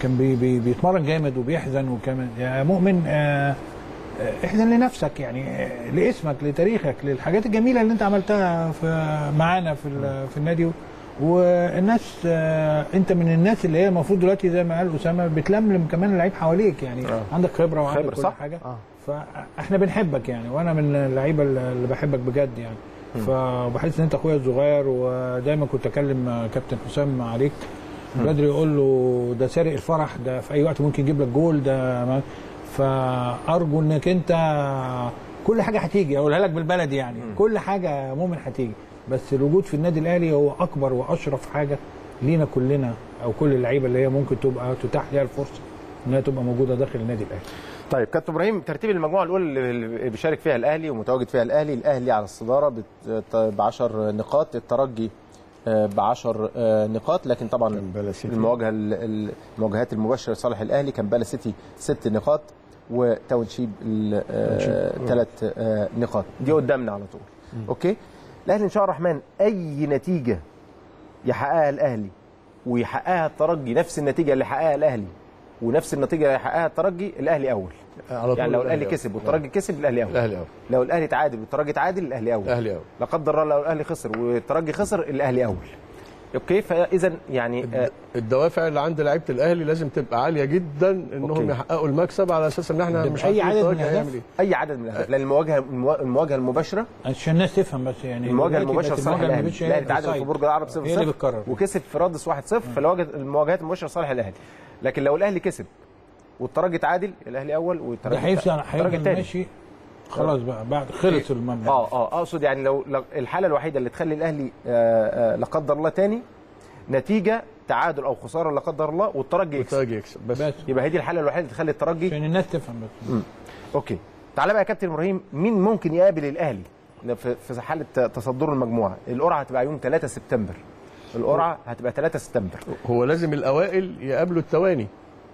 كان بيتمرن جامد وبيحزن، وكمان يا مؤمن احزن لنفسك، يعني لاسمك لتاريخك للحاجات الجميله اللي انت عملتها معانا في النادي، والناس انت من الناس اللي هي المفروض دلوقتي زي ما قال اسامه بتلملم كمان اللعيب حواليك، يعني عندك خبره وعندك كل حاجه فاحنا بنحبك يعني، وانا من اللعيبه اللي بحبك بجد يعني، فبحس ان انت اخويا الصغير، ودايما كنت اكلم كابتن حسام عليك بدري اقول له ده سارق الفرح، ده في اي وقت ممكن يجيب لك جول، ده فارجو انك انت كل حاجه هتيجي، اقولها لك بالبلدي يعني كل حاجه مؤمن هتيجي، بس الوجود في النادي الاهلي هو اكبر واشرف حاجه لينا كلنا او كل اللعيبه اللي هي ممكن تبقى تتاح ليها الفرصه انها تبقى موجوده داخل النادي الاهلي. طيب كابتن ابراهيم، ترتيب المجموعه الاولى اللي بيشارك فيها الاهلي ومتواجد فيها الاهلي على الصداره ب10 نقاط، الترجي ب10 نقاط، لكن طبعا المواجهات المباشره لصالح الاهلي كامبالا سيتي 6 نقاط وتاونشيب 3 نقاط، دي قدامنا على طول. اوكي الاهلي ان شاء الله الرحمن اي نتيجه يحققها الاهلي ويحققها الترجي، نفس النتيجه اللي حققها الاهلي ونفس النتيجه اللي حققها الترجي، الاهلي اول على طول. يعني لو الاهلي كسب والترجي كسب الاهلي اول، لو الاهلي تعادل والترجي تعادل الاهلي اول، لا قدر الله لو الاهلي خسر والترجي خسر الاهلي اول. اوكي. فاذا يعني الدوافع اللي عند لعيبه الاهلي لازم تبقى عاليه جدا انهم يحققوا المكسب على اساس ان احنا مش اي عدد من الاهداف، اي عدد من الاهداف، لان المواجهه المباشره عشان الناس تفهم بس، يعني المواجهه المباشره صالح الاهلي، الاهلي تعادل في برج العرب 0-0 وكسب في رادس 1-0، فالمواجهات المباشره صالح الاهلي. لكن لو الاهلي كسب والترجي تعادل، الاهلي اول والترجي الثاني، ماشي خلاص بقى بعد خلص المبنى. اقصد يعني لو الحاله الوحيده اللي تخلي الاهلي لا قدر الله تاني نتيجه تعادل او خساره لا قدر الله والترجي يكسب بس، يبقى هي دي الحاله الوحيده اللي تخلي الترجي، عشان الناس تفهم بس. اوكي، تعالى بقى يا كابتن ابراهيم، مين ممكن يقابل الاهلي في حاله تصدر المجموعه؟ القرعه هتبقى يوم 3 سبتمبر. القرعه هتبقى 3 سبتمبر. هو لازم الاوائل يقابلوا التواني.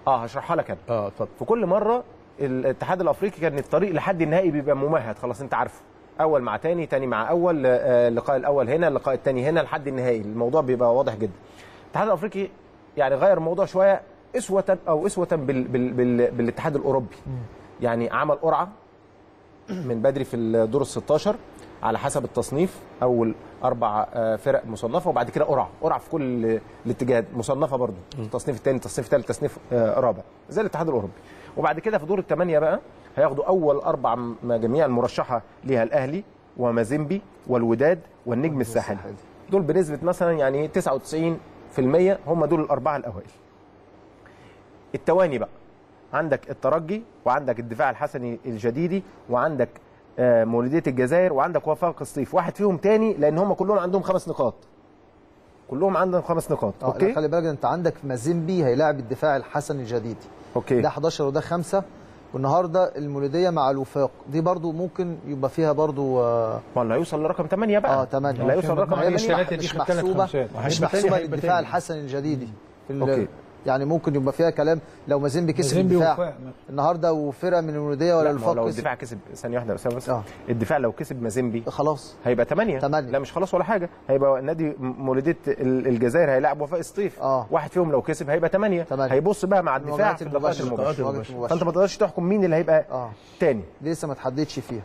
هشرحها لك انا. اتفضل. في كل مره الاتحاد الافريقي كان الطريق لحد النهائي بيبقى ممهد، خلاص انت عارفه، اول مع تاني، تاني مع اول، اللقاء الاول هنا، اللقاء الثاني هنا، لحد النهائي الموضوع بيبقى واضح جدا. الاتحاد الافريقي يعني غير الموضوع شويه اسوه بالاتحاد الاوروبي، يعني عمل قرعه من بدري في الدور ال 16 على حسب التصنيف، اول 4 فرق مصنفه وبعد كده قرعه في كل الاتجاهات مصنفه برضه، التصنيف الثاني، التصنيف الثالث، التصنيف الرابع، زي الاتحاد الاوروبي. وبعد كده في دور الثمانيه بقى هياخدوا اول 4 جميع المرشحه ليها، الاهلي ومازيمبي والوداد والنجم الساحلي، دول بنسبه مثلا يعني 99% هم دول الاربعه الاوائل. التواني بقى عندك الترجي، وعندك الدفاع الحسني الجديدي، وعندك مولودية الجزائر، وعندك وفاق الصيف، واحد فيهم تاني لان هم كلهم عندهم 5 نقاط. كلهم عندهم 5 نقاط. اوكي، خلي بالك انت عندك مازيمبي هيلاعب الدفاع الحسن الجديدي، اوكي، ده 11 وده 5، والنهارده المولودية مع الوفاق، دي برضو ممكن يبقى فيها برضو والله هيوصل لرقم 8 بقى. 8 لا يوصل لرقم 8، مش محسوبة، مش محسوبة الدفاع الحسن الجديدي. اوكي، يعني ممكن يبقى فيها كلام لو مازيمبي كسب الدفاع النهارده وفرقه من المولوديه ولا الفقر. لو الدفاع كسب، ثانيه واحده بس. الدفاع لو كسب مازيمبي خلاص هيبقى 8. لا مش خلاص ولا حاجه، هيبقى نادي مولوديه الجزائر هيلاعب وفاء السطيف، واحد فيهم لو كسب هيبقى 8. هيبص بقى مع الدفاع في اللقاءات المباشره، فانت ما تقدرش تحكم مين اللي هيبقى تاني، لسه ما تحددش فيها.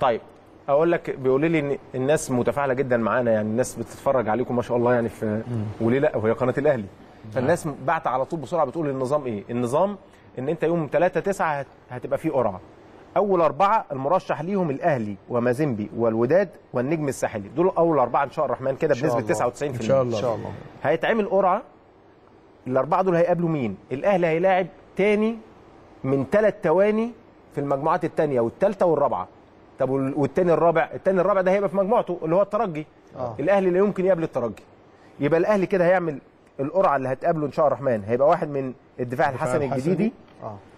طيب اقول لك، بيقول لي ان الناس متفاعله جدا معانا، يعني الناس بتتفرج عليكم ما شاء الله، يعني في وليه لا، وهي قناه الاهلي، فالناس بعت على طول بسرعه بتقول النظام ايه؟ النظام ان انت يوم 3/9 هتبقى فيه قرعه. اول 4 المرشح ليهم الاهلي ومازيمبي والوداد والنجم الساحلي، دول اول 4 ان شاء الرحمن كده بنسبه 99%. ان شاء الله. هيتعمل قرعه، الاربعه دول هيقابلوا مين؟ الاهلي هيلاعب تاني من 3 تواني في المجموعات الثانيه والثالثه والرابعه. طب والثاني الرابع؟ الثاني الرابع ده هيبقى في مجموعته اللي هو الترجي. الاهلي لا يمكن يقابل الترجي. يبقى الاهلي كده هيعمل القرعه اللي هتقابله ان شاء الله الرحمن، هيبقى واحد من الدفاع الحسني الجديدي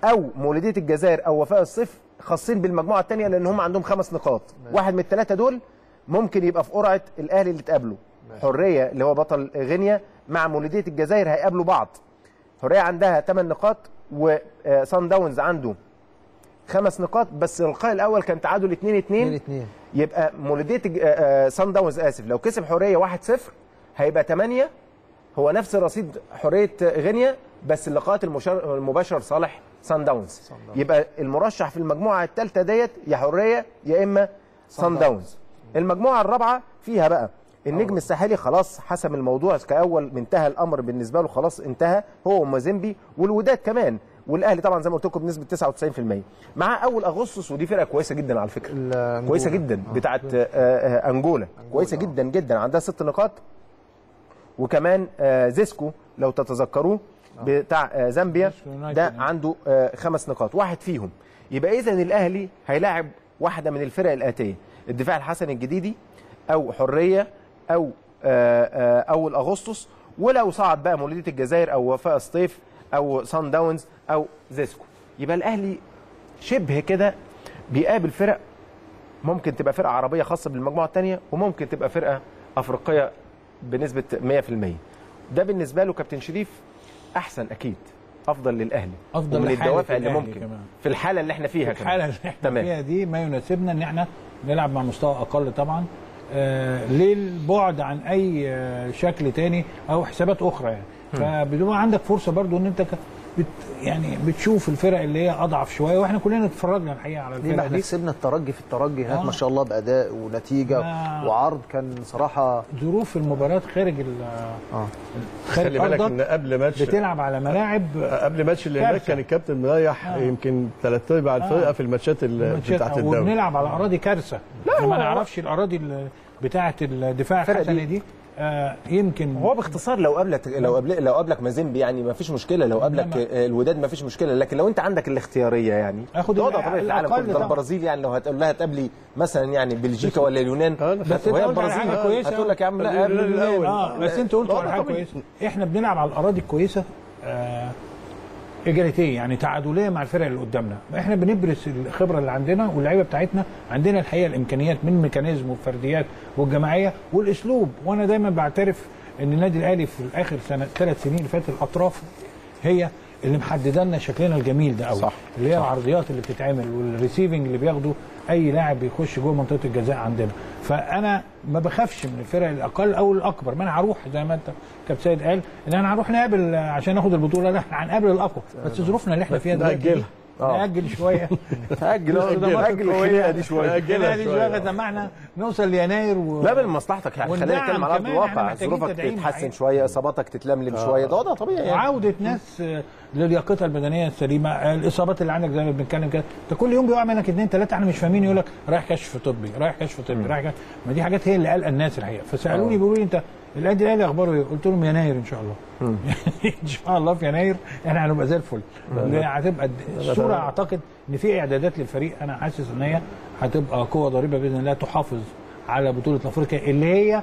او مولوديه الجزائر او وفاء الصيف، خاصين بالمجموعه الثانيه لان هم عندهم 5 نقاط. واحد من ال3 دول ممكن يبقى في قرعه الاهلي اللي تقابله. حريه اللي هو بطل غينيا مع مولوديه الجزائر هيقابلوا بعض. حريه عندها 8 نقاط وصن داونز عنده 5 نقاط، بس اللقاء الاول كان تعادل 2-2. يبقى مولوديه صن داونز لو كسب حريه 1-0 هيبقى 8، هو نفس رصيد حريه غينيا بس اللقاءات المباشره لصالح صن داونز. يبقى المرشح في المجموعه الثالثه ديت يا حريه يا اما صن داونز. المجموعه الرابعه فيها بقى النجم الساحلي خلاص حسم الموضوع كاول، انتهى الامر بالنسبه له، خلاص انتهى، هو ومازيمبي والوداد كمان، والاهلي طبعا زي ما قلت لكم بنسبه 99%. مع اول اغسطس، ودي فرقه كويسه جدا على فكره، كويسه جدا بتاعه انجولا، كويسه جدا جدا، عندها 6 نقاط. وكمان زيسكو لو تتذكروه بتاع زامبيا ده عنده 5 نقاط، واحد فيهم. يبقى اذا الاهلي هيلاعب واحده من الفرق الاتيه، الدفاع الحسن الجديدي او حريه او اول اغسطس، ولو صعد بقى مولوديه الجزائر او وفاء الصيف او صن داونز او زيسكو. يبقى الاهلي شبه كده بيقابل فرق، ممكن تبقى فرقه عربيه خاصه بالمجموعه الثانيه، وممكن تبقى فرقه افريقيه بنسبة 100%. ده بالنسبة له كابتن شريف أحسن، أكيد أفضل للأهلي، أفضل ومن الدوافع اللي ممكن كمان. في الحالة اللي احنا فيها، في الحالة اللي احنا فيها دي ما يناسبنا إن احنا نلعب مع مستوى أقل طبعا، للبعد عن أي شكل تاني أو حسابات أخرى يعني. فبتبقى عندك فرصة برضو إن أنت يعني بتشوف الفرق اللي هي اضعف شويه، واحنا كلنا اتفرجنا الحقيقه على الفرق دي. احنا كسبنا الترجي في الترجي هناك ما شاء الله باداء ونتيجه وعرض كان صراحه. ظروف المباراه خارج خلي بالك ان قبل ماتش بتلعب على ملاعب، قبل ماتش اللي هناك كان الكابتن مريح يمكن ثلاث ارباع الفرقه في الماتشات بتاعت الدوري، وبنلعب على اراضي كارثه. لا ما نعرفش الاراضي بتاعه الدفاع الحسنه دي. يمكن هو باختصار لو قابلك مازيمبي يعني ما فيش مشكله، لو قابلك الوداد ما فيش مشكله، لكن لو انت عندك الاختياريه يعني اخد البرازيل يعني لو هتقول لها تقابلي مثلا يعني بلجيكا ولا اليونان وهي البرازيل هتقول لك يا عم لا قابل الاول. بس انت قلت على حاجه كويسه، احنا بنلعب على الاراضي الكويسه ايجاليتيه يعني تعادليه مع الفرق اللي قدامنا، احنا بنبرز الخبره اللي عندنا واللعيبه بتاعتنا، عندنا الحقيقه الامكانيات من ميكانيزم والفرديات والجماعيه والاسلوب. وانا دايما بعترف ان النادي الاهلي في اخر ثلاث سنين اللي فاتت الاطراف هي اللي محدده لنا شكلنا الجميل ده قوي، اللي هي العرضيات اللي بتتعمل والريسيفنج اللي بياخده اي لاعب بيخش جوه منطقه الجزاء عندنا. فانا ما بخافش من الفرق الاقل او الاكبر، ما انا هروح زي ما انت كابتن سيد قال ان انا هروح نقابل عشان ناخد البطوله، لا احنا هنقابل الاقوى بس ظروفنا اللي احنا فيها دلوقتي نأجل شويه نأجل الخناقه دي شويه، نأجلها دي شويه لغايه لما احنا نوصل ليناير لا بالمصلحتك يعني خلينا نتكلم على ارض الواقع، ظروفك تتحسن شويه، اصاباتك تتلملم شويه، ده وضع طبيعي يعني، عوده ناس للياقتها البدنيه السليمه، الاصابات اللي عندك زي ما بنتكلم كده انت كل يوم بيقع منك اثنين ثلاثه احنا مش فاهمين، يقول لك رايح كشف طبي رايح كشف طبي رايح كشف، ما دي حاجات هي اللي قلقه الناس الحقيقه. فسالوني بيقولوا لي انت النادي الاهلي اخباره ايه؟ قلت لهم يناير ان شاء الله. ان شاء الله في يناير احنا هنبقى زي الفل، هتبقى الصوره اعتقد ان في اعدادات للفريق، انا حاسس ان هي هتبقى قوه ضريبه باذن الله تحافظ على بطوله افريقيا اللي هي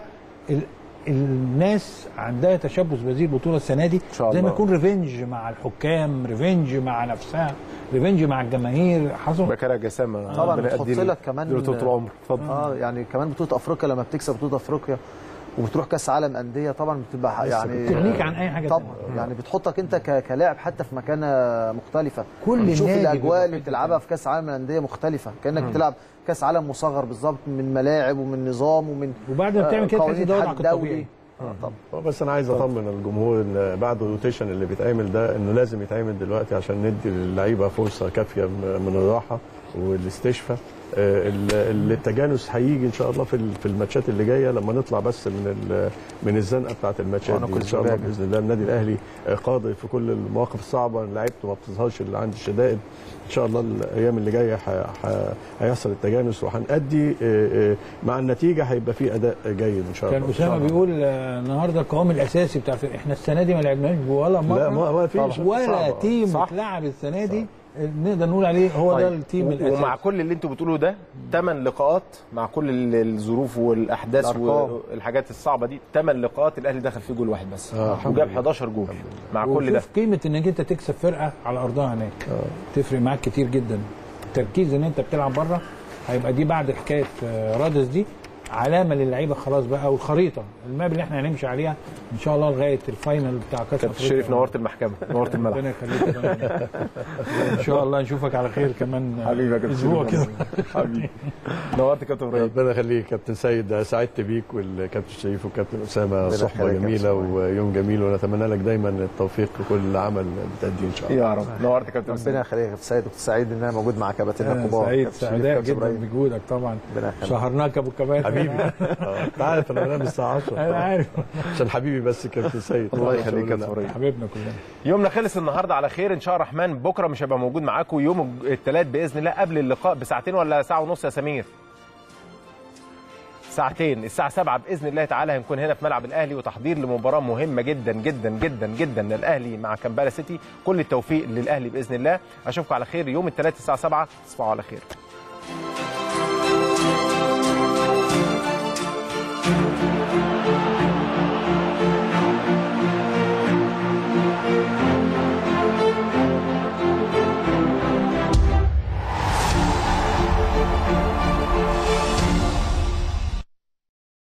الناس عندها تشبث بهذه البطوله السنه دي، زي ما يكون ريفنج مع الحكام، ريفنج مع نفسها، ريفنج مع الجماهير. حصل بكره جسامه طبعا بتحط لك كمان بطوله العمر يعني كمان بطوله افريقيا لما بتكسب بطوله افريقيا وبتروح كاس عالم انديه طبعا بتبقى يعني بتغنيك عن اي حاجه طبعا يعني بتحطك انت كلاعب حتى في مكانه مختلفه، كل بتشوف الاجواء اللي بتلعبها في كاس عالم الانديه مختلفه، كانك بتلعب كاس عالم مصغر بالظبط، من ملاعب ومن نظام ومن وبعد ما بتعمل كده تحس ده وضعك الطبيعي. طبعا بس انا عايز اطمن الجمهور ان بعد الروتيشن اللي بيتعمل ده انه لازم يتعمل دلوقتي عشان ندي للعيبه فرصه كافيه من الراحه والاستشفاء. التجانس هيجي ان شاء الله في الماتشات اللي جايه لما نطلع بس من الزنقه بتاعت الماتشات دي. ان شاء الله باذن الله النادي الاهلي قادر في كل المواقف الصعبه، لعيبته ما بتظهرش اللي عند الشدائد، ان شاء الله الايام اللي جايه هيحصل التجانس وهنأدي مع النتيجه، هيبقى في اداء جيد ان شاء الله. كان اسامه بيقول النهارده القوام الاساسي بتاع احنا السنه دي ما لعبناش ولا مره ولا تيم اتلعب السنه دي نقدر نقول عليه هو ده التيم الاساسي. ومع كل اللي انتوا بتقولوا ده 8 لقاءات مع كل الظروف والاحداث والحاجات الصعبه دي، 8 لقاءات الاهلي دخل فيه جول واحد بس وجاب 11 جول مع كل ده. شوف قيمه انك انت تكسب فرقه على ارضها هناك تفرق معاك كتير جدا. التركيز ان انت بتلعب بره هيبقى دي بعد حكايه رادس دي علامه للعيبه خلاص بقى، والخريطه الماب اللي احنا هنمشي عليها ان شاء الله لغايه الفاينل بتاع كاس افريقيا. كابتن شريف نورت المحكمه، نورت الملعب. ربنا يخليك ان شاء الله نشوفك على خير كمان اسبوع كده حبيبي. نورت كابتن ابراهيم، ربنا يخليك. كابتن سيد سعدت بيك والكابتن شريف والكابتن اسامه، صحبه جميله ويوم جميل، ونتمنى لك دايما التوفيق لكل عمل بتأديه ان شاء الله. يا رب. نورت كابتن، ربنا يخليك كابتن سيد، وكنت سعيد ان انا موجود مع كباتننا الكبار. سعيد سعداء جدا بوجودك طبعا، شهرناك ابو كباتن حبيبي. انت عارف انا بنام الساعه 10 انا عارف عشان حبيبي بس كابتن سيد. الله يخليك يا فريد حبيبنا كلنا. يومنا خلص النهارده على خير ان شاء الله الرحمن، بكره مش هبقى موجود معاكم، يوم الثلاث باذن الله قبل اللقاء بساعتين ولا ساعه ونص يا سمير. ساعتين الساعه 7 باذن الله تعالى هنكون هنا في ملعب الاهلي وتحضير لمباراه مهمه جدا جدا جدا جدا للاهلي مع كامبالا سيتي. كل التوفيق للاهلي باذن الله، اشوفكم على خير يوم الثلاث الساعه 7. تصبحوا على خير.